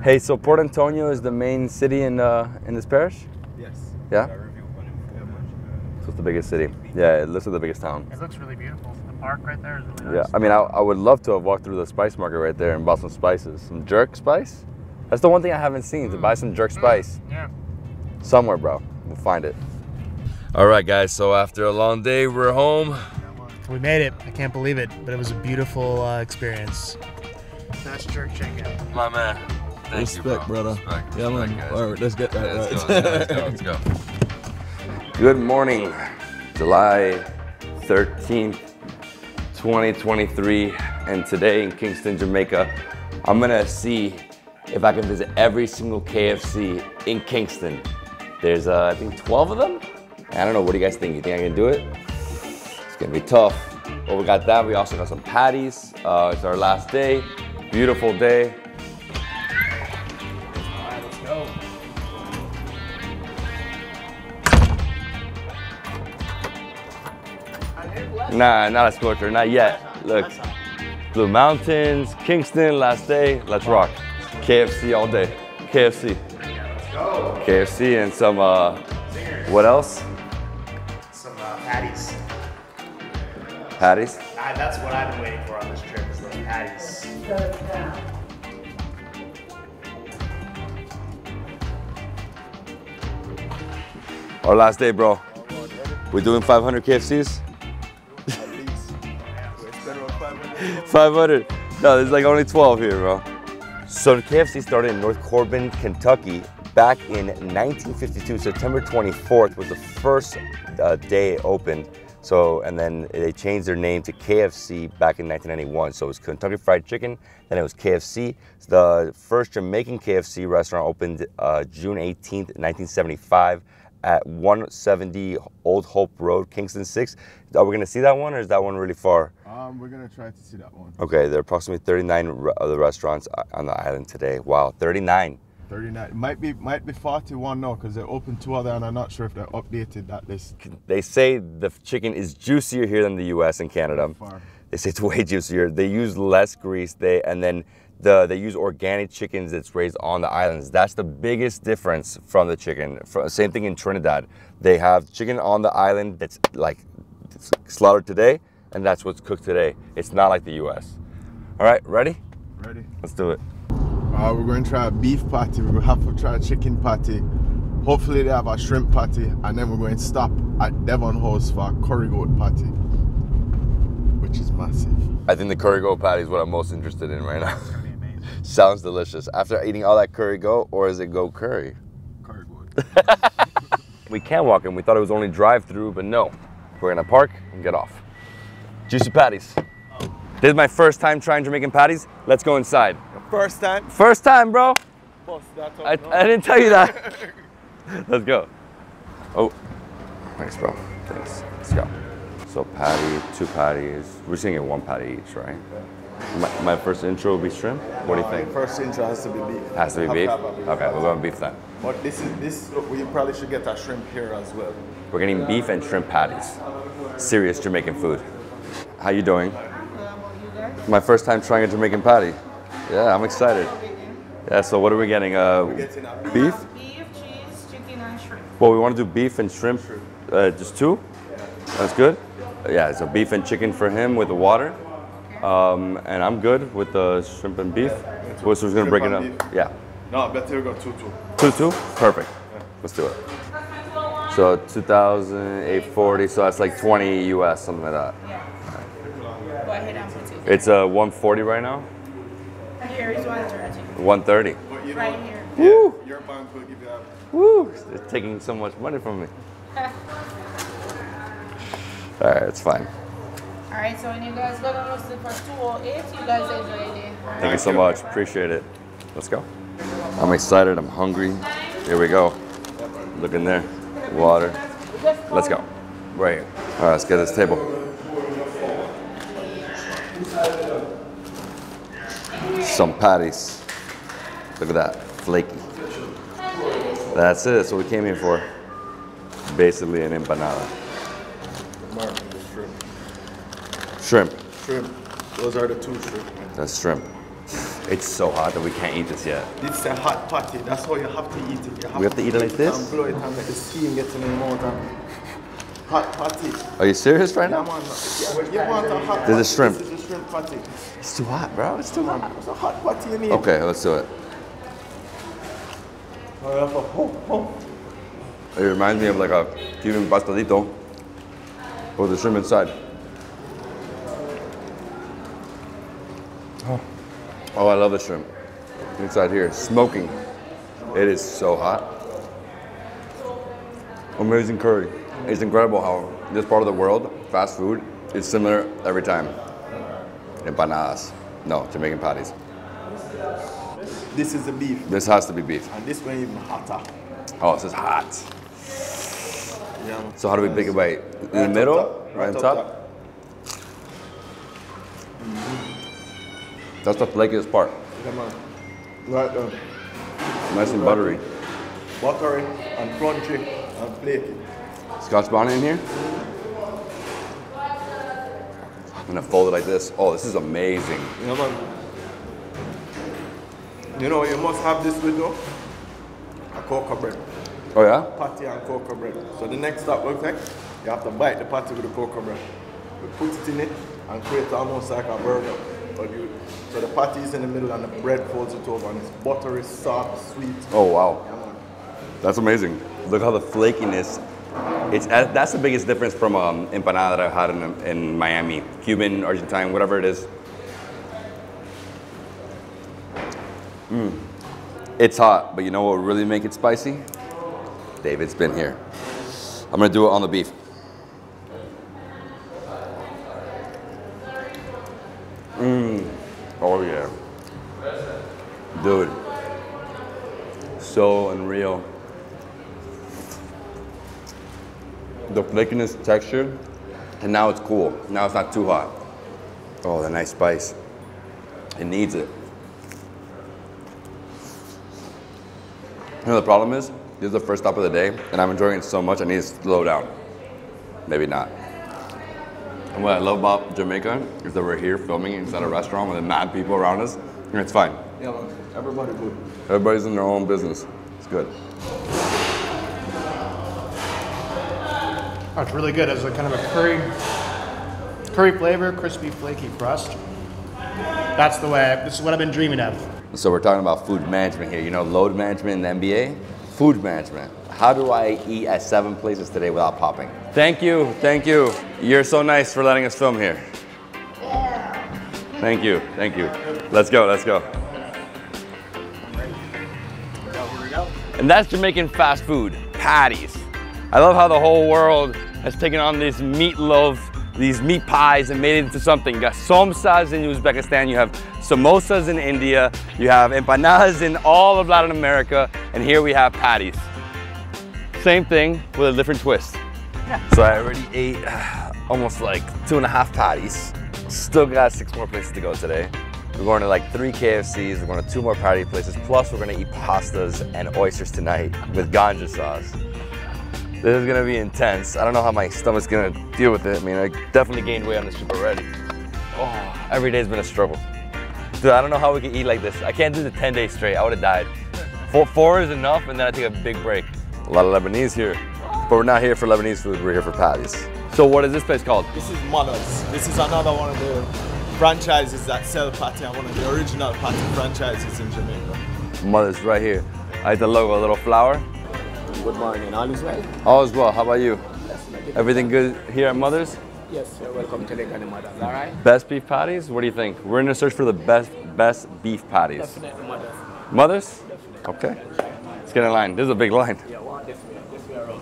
Hey, so Port Antonio is the main city in this parish? Yes. Yeah? So it's the biggest city. Yeah, it looks like the biggest town. It looks really beautiful. The park right there is really nice. Yeah, I mean, I would love to have walked through the spice market right there and bought some spices. Some jerk spice? That's the one thing I haven't seen, to buy some jerk spice. Yeah. Somewhere, bro. We'll find it. All right, guys, so after a long day, we're home. We made it. I can't believe it, but it was a beautiful experience. That's jerk chicken. My man. Thank you, bro. Respect, brother. Respect, yeah, man. All right, let's get that. Yeah, let's go. Good morning, July 13th, 2023, and today in Kingston, Jamaica, I'm gonna see if I can visit every single KFC in Kingston. There's, I think, 12 of them. I don't know. What do you guys think? You think I can do it? It's gonna be tough. Well, we got that. We also got some patties. It's our last day. Beautiful day. Nah, not a scorcher, not yet. Look, Blue Mountains, Kingston, last day, let's rock. KFC all day, KFC. KFC and some, what else? Some patties. Patties? That's what I've been waiting for on this trip, is like patties. Our last day, bro. We're doing 500 KFCs? 500. No, there's like only 12 here, bro. So KFC started in North Corbin, Kentucky back in 1952. September 24th was the first day it opened. So, and then they changed their name to KFC back in 1991. So it was Kentucky Fried Chicken, then it was KFC. The first Jamaican KFC restaurant opened June 18th, 1975 at 170 Old Hope Road, Kingston 6. Are we gonna see that one, or is that one really far? We're gonna try to see that one. Okay, there are approximately 39 of the restaurants on the island today. Wow, 39. 39, might be 41 now, because they opened two other, and I'm not sure if they're updated that list. They say the chicken is juicier here than the US and Canada. They say it's way juicier. They use less grease, and then they use organic chickens that's raised on the islands. That's the biggest difference from the chicken. Same thing in Trinidad. They have chicken on the island that's like slaughtered today, and that's what's cooked today. It's not like the US. All right, ready? Ready. Let's do it. We're going to try a beef patty. We're going to have to try a chicken patty. Hopefully they have a shrimp patty, and then we're going to stop at Devon House for a curry goat patty, which is massive. I think the curry goat patty is what I'm most interested in right now. Sounds delicious. After eating all that curry goat, or is it goat curry? Curry goat. We can walk in. We thought it was only drive-through, but no. We're gonna park and get off. Juicy patties. Oh. This is my first time trying Jamaican patties. Let's go inside. First time? First time, bro. Boss, that's I didn't tell you that. Let's go. Oh, thanks, bro. Thanks. Let's go. So patty, two patties. We're just gonna get one patty each, right? Yeah. My first intro will be shrimp. What do you think? First intro has to be beef. Has to be beef? Okay, we're going beef then. But this we probably should get that shrimp here as well. We're getting beef and shrimp patties. Serious Jamaican food. How you doing? I'm good. How about you guys? My first time trying a Jamaican patty. Yeah, I'm excited. Yeah, so what are we getting? Beef? Beef, cheese, chicken, and shrimp. Well, we want to do beef and shrimp. Just two? That's good? Yeah, so beef and chicken for him with the water. And I'm good with the shrimp and beef. Yeah, we're just gonna break it up. Beef. Yeah. No, I bet you got 2-2. 2-2? Perfect. Yeah. Let's do it. So 2,840. So that's like 20 US, something like that. Yeah. Right. It's 140 right now. Here is 130. 130. But you know, right here. Yeah, woo! Your bank will give you that. Woo! It's taking so much money from me. All right, it's fine. All right, so when you guys got on roasted for 208, you guys enjoyed it. Thank you so much. Appreciate it. Let's go. I'm excited. I'm hungry. Here we go. Look in there. Water. Let's go. Right here. All right, let's get this table. some patties. Look at that, flaky. That's it, that's what we came here for. Basically an empanada. Shrimp. Those are the two shrimp. That's shrimp. It's so hot that we can't eat this yet. It's a hot potty. That's how you have to eat it. We have to eat it like this? And blow it and let the steam get in the mouth. Hot potty. Are you serious right now? There's a shrimp. This is a shrimp potty. It's too hot, bro. It's too hot. It's a hot potty you need. Okay, let's do it. It reminds me of like a Cuban pastelito with the shrimp inside. Oh. Oh, I love the shrimp. Inside here, smoking. It is so hot. Amazing curry. It's incredible how this part of the world, fast food, is similar every time. Empanadas. No, Jamaican patties. This is the beef. This has to be beef. And this one even hotter. Oh, this is hot. Yeah. So how do we pick it by? In the middle? Right on top? That's the flakiest part. Right there. Nice and buttery. Buttery and crunchy and flaky. Scotch bonnet in here. I'm gonna fold it like this. Oh, this is amazing. Yeah, man. You know, you must have this with though. A cocoa bread. Oh yeah? Patty and cocoa bread. So the next step looks like you have to bite the patty with the cocoa bread. You put it in it and create almost like a burger. So the patty is in the middle and the bread folds it over and it's buttery, soft, sweet. Oh wow. Yeah. That's amazing. Look how the flakiness, that's the biggest difference from empanada that I've had in Miami. Cuban, Argentine, whatever it is. It's hot, but you know what will really make it spicy? David's been here. I'm gonna do it on the beef. Oh yeah. Dude. So unreal. The flakiness texture, and now it's cool. Now it's not too hot. Oh, the nice spice. It needs it. You know, the problem is, this is the first stop of the day, and I'm enjoying it so much, I need to slow down. Maybe not. And what I love about Jamaica is that we're here filming inside a restaurant with mad people around us, and it's fine. Yeah, look, everybody's good. Everybody's in their own business. It's good. Oh, it's really good. It's a kind of a curry flavor, crispy, flaky crust. That's the way. This is what I've been dreaming of. So we're talking about food management here. You know, load management in the NBA, food management. How do I eat at 7 places today without popping? Thank you, thank you. You're so nice for letting us film here. Yeah. Thank you, thank you. Let's go, let's go. And that's Jamaican fast food, patties. I love how the whole world has taken on this meatloaf, these meat pies, and made it into something. You got somsas in Uzbekistan, you have samosas in India, you have empanadas in all of Latin America, and here we have patties. Same thing with a different twist. Yeah. So I already ate almost like 2.5 patties. Still got 6 more places to go today. We're going to like 3 KFCs, we're going to 2 more patty places, plus we're going to eat pastas and oysters tonight with ganja sauce. This is going to be intense. I don't know how my stomach's going to deal with it. I mean, I definitely gained weight on this trip already. Oh, every day's been a struggle. Dude, I don't know how we can eat like this. I can't do the 10 days straight. I would have died. 4 is enough, and then I take a big break. A lot of Lebanese here, but we're not here for Lebanese food, we're here for patties. So what is this place called? This is Mother's. This is another one of the franchises that sell patty, and one of the original patty franchises in Jamaica. Mother's right here. I like the logo, a little flower. Good morning, all is well? All is well, how about you? Everything good here at Mother's? Yes, you're welcome to Lake and Mother's, all right? Best beef patties, what do you think? We're in the search for the best beef patties. Definitely Mother's. Mother's? Definitely. Okay, let's get in line. This is a big line. Yeah.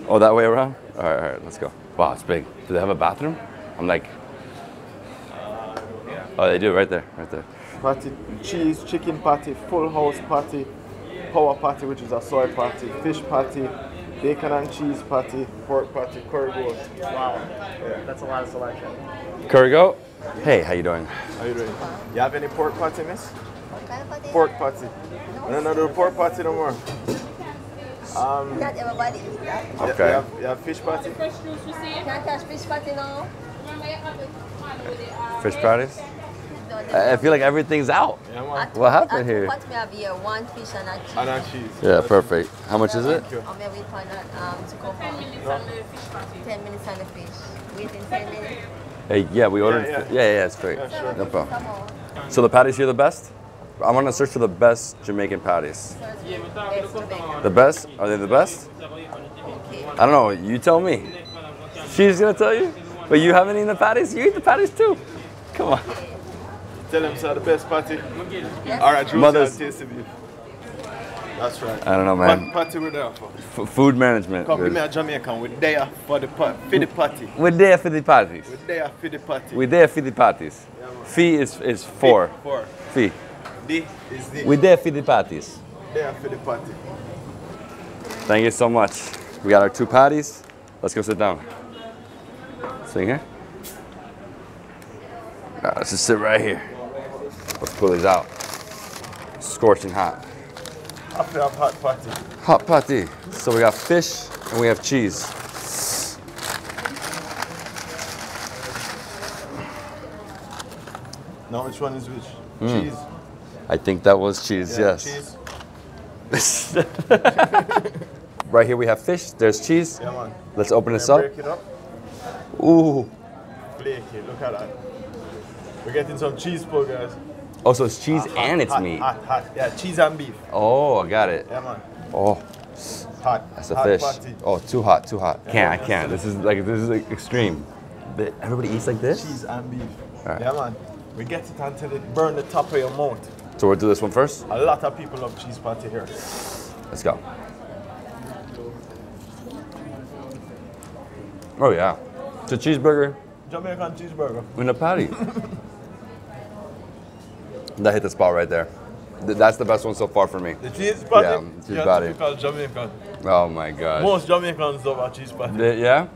Oh, that way around? Yes. All right, let's go. Wow, it's big. Do they have a bathroom? I'm like... yeah. Oh, they do, right there, right there. Patty, cheese, chicken patty, full house patty, power patty, which is a soy patty, fish patty, bacon and cheese patty, pork patty, curry goat. Wow, yeah. That's a lot of selection. Curry goat? Hey, how you doing? How you doing? You have any pork patty, miss? What kind of pork patty. No, no, do the pork patty no more. Not everybody is that. Okay. You have fish patty? Can't have fish patty now. Fish patties? I feel like everything's out. Yeah, what happened here? What we have here, one fish and a cheese. And a cheese. Yeah, perfect. How much is it? Maybe for that, to go for 10 minutes on the fish party. 10 minutes on the fish. Within 10 minutes. Hey, yeah, we ordered. Yeah, it's great. Yeah, sure. No problem. So the patties here are the best? I'm going to search for the best Jamaican patties. The best? Are they the best? Okay. I don't know. You tell me. She's going to tell you? But you haven't eaten the patties? You eat the patties too. Come on. Tell them, sir, the best patty. All right, Drew, Mother's tasted you. That's right. I don't know, man. Patty we're there for. Food management. Come here, Jamaican. We're there for the patty. We're there for the patties. We're there for the patties. We're there for the patties. Yeah, fee is four. Four. Fee. D is D. We're there for the patties. There for the patty. Thank you so much. We got our two patties. Let's go sit down. Sit here. All right, let's just sit right here. Let's pull these out. Scorching hot. Hot patty. Hot patty. So we got fish and we have cheese. Now which one is which? Cheese. I think that was cheese, yeah, yes. Cheese. Right here we have fish. There's cheese. Yeah, man. Let's open this up. Break it up. Ooh. Break it. Look at that. We're getting some cheese po, guys. Oh, so it's cheese and it's meat. Hot. Yeah, cheese and beef. Oh, I got it. Yeah, man. Oh, hot. That's a fish. Party. Oh, too hot. Yeah, I can't. This is like extreme. But everybody eats like this. Cheese and beef. All right. Yeah, man. We get it until it burn the top of your mouth. So we'll do this one first. A lot of people love cheese patty here. Let's go. Oh yeah, it's a cheeseburger. Jamaican cheeseburger. In a patty. That hit the spot right there. That's the best one so far for me. The cheese patty? Yeah, cheese patty. Typical Jamaican. Oh my God. Most Jamaicans love a cheese patty. Yeah?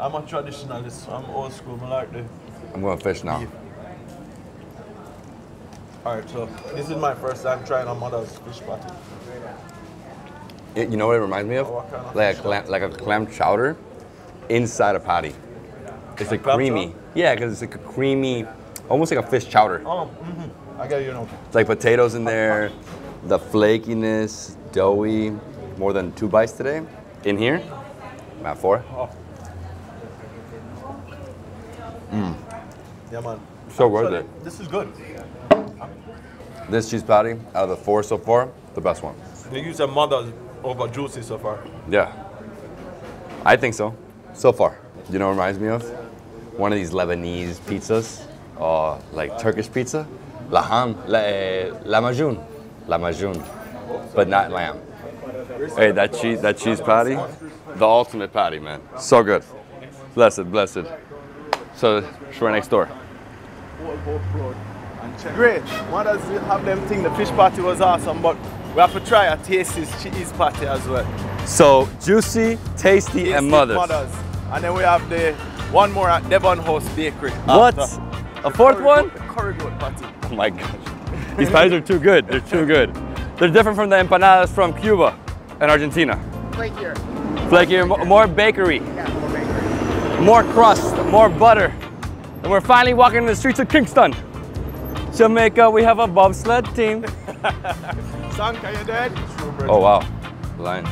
I'm a traditionalist. I'm old school. I like this. I'm going to fish now. Beef. All right, so this is my first time trying a mother's fish patty. You know what it reminds me of? Kind of like a clam chowder inside a patty. It's like creamy. Chowder? Yeah, because it's like a creamy, almost like a fish chowder. Oh, I got you now. It's like potatoes in there, the flakiness, doughy. More than 2 bites today. In here, I'm at 4. Oh. Mm. Yeah, man. So worth it. This is good. This cheese patty, out of the 4 so far, the best one. They use a mother over juicy so far. Yeah. I think so. So far. You know what it reminds me of? One of these Lebanese pizzas, or like Turkish pizza. Lahmacun. But not lamb. Hey, that cheese patty, the ultimate patty, man. So good. Blessed. So, we're next door. Great. What does it have them think? The fish patty was awesome, but we have to try a tasty cheese patty as well. So, juicy, tasty and mothers. And then we have the one more at Devon House Bakery. What? A fourth one? Curry goat patty. Oh my gosh. These patties are too good. They're too good. They're different from the empanadas from Cuba and Argentina. Flakier. Flakier, more bakery. Yeah, more bakery. More crust, more butter. And we're finally walking in the streets of Kingston, Jamaica. We have a bobsled team. Sank, are you dead? Oh wow, line.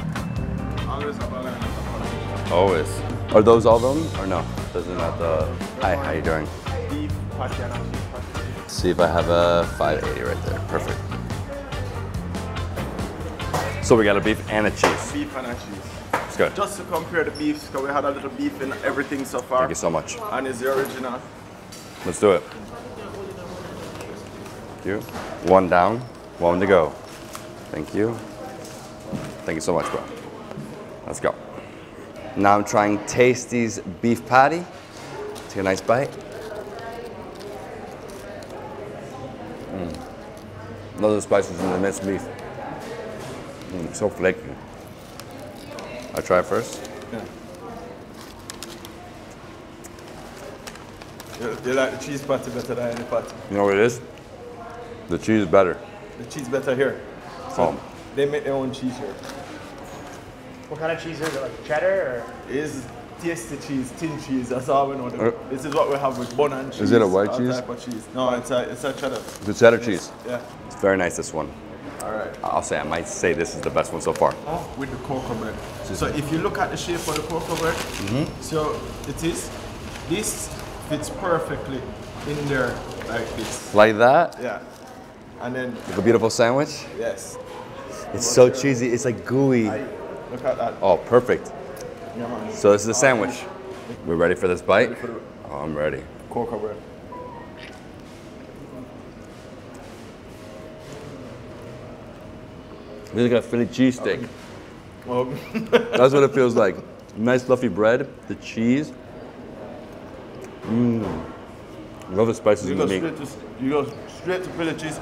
Always. Are those all of them or no? Doesn't matter. Hi, how you doing? Let's see if I have a 580 right there. Perfect. So we got a beef and a cheese. Beef and a cheese. It's good. Just to compare the beefs, because we had a little beef in everything so far. Thank you so much. And it's the original. Let's do it. Thank you. One down, one to go. Thank you. Thank you so much, bro. Let's go. Now I'm trying Tasty's beef patty. Take a nice bite. None of the spices in the minced beef. So flaky. I'll try it first. Yeah. You like the cheese patty better than any patty? You know what it is? The cheese is better. The cheese better here. So they make their own cheese here. What kind of cheese is it? Like cheddar or? It's tasty cheese, tin cheese. That's how we know them. This is what we have with bun and cheese. Is it a white cheese? Type of cheese? No, it's a cheddar. It's a cheddar cheese. Yeah. It's very nice, this one. All right. I might say this is the best one so far. Oh, with the cocoa bread. So if you look at the shape of the cocoa bread, so it is, this fits perfectly in there like this. Like that? Yeah. And then. Like a beautiful sandwich? Yes. It's so cheesy, it's like gooey. Look at that. Oh, perfect. Yeah, so this is the sandwich. We're ready for this bite? Oh, I'm ready. Cocoa bread. This is like a Philly cheesesteak. That's what it feels like. Nice fluffy bread, the cheese. Love the spices in the meat. You go straight to Philly cheese.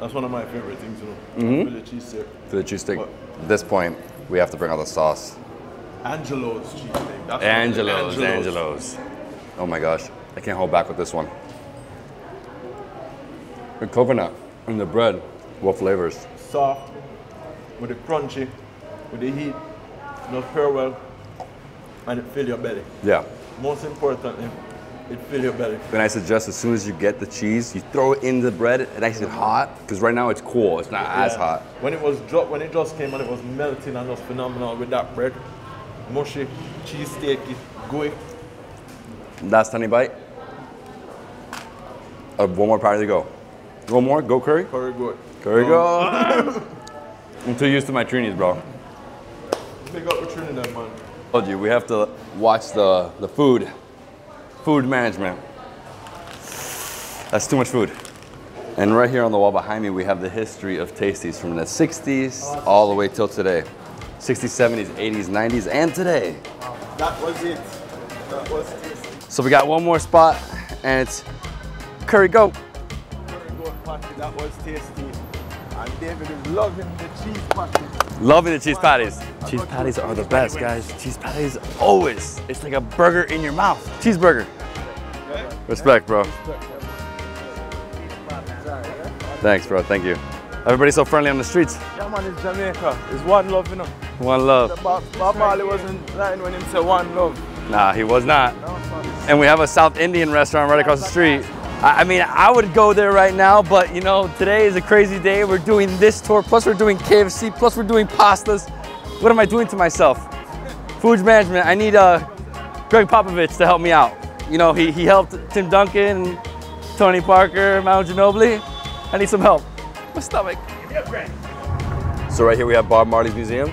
That's one of my favorite things, you know. Philly cheesesteak. Philly cheesesteak. At this point, we have to bring out the sauce. Angelo's cheesesteak. Angelo's. Oh my gosh, I can't hold back with this one. The coconut and the bread, what flavors? Soft. With the crunchy, with the heat, it'll pair well, and it fills your belly. Yeah. Most importantly, it fills your belly. And I suggest as soon as you get the cheese, you throw it in the bread, and actually hot, because right now it's cool, it's not as hot. When it just came and it was melting and it was phenomenal with that bread. Mushy, cheesesteak, gooey. Last tiny bite. One more patty to go. One more, go curry? Curry go. Curry go. I'm too used to my Trinis, bro. Big up with Trinidad, man. I told you, we have to watch the food. Food management. That's too much food. And right here on the wall behind me, we have the history of Tasties from the 60s all the way till today. 60s, 70s, 80s, 90s, and today. That was it. That was Tasty. So we got one more spot, and it's Curry Goat. Curry Goat party, that was Tasty. And David is loving the cheese patties. Loving the cheese patties. Cheese patties are the best, guys. Cheese patties always. It's like a burger in your mouth. Cheeseburger. Okay. Respect, bro. Thanks, bro. Thank you. Everybody's so friendly on the streets. Yeah, man, it's Jamaica. It's one love, you know. One love. Bob Marley wasn't lying when he said one love. Nah, he was not. And we have a South Indian restaurant right across the street. I mean, I would go there right now, but you know, today is a crazy day. We're doing this tour, plus we're doing KFC, plus we're doing pastas. What am I doing to myself? Food management, I need Greg Popovich to help me out. You know, he helped Tim Duncan, Tony Parker, Mount Ginobili. I need some help. My stomach. So right here we have Bob Marley's Museum.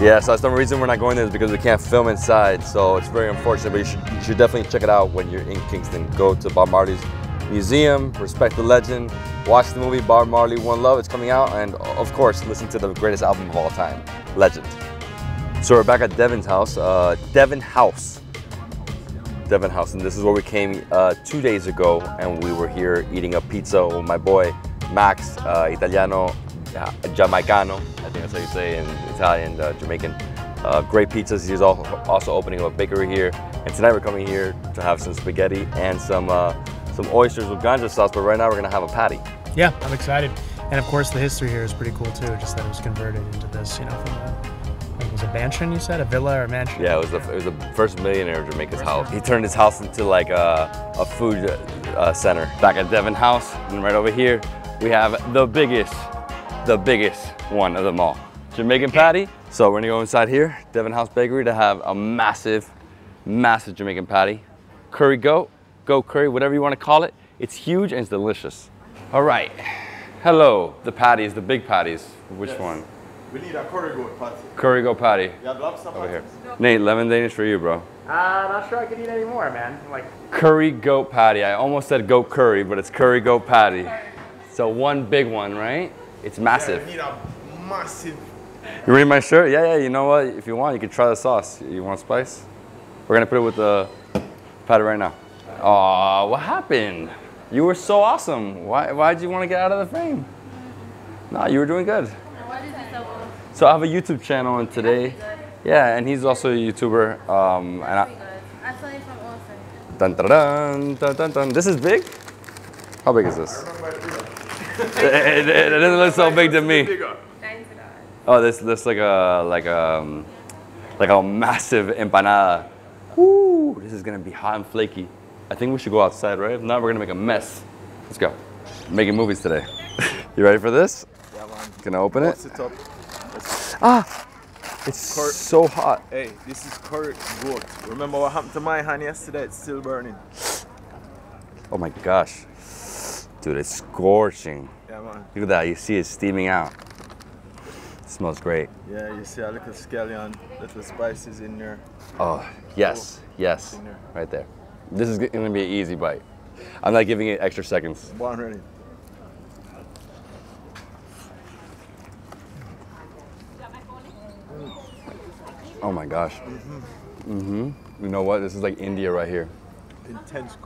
Yeah, so that's the reason we're not going there is because we can't film inside, so it's very unfortunate, but you should definitely check it out when you're in Kingston. Go to Bob Marley's Museum, respect the legend, watch the movie Bob Marley, One Love, it's coming out, and of course, listen to the greatest album of all time, Legend. So we're back at Devin's house, Devin House, and this is where we came 2 days ago, and we were here eating a pizza with my boy, Max, Italiano, Jamaicano, I think that's how you say in Italian, Jamaican. Great pizzas. He's also opening up a bakery here. And tonight we're coming here to have some spaghetti and some oysters with ganja sauce. But right now we're gonna have a patty. Yeah, I'm excited. And of course the history here is pretty cool too. Just that it was converted into this, you know, from it was a mansion you said, a villa or a mansion. Yeah, it was the first millionaire of Jamaica's house. He turned his house into like a food center. Back at Devin House, and right over here we have the biggest one of them all. Jamaican patty. So we're gonna go inside here, Devin House Bakery, to have a massive, massive Jamaican patty. Curry goat, goat curry, whatever you wanna call it. It's huge and it's delicious. All right, hello. The patties, the big patties. Which one? We need a curry goat patty. Curry goat patty. You have lobster over here. Nate, lemon Danish for you, bro. Not sure I can eat any more, man. Like curry goat patty. I almost said goat curry, but it's curry goat patty. So one big one, right? It's massive. Yeah, we need a massive. You read my shirt? Yeah, you know what? If you want, you can try the sauce. You want spice? We're gonna put it with the patty right now. Aw, what happened? You were so awesome. Why'd you want to get out of the frame? No, you were doing good. So I have a YouTube channel, and today, yeah, and he's also a YouTuber. And I saw you from Austin. Dun, dun, dun, dun, dun, dun. This is big? How big is this? It doesn't look so big to me. Oh, this looks like a massive empanada. Woo! This is gonna be hot and flaky. I think we should go outside, right? If not, we're gonna make a mess. Let's go. Making movies today. You ready for this? Yeah, man. Gonna open it. Ah! It's Kurt, so hot. Hey, this is Kurt goat. Remember what happened to my hand yesterday? It's still burning. Oh my gosh. Dude, it's scorching. Yeah, man. Look at that. You see it steaming out. It smells great. Yeah, you see a little scallion, little spices in there. Oh, yes, yes. There. Right there. This is going to be an easy bite. I'm not giving it extra seconds. Born ready. Oh my gosh. Mm-hmm. Mm-hmm. You know what? This is like India right here. Intense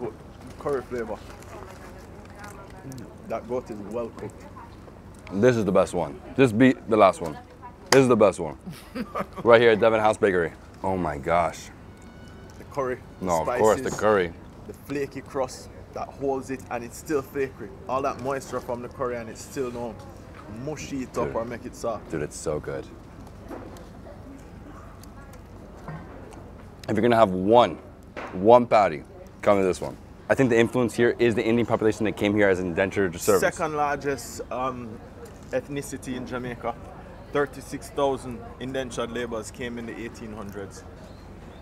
curry flavor. That goat is well cooked. This is the best one. This beat the last one. This is the best one. Right here at Devon House Bakery. Oh my gosh. The curry. No, spices, of course, the curry. The flaky crust that holds it, and it's still flaky. All that moisture from the curry, and it's still no mushy it up, dude, or make it soft. Dude, it's so good. If you're gonna have one patty, come to this one. I think the influence here is the Indian population that came here as indentured servants. Second largest ethnicity in Jamaica. 36,000 indentured laborers came in the 1800s.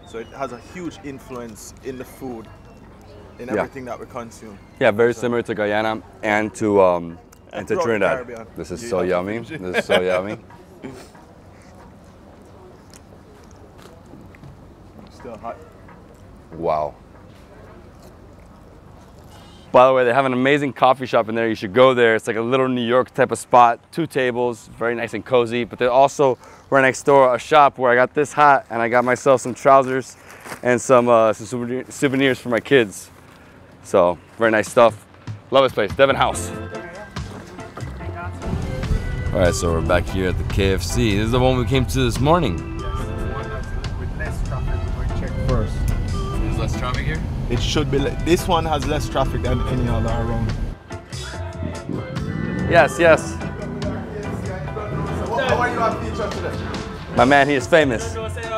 So it has a huge influence in the food, in everything that we consume. Yeah, very similar to Guyana and to Trinidad. This is so yummy. This is so yummy. Still hot. Wow. By the way, they have an amazing coffee shop in there. You should go there. It's like a little New York type of spot. 2 tables, very nice and cozy. But they're also right next door a shop where I got this hat and I got myself some trousers and some souvenirs for my kids. So very nice stuff. Love this place, Devon House. All right, so we're back here at the KFC. This is the one we came to this morning. Yes, the one that's with less traffic. We're checked first. There's less traffic here? It should be. This one has less traffic than any other around. Yes, yes. How are you at feature today? My man, he is famous. Barbecue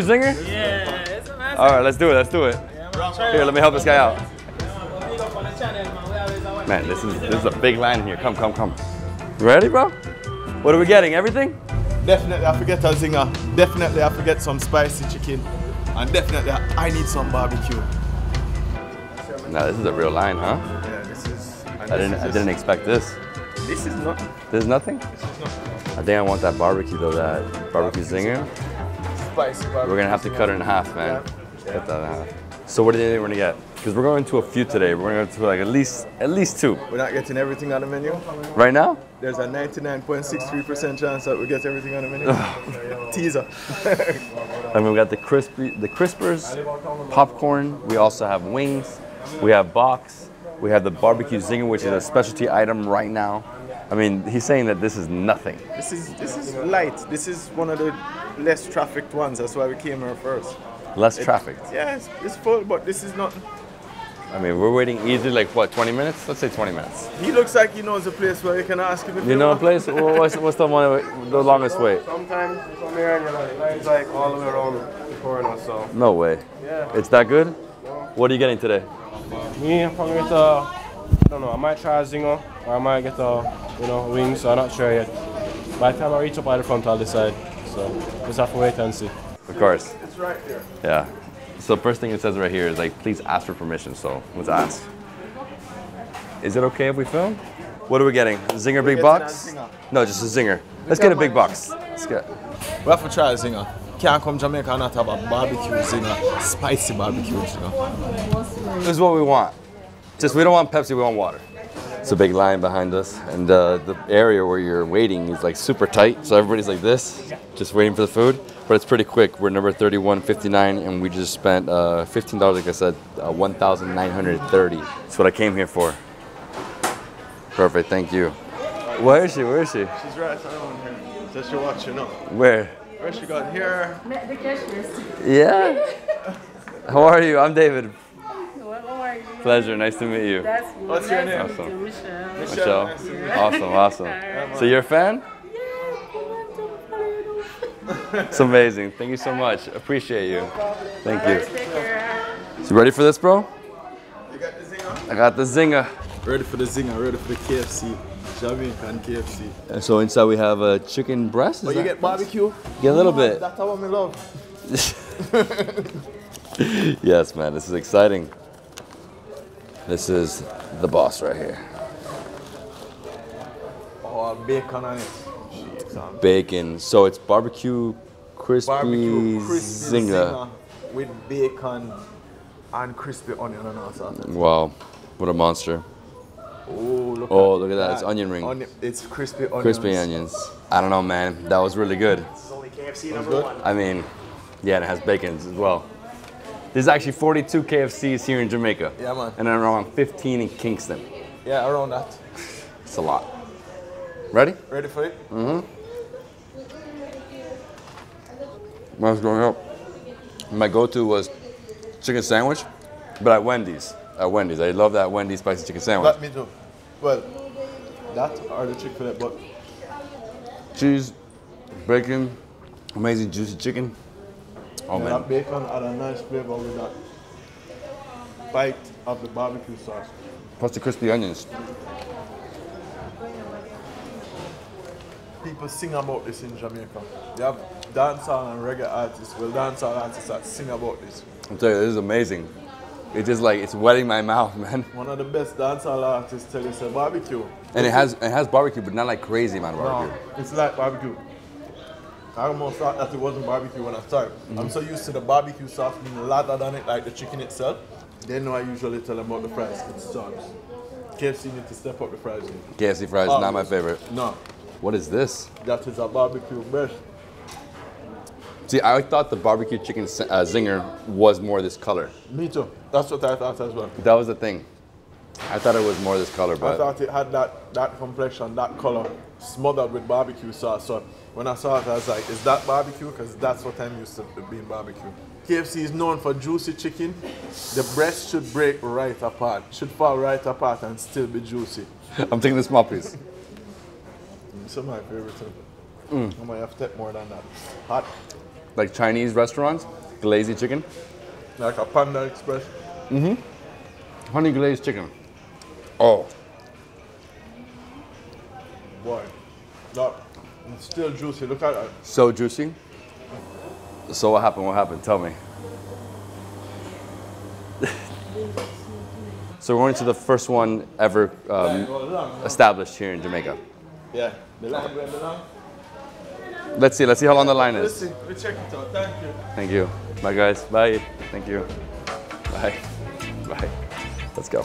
zinger? Yeah. All right, let's do it. Let's do it. Here, let me help this guy out. Man, this is a big line here. Come, come, come. You ready, bro? What are we getting? Everything? Definitely, I forget a zinger. Definitely, I forget some spicy chicken. And definitely, I need some barbecue. Now, this is a real line, huh? Yeah, this is. I didn't expect this. This is nothing. There's nothing? This is nothing. I think I want that barbecue, though, that barbecue zinger. Spicy barbecue. We're going to have to cut it in half, man. Yeah. Cut that in half. So what do you think we're going to get? Because we're going to a few today. We're going to like at least 2. We're not getting everything on the menu? Right now? There's a 99.63% chance that we get everything on the menu. Teaser. And we've got the crispers, popcorn. We also have wings. We have box. We have the barbecue zinger, which is a specialty item right now. I mean, he's saying that this is nothing. This is light. This is one of the less trafficked ones. That's why we came here first. Less trafficked? Yeah, it's full, but this is not. I mean, we're waiting easily, like what, 20 minutes? Let's say 20 minutes. He looks like he knows a place where you can ask him if you know a place? What's the one, the longest wait? Sometimes you come here and it's like all the way around the corner, so. No way. Yeah. It's that good? Yeah. What are you getting today? Me, I'm probably with, I don't know, I might try a zinger, or I might get wings, I'm not sure yet. By the time I reach up by the front, I'll decide. So, just have to wait and see. Of course. It's right here. Yeah. So first thing it says right here is like, please ask for permission. So let's ask. Is it okay if we film? What are we getting? Zinger big box? Zinger. No, just a zinger. Let's get a big box. Let's get. We have to try a zinger. Can't come to Jamaica and not have a barbecue zinger, spicy barbecue zinger. This is what we want. Just we don't want Pepsi, we want water. It's a big line behind us, and the area where you're waiting is like super tight. So everybody's like this, just waiting for the food. But it's pretty quick. We're number 3159, and we just spent $15, like I said, 1,930. That's what I came here for. Perfect, thank you. Where is she? Where is she? She's right around here. So she'll watch you now. Where? Where she got here? The cashiers. Yeah? How are you? I'm David. How are you? Pleasure. Nice to meet you. That's what's your name? Awesome. Michelle. Michelle. Nice awesome. Right. So you're a fan? Yeah. It's amazing. Thank you so much. Appreciate you. Thank you. So ready for this, bro? You got the zinger? I got the zinger. Ready for the zinger. Ready for the KFC. Jamaican KFC. And so inside we have a chicken breast. But you get barbecue? Get a little bit. That's how I love. Yes, man, this is exciting. This is the boss right here. Oh, bacon on it. Bacon. So it's barbecue crispy, zinger. With bacon and crispy onion on it. Wow, what a monster. Oh, look at that. It's onion ring. It's crispy onions. Crispy onions. I don't know, man. That was really good. This is only KFC number one. I mean, yeah, and it has bacon as well. There's actually 42 KFCs here in Jamaica. Yeah, man. And then around 15 in Kingston. Yeah, around that. It's a lot. Ready? Ready for it? Mm-hmm. When I was growing up, my go-to was chicken sandwich, but at Wendy's. At Wendy's. I love that Wendy's spicy chicken sandwich. That me too. Well, that or the Chick-fil-A, but... Cheese, bacon, amazing juicy chicken. Oh, and man. That bacon had a nice flavor with that bite of the barbecue sauce. Plus the crispy onions. People sing about this in Jamaica. They have dancehall and reggae artists. Well, dancehall artists that sing about this. I'll tell you, this is amazing. It's just like, it's wetting my mouth, man. One of the best dancehall artists tell you it's a barbecue. And it has barbecue, but not like crazy amount of barbecue. No, it's like barbecue. I almost thought that it wasn't barbecue when I started. I'm so used to the barbecue sauce being louder than it, like the chicken itself. They know I usually tell them about the fries. It's sauce. KFC need to step up the fries. KFC fries is not my favorite. No. What is this? That is a barbecue breast. See, I thought the barbecue chicken zinger was more this color. Me too. That's what I thought as well. That was the thing. I thought it was more this color, but I thought it had that complexion, that color, smothered with barbecue sauce. So when I saw it, I was like, is that barbecue? Because that's what I'm used to being barbecue. KFC is known for juicy chicken. The breast should break right apart, should fall right apart and still be juicy. I'm taking the small piece. This is my favorite thing. I might have to take more than that. Hot. Like Chinese restaurants, glazy chicken. Like a Panda Express. Mm-hmm. Honey glazed chicken. Oh. Boy, that, it's still juicy, look at that. So juicy? So what happened, Tell me. So we're going to the first one ever established here in Jamaica. Yeah, the line where belong. Let's see how long the line is. We check it out, thank you. Thank you. Bye guys, bye. Thank you. Bye. Bye. Let's go.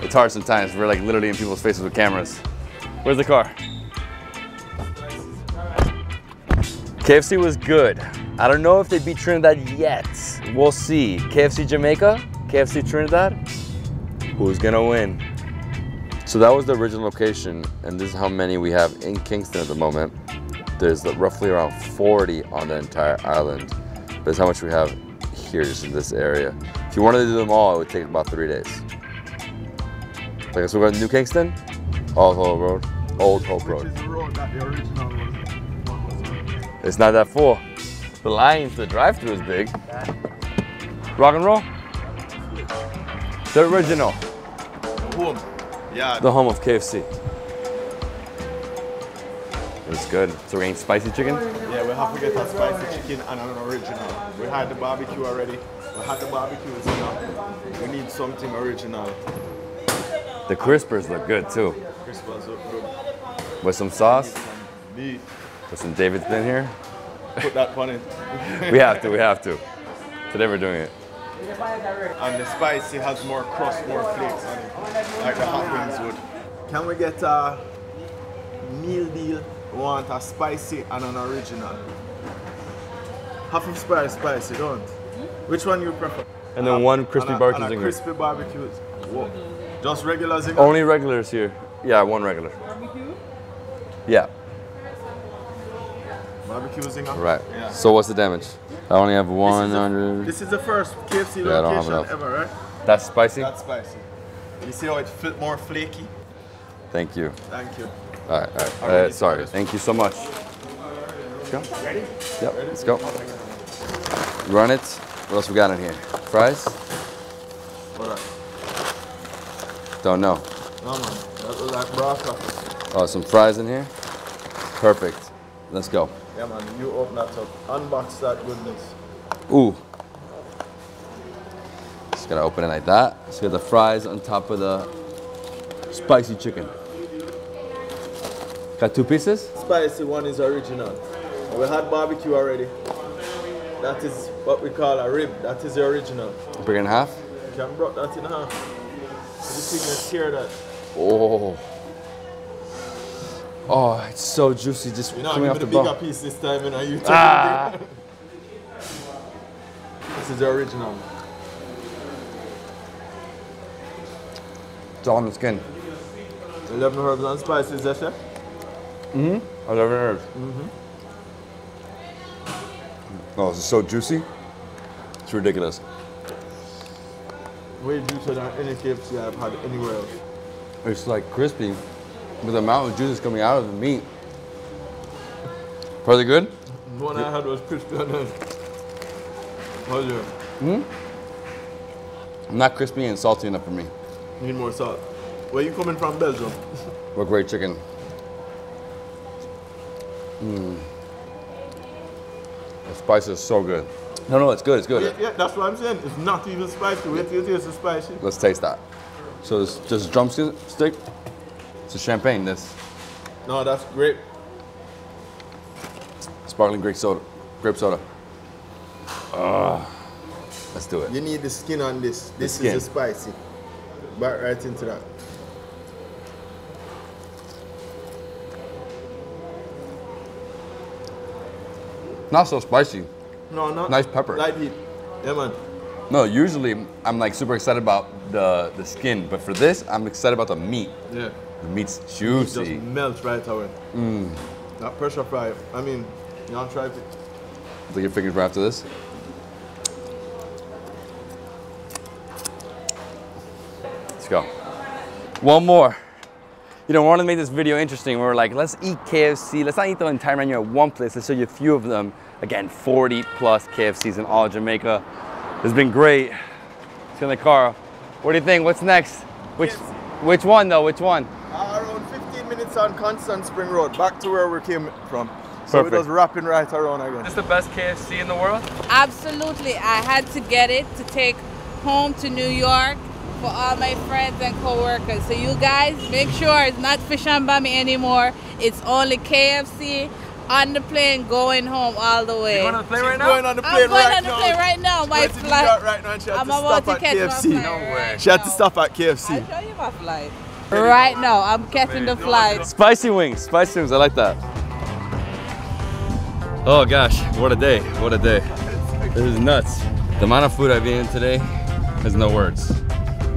It's hard sometimes. We're like literally in people's faces with cameras. Where's the car? KFC was good. I don't know if they beat Trinidad yet. We'll see. KFC Jamaica, KFC Trinidad. Who's gonna win? So that was the original location, and this is how many we have in Kingston at the moment. There's roughly around 40 on the entire island. But that's how much we have here, just in this area. If you wanted to do them all, it would take about 3 days. Okay, so we're going to New Kingston, Old Hope Road, Which is the road that the original was. It's not that full. The line to the drive-thru is big. Rock and roll? The original. Home. Yeah. The home of KFC. It's good. So we ain't spicy chicken? Yeah, we have to get a spicy chicken and an original. We had the barbecue already. We had the barbecue, it's enough. We need something original. The crispers look good too. Crispers look good. With some sauce. Meat. With some David's in here. Put that one in. we have to. Today we're doing it. And the spicy has more crust, more flakes on it. Like the hot wings would. Can we get a meal deal? We want a spicy and an original. Half of spicy, don't? Which one you prefer? And then one crispy barbecue zinger. Crispy barbecue. Whoa. Just regulars? Only regulars here. Yeah, one regular. Barbecue? Yeah. Barbecue was in our right. Yeah. So what's the damage? I only have 100. This is the first KFC location ever, right? That's spicy? That's spicy. You see how it's more flaky? Thank you. Thank you. All right, all right. Sorry. Thank you so much. Let's go. Ready? Yep, ready? Let's go. Run it. What else we got in here? Fries? What else? Don't know. No, man. That was like broth. Oh, some fries in here? Perfect. Let's go. Yeah, man. You open that up. Unbox that goodness. Ooh. Just gotta open it like that. Let's get the fries on top of the spicy chicken. Got two pieces? Spicy one is original. We had barbecue already. That is what we call a rib. That is the original. Break it in half? You can break that in half. This thing is tear that. Oh. Oh, it's so juicy. Just you know, coming off the bone. Bigger piece this time, and you take it. This is the original. It's all on the skin. 11 herbs and spices, that's it? Mm-hmm. 11 herbs. Mm-hmm. Oh, this is so juicy. It's ridiculous. Way juicier than any KFC I've had anywhere else. It's like crispy, with the amount of juices coming out of the meat. Pretty good? The one I had was crispy on it. How's yours? Mm-hmm. Not crispy and salty enough for me. You need more salt. Where you coming from, Belgium? What great chicken. Mm. The spice is so good. No, no, it's good, it's good. Yeah, yeah, that's what I'm saying. It's not even spicy. Wait till you taste the spicy. Let's taste that. So it's just drumstick. It's a champagne, this. No, that's grape. Sparkling grape soda. Grape soda. Let's do it. You need the skin on this. This is the spicy. Bite right into that. Not so spicy. No, not. Nice pepper. Light heat. Yeah, man. No, usually I'm like super excited about the skin, but for this, I'm excited about the meat. Yeah. The meat's juicy. It just melts right away. Mm. That pressure fry, I mean, you don't try it. Take your fingers right after this. Let's go. One more. You know, we wanted to make this video interesting. We were like, let's eat KFC. Let's not eat the entire menu at one place. Let's show you a few of them. Again, 40 plus KFCs in all of Jamaica. It's been great. It's in the car. What do you think? What's next? Which one though? Which one? Around 15 minutes on Constant Spring Road, back to where we came from. So perfect. It was wrapping right around again. Is this the best KFC in the world? Absolutely. I had to get it to take home to New York for all my friends and co-workers. So you guys, make sure it's not fish and bami anymore. It's only KFC on the plane going home all the way. You going on the plane right now? Going on the plane right now. I'm going on the plane right now. I'm about to catch my flight. No way. She had to stop at KFC. I'll show you my flight. Right now, I'm catching the flight. Spicy wings. Spicy wings. I like that. Oh gosh, what a day. What a day. This is nuts. The amount of food I've eaten today has no words.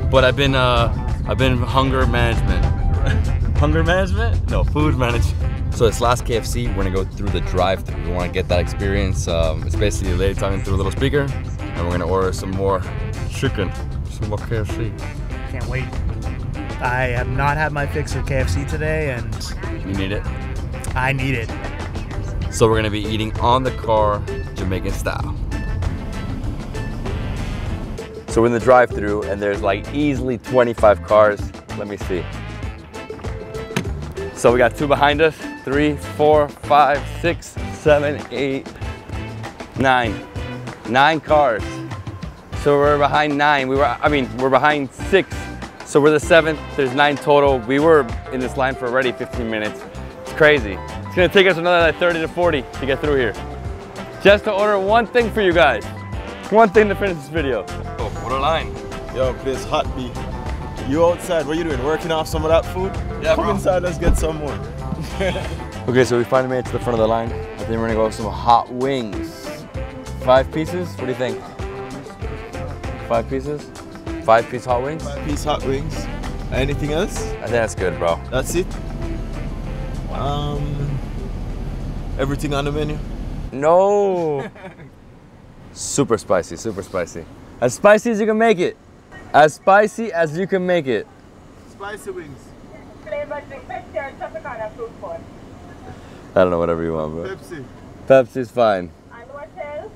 But I've been hunger management. Hunger management? No, food management. So this last KFC, we're gonna go through the drive-thru. We wanna get that experience. It's basically a lady talking through a little speaker, and we're gonna order some more chicken, some more KFC. Can't wait. I have not had my fix of KFC today, and... You need it? I need it. So we're gonna be eating on the car, Jamaican style. So we're in the drive-thru, and there's like easily 25 cars. Let me see. So we got two behind us. 3, 4, 5, 6, 7, 8, 9 cars. So we're behind 9. We're behind 6. So we're the 7th. There's 9 total. We were in this line for already 15 minutes. It's crazy. It's gonna take us another like 30 to 40 to get through here. Just to order one thing for you guys. One thing to finish this video. Oh, what a line. Yo, please, hot beat. You outside, what are you doing? Working off some of that food? Yeah, come inside, let's get some more. Okay, so we finally made it to the front of the line. I think we're gonna go with some hot wings. 5 pieces? What do you think? 5 pieces? 5-piece hot wings? 5-piece hot wings. Anything else? I think that's good, bro. That's it? Everything on the menu? No. Super spicy, super spicy. As spicy as you can make it. As spicy as you can make it. Spicy wings. I don't know, whatever you want, bro. Pepsi. Pepsi's fine. And what else?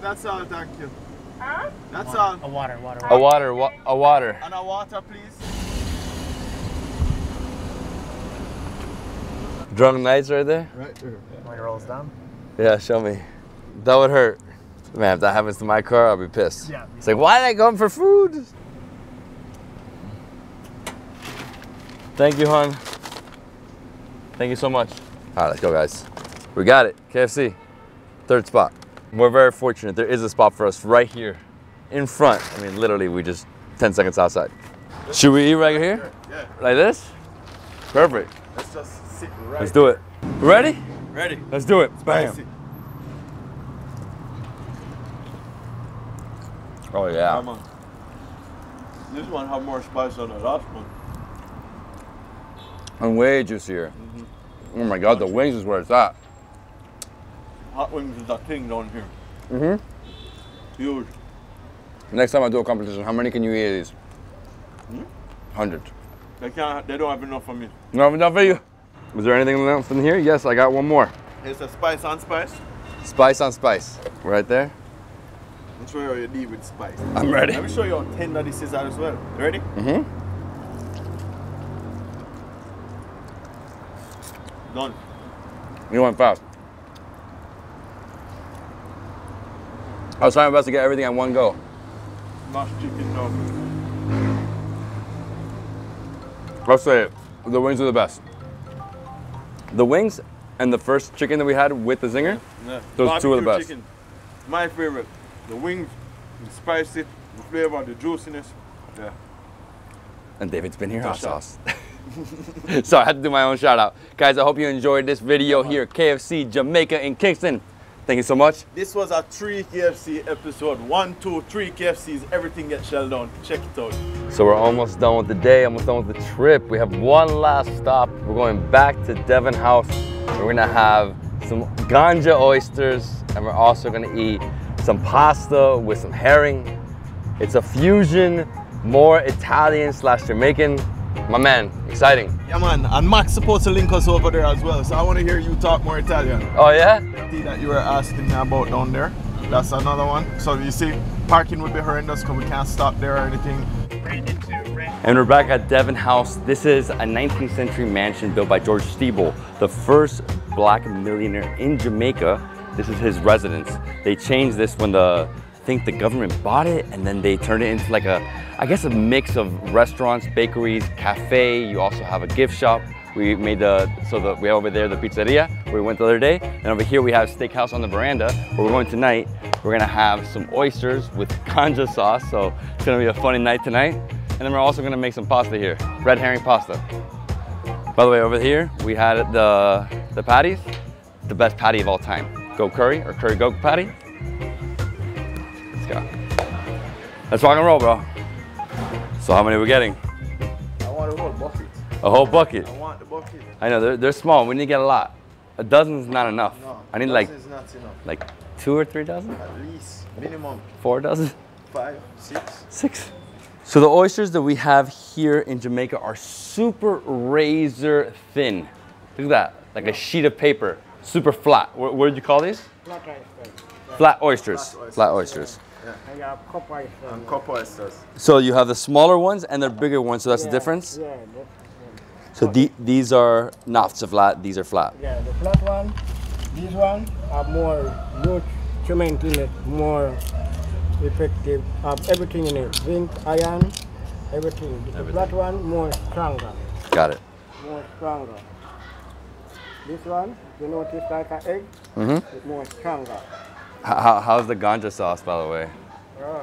That's all, thank you. Huh? That's all. A water, water. A water, a water. And a water, please. Drunk nights right there? Right there. When it rolls down? Yeah, show me. That would hurt. Man, if that happens to my car, I'll be pissed. Yeah, it's like, why did I come for food? Thank you, hon. Thank you so much. All right, let's go, guys. We got it, KFC, third spot. We're very fortunate. There is a spot for us right here in front. I mean, literally, we just 10 seconds outside. Should we eat right here? Yeah. Like this? Perfect. Let's just sit right here. Let's do it. Ready? Ready. Let's do it. Bam. Oh, yeah. Come on. This one has more spice than the last one. And way juicier. Mm-hmm. Oh my God, the wings is where it's at. Hot wings is the king down here. Mm-hmm. Huge. Next time I do a competition, how many can you eat of these? Mm-hmm. 100. They don't have enough for me. You don't have enough for you? Is there anything else in here? Yes, I got one more. It's a spice on spice. Spice on spice. Right there. I'm sure you're ready with spice. I'm ready. Let me show you how tender this is out as well. You ready? Mm-hmm. Done. You went fast. I was trying my best to get everything at one go. Mashed chicken, no. I'll say it. The wings are the best. The wings and the first chicken that we had with the zinger, yeah. Those barbecue two are the best. Chicken, my favorite. The wings, the spicy, the flavor, the juiciness, yeah. And David's been here, hot sauce. So I had to do my own shout out. Guys, I hope you enjoyed this video here at KFC Jamaica in Kingston. Thank you so much. This was our 3KFC episode. 1, 2, 3 KFCs, everything gets shelled down. Check it out. So we're almost done with the day, almost done with the trip. We have one last stop. We're going back to Devon House. We're gonna have some ganja oysters, and we're also gonna eat some pasta with some herring. It's a fusion, more Italian / Jamaican. My man, exciting. Yeah, man, and Mac's supposed to link us over there as well, so I want to hear you talk more Italian. Oh, yeah? That you were asking me about down there. That's another one. So you see, parking would be horrendous because we can't stop there or anything. And we're back at Devon House. This is a 19th century mansion built by George Steeble, the first black millionaire in Jamaica. This is his residence. They changed this when I think the government bought it, and then they turned it into like a, I guess a mix of restaurants, bakeries, cafe. You also have a gift shop. We made we have over there the pizzeria where we went the other day. And over here we have steakhouse on the veranda where we're going tonight. We're gonna have some oysters with ganja sauce. So it's gonna be a funny night tonight. And then we're also gonna make some pasta here, red herring pasta. By the way, over here we had the patties, the best patty of all time. Go curry or curry go patty. Let's go. Let's rock and roll, bro. So how many are we getting? I want a whole bucket. A whole bucket? I want the bucket. I know, they're small. We need to get a lot. A dozen's not enough. No, I need like 2 or 3 dozen? At least, minimum. 4 dozen? 5, 6. 6. So the oysters that we have here in Jamaica are super razor thin. Look at that, like a sheet of paper. Super flat. What did you call these? Flat oysters. Flat oysters. Flat oysters. Yeah. And you have cup oysters. And cup oysters. So you have the smaller ones and the bigger ones. So that's the difference. Yeah. So these are not so flat. These are flat. Yeah, the flat one. These one are more cement in it, more effective. Have everything in it, zinc, iron, everything. The flat one more stronger. Got it. More stronger. This one, you know, it's like an egg, it's more stronger. How's the ganja sauce, by the way?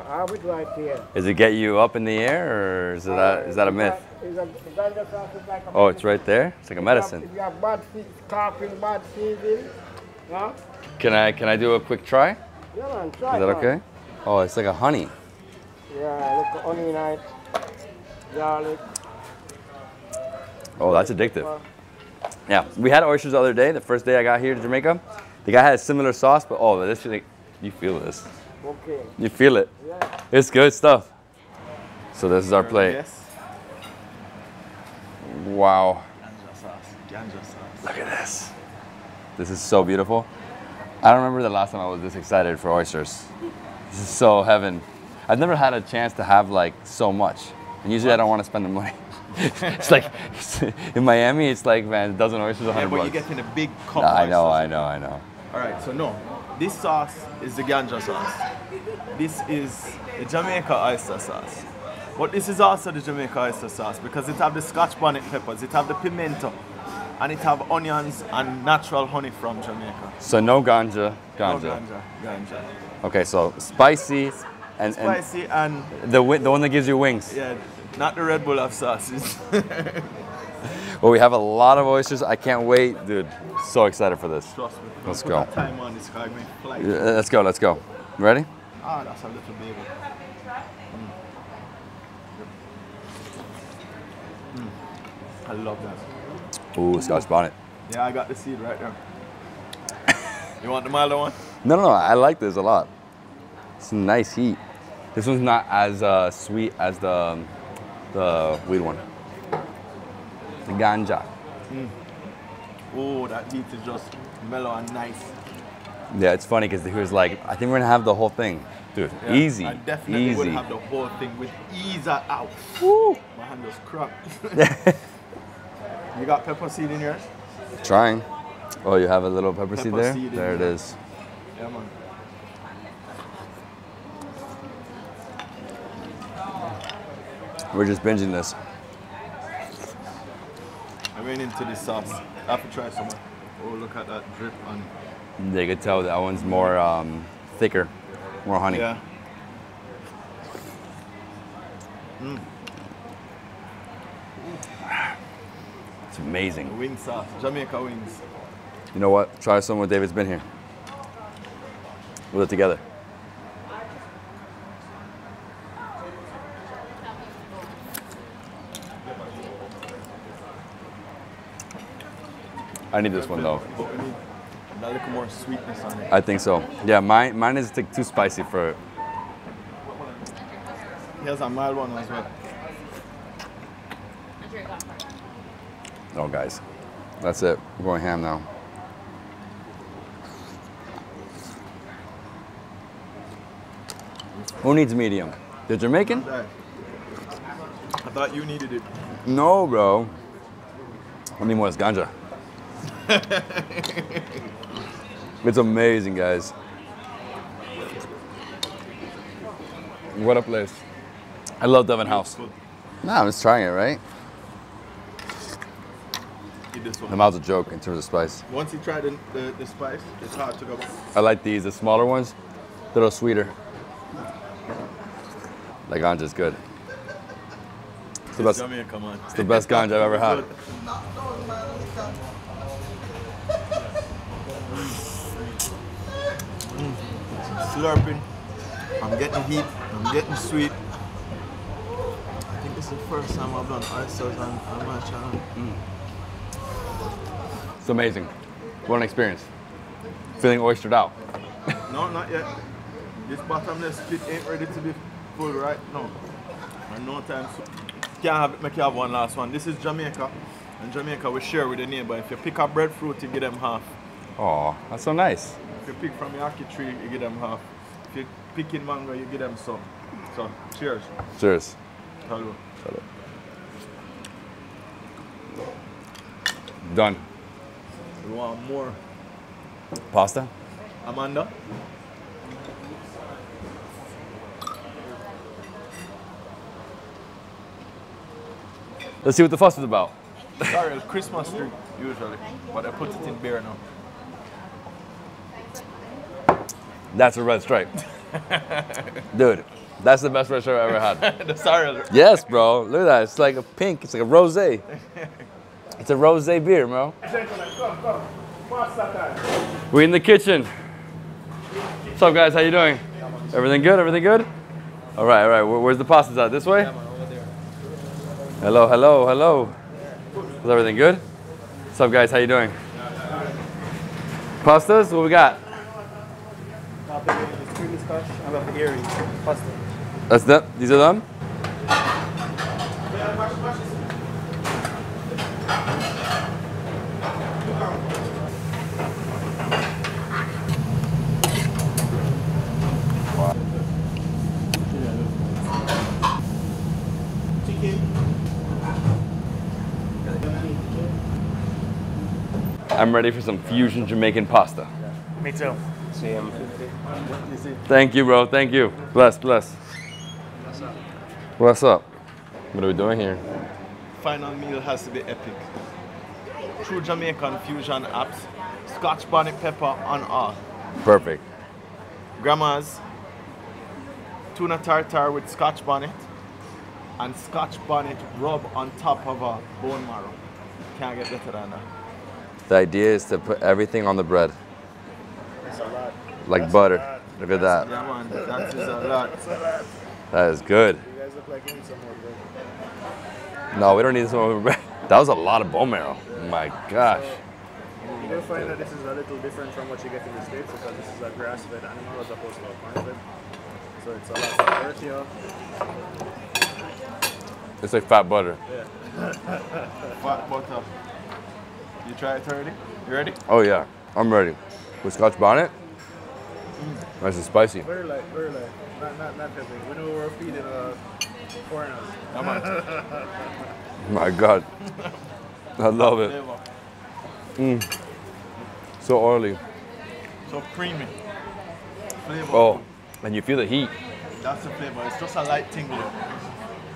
I have it right here. Does it get you up in the air, or is that a myth? Ganja sauce is like a medicine. Oh, it's right there? It's like a medicine. If you have bad coughing, bad season, huh? Can I do a quick try? Yeah, man, try. Is that okay? Oh, it's like a honey. Yeah, look, honey, garlic. Oh, that's addictive. Now, we had oysters the other day, the first day I got here to Jamaica. The guy had a similar sauce, but oh, this is like, you feel this. Okay. You feel it. Yeah. It's good stuff. So this is our plate. Yes. Wow. Ganja sauce. Ganja sauce. Look at this. This is so beautiful. I don't remember the last time I was this excited for oysters. This is so heaven. I've never had a chance to have like so much. And usually I don't want to spend the money. It's like, in Miami, it's like, man, a dozen oysters, $100. Yeah, but you're getting a big cup. I know. All right, so no, this sauce is the ganja sauce. This is the Jamaica oyster sauce. But this is also the Jamaica oyster sauce because it have the Scotch bonnet peppers, it have the pimento, and it have onions and natural honey from Jamaica. So no ganja, ganja. No ganja, ganja. Okay, so spicy. Spicy and the one that gives you wings. Yeah, not the Red Bull of sauces. Well, we have a lot of oysters. I can't wait, dude. So excited for this. Trust me. Let's go. Time on this car, flight. Let's go. Let's go. Ready? Ah, oh, that's a little baby. Mm. I love that. Ooh, Scotch bonnet. Yeah, I got the seed right there. You want the milder one? No, no, no. I like this a lot. It's a nice heat. This one's not as sweet as the weed one. The ganja. Mm. Oh, that meat is just mellow and nice. Yeah, it's funny because he was like, I think we're gonna have the whole thing. Dude, yeah, easy. I definitely would have the whole thing with ease out. Woo! My hand was cracked. You got pepper seed in yours? Trying. Oh, you have a little pepper seed there? There it is. Yeah, man. We're just binging this. I ran into this sauce. I have to try some. Oh, look at that drip on. They could tell that one's more thicker, more honey. Yeah. Mm. It's amazing. Wing sauce, Jamaica wings. You know what? Try some when David's been here. We'll do it together. I need this one though. A little more sweetness on it. I think so. Yeah, mine is too spicy for it. He has a mild one as well. Oh, guys, that's it. We're going ham now. Who needs medium? The Jamaican? I thought you needed it. No, bro. I need more is ganja. It's amazing, guys. What a place. I love Devon House. No, I'm just trying it, right? The mouth's a joke in terms of spice. Once you try the spice, it's hard to go back. I like these, the smaller ones, a little sweeter. The ganja's good. It's the best, come on. It's the best ganja I've ever had. Slurping. I'm getting heat. I'm getting sweet. I think this is the first time I've done oysters on my channel. Mm. It's amazing. What an experience. Feeling oystered out. No, not yet. This bottomless pit ain't ready to be full right now. And no time soon. Can't have it, make you have one last one. This is Jamaica. And Jamaica, we share with the neighbor. If you pick up breadfruit, you give them half. Oh, that's so nice. If you pick from the ackee tree, you give them half. If you pick in mango, you give them some. So, cheers. Cheers. Hello. Hello. Done. You want more? Pasta? Amanda? Let's see what the fuss is about. Sorry, it's Christmas tree, usually. But I put it in beer now. That's a red stripe. Dude, that's the best red stripe I've ever had. The sorrel. Yes, bro. Look at that. It's like a pink. It's like a rosé. It's a rosé beer, bro. Gentlemen, come, come. We're in the kitchen. What's up, guys? How you doing? Everything good? Everything good? All right, all right. Where's the pastas at? This way? Hello, hello, hello. Is everything good? What's up, guys? How you doing? Pastas? What we got? That's them? These are them? I'm ready for some fusion Jamaican pasta. Me too. Thank you, bro. Thank you. Bless. What's up? What are we doing here? Final meal has to be epic. True Jamaican fusion apps, Scotch bonnet pepper on all. Perfect. Grandma's tuna tartare with Scotch bonnet and Scotch bonnet rub on top of a bone marrow. Can't get better than that. The idea is to put everything on the bread. That's a lot. Like that's butter. A lot. Look at that. Yeah, man. That is a lot. That is good. You guys look like you need some more bread. No, we don't need some more bread. That was a lot of bone marrow. Yeah. My gosh. So, you do find that this is a little different from what you get in the States because this is a grass-fed animal as opposed to a corn-fed. So it's a lot of earthier. It's like fat butter. Yeah. Fat butter. You try it already? You ready? Oh yeah, I'm ready. With Scotch bonnet, nice and spicy. Very light, very light. Not heavy. When we were feeding foreigners. Come on. My God, I love it. Mm. So oily. So creamy. Flavor. Oh, and you feel the heat. That's the flavor. It's just a light tingle.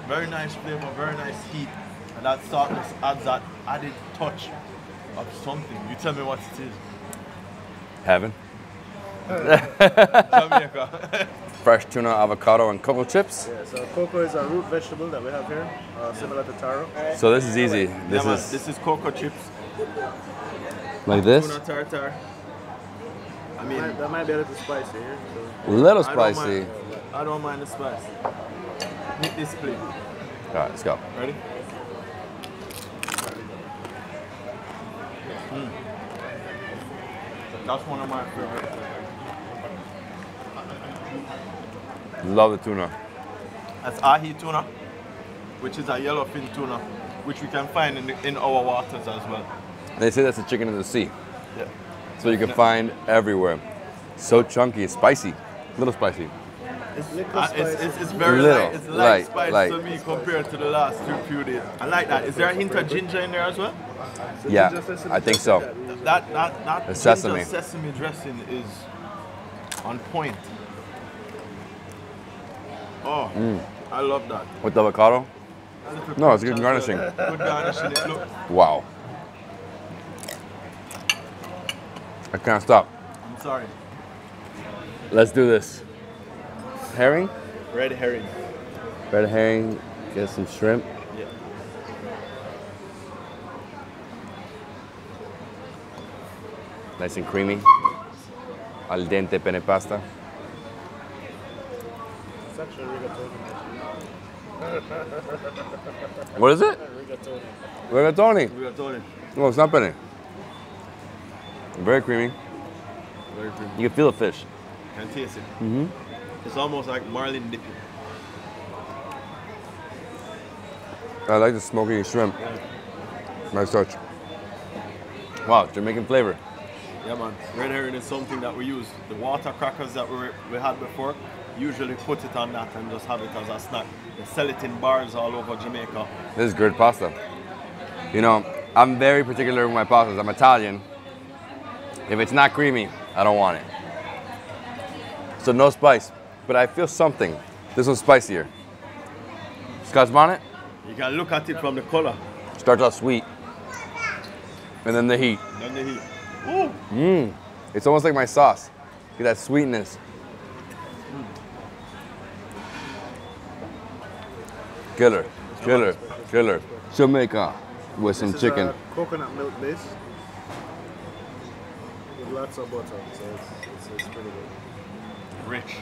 Very nice flavor, very nice heat, and that saltness adds that added touch. Of something. You tell me what it is. Heaven. Jamaica. Fresh tuna, avocado, and cocoa chips. Yeah, so cocoa is a root vegetable that we have here, similar to taro. So this is easy. This is cocoa chips. Like this? Tuna tartar. I mean, that might be a little spicy here. So. Little spicy. I don't mind the spice. Make this plate. All right, let's go. Ready? Mm. That's one of my favorites. Love the tuna. That's ahi tuna, which is a yellowfin tuna, which we can find in our waters as well. They say that's the chicken of the sea. Yeah. So you can find everywhere. So chunky, spicy, little spicy. It's very light. It's light spice to me compared to the last few days. I like that. Is there a hint of ginger in there as well? So yeah, I think so. That sesame dressing is on point. Oh, I love that. With the avocado? No, it's good garnishing. Good garnishing. Wow. I can't stop. I'm sorry. Let's do this. Herring? Red herring. Red herring, get some shrimp. Yeah. Nice and creamy. Al dente penne pasta. It's actually rigatoni. What is it? Rigatoni. No, it's not penne. Very creamy. Very creamy. You can feel the fish. I can taste it. Mm-hmm. It's almost like marlin dipping. I like the smoky shrimp. Yeah. Nice touch. Wow, Jamaican flavor. Yeah, man. Red herring is something that we use. The water crackers that we had before, usually put it on that and just have it as a snack. They sell it in bars all over Jamaica. This is good pasta. You know, I'm very particular with my pastas. I'm Italian. If it's not creamy, I don't want it. So no spice. But I feel something. This one's spicier. Scotch bonnet? You gotta look at it from the color. Starts out sweet. And then the heat. Ooh. Mmm. It's almost like my sauce. Look at that sweetness. Killer. Jamaica with some chicken. Coconut milk base. With lots of butter, so it's pretty good. Rich.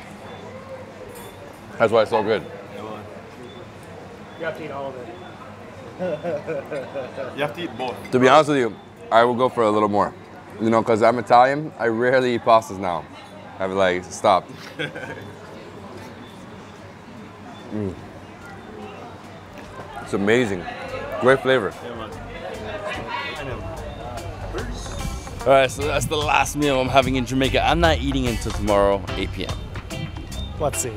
That's why it's so good. You have to eat all of it. You have to eat both. To be honest with you, I will go for a little more. You know, because I'm Italian, I rarely eat pastas now. I've like stopped. Mm. It's amazing. Great flavor. All right, so that's the last meal I'm having in Jamaica. I'm not eating until tomorrow, 8 p.m. Let's see.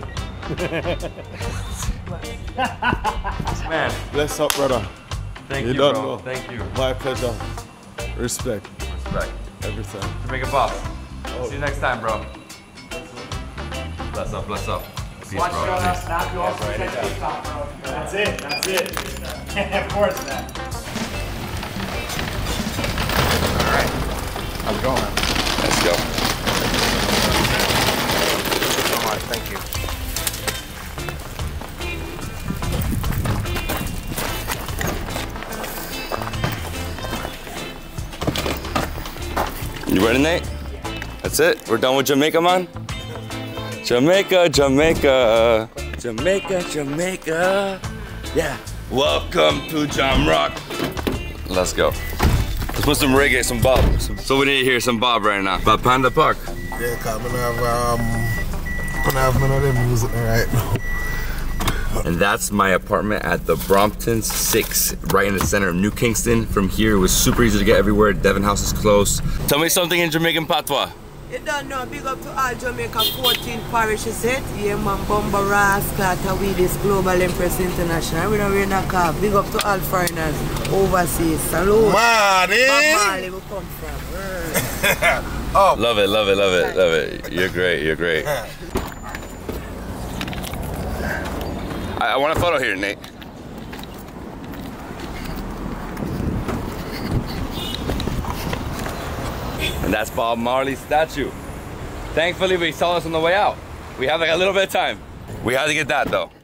Man, bless up, brother. Thank you, bro. Know. Thank you. My pleasure. Respect. Respect. Everything. Jamaica Pops. Oh. See you next time, bro. Bless up, bless up. Peace, watch bro. That's it. That's it. Of course, man. All right. How's it going? Let's go. Thank you so much. Thank you. You ready, Nate? That's it. We're done with Jamaica, man. Jamaica, Jamaica, Jamaica, Jamaica. Yeah. Welcome to Jam Rock. Let's go. Let's put some reggae, some bob. So we need to hear some bob right now. By Panda Park. Yeah, cause I'm gonna have none of them music right now. And that's my apartment at the Brompton 6, right in the center of New Kingston. From here, it was super easy to get everywhere. Devon House is close. Tell me something in Jamaican patois. You don't know, big up to all Jamaica, 14 parishes hit. Yeah man, Bumba Ras, Carter, Global Empress International. We don't wear no cap. Big up to all foreigners overseas. Salute. Morning! We come from. Oh. Love it, love it, love it, love it. You're great, you're great. I want a photo here, Nate. And that's Bob Marley's statue. Thankfully, we saw this on the way out. We have like a little bit of time. We had to get that though.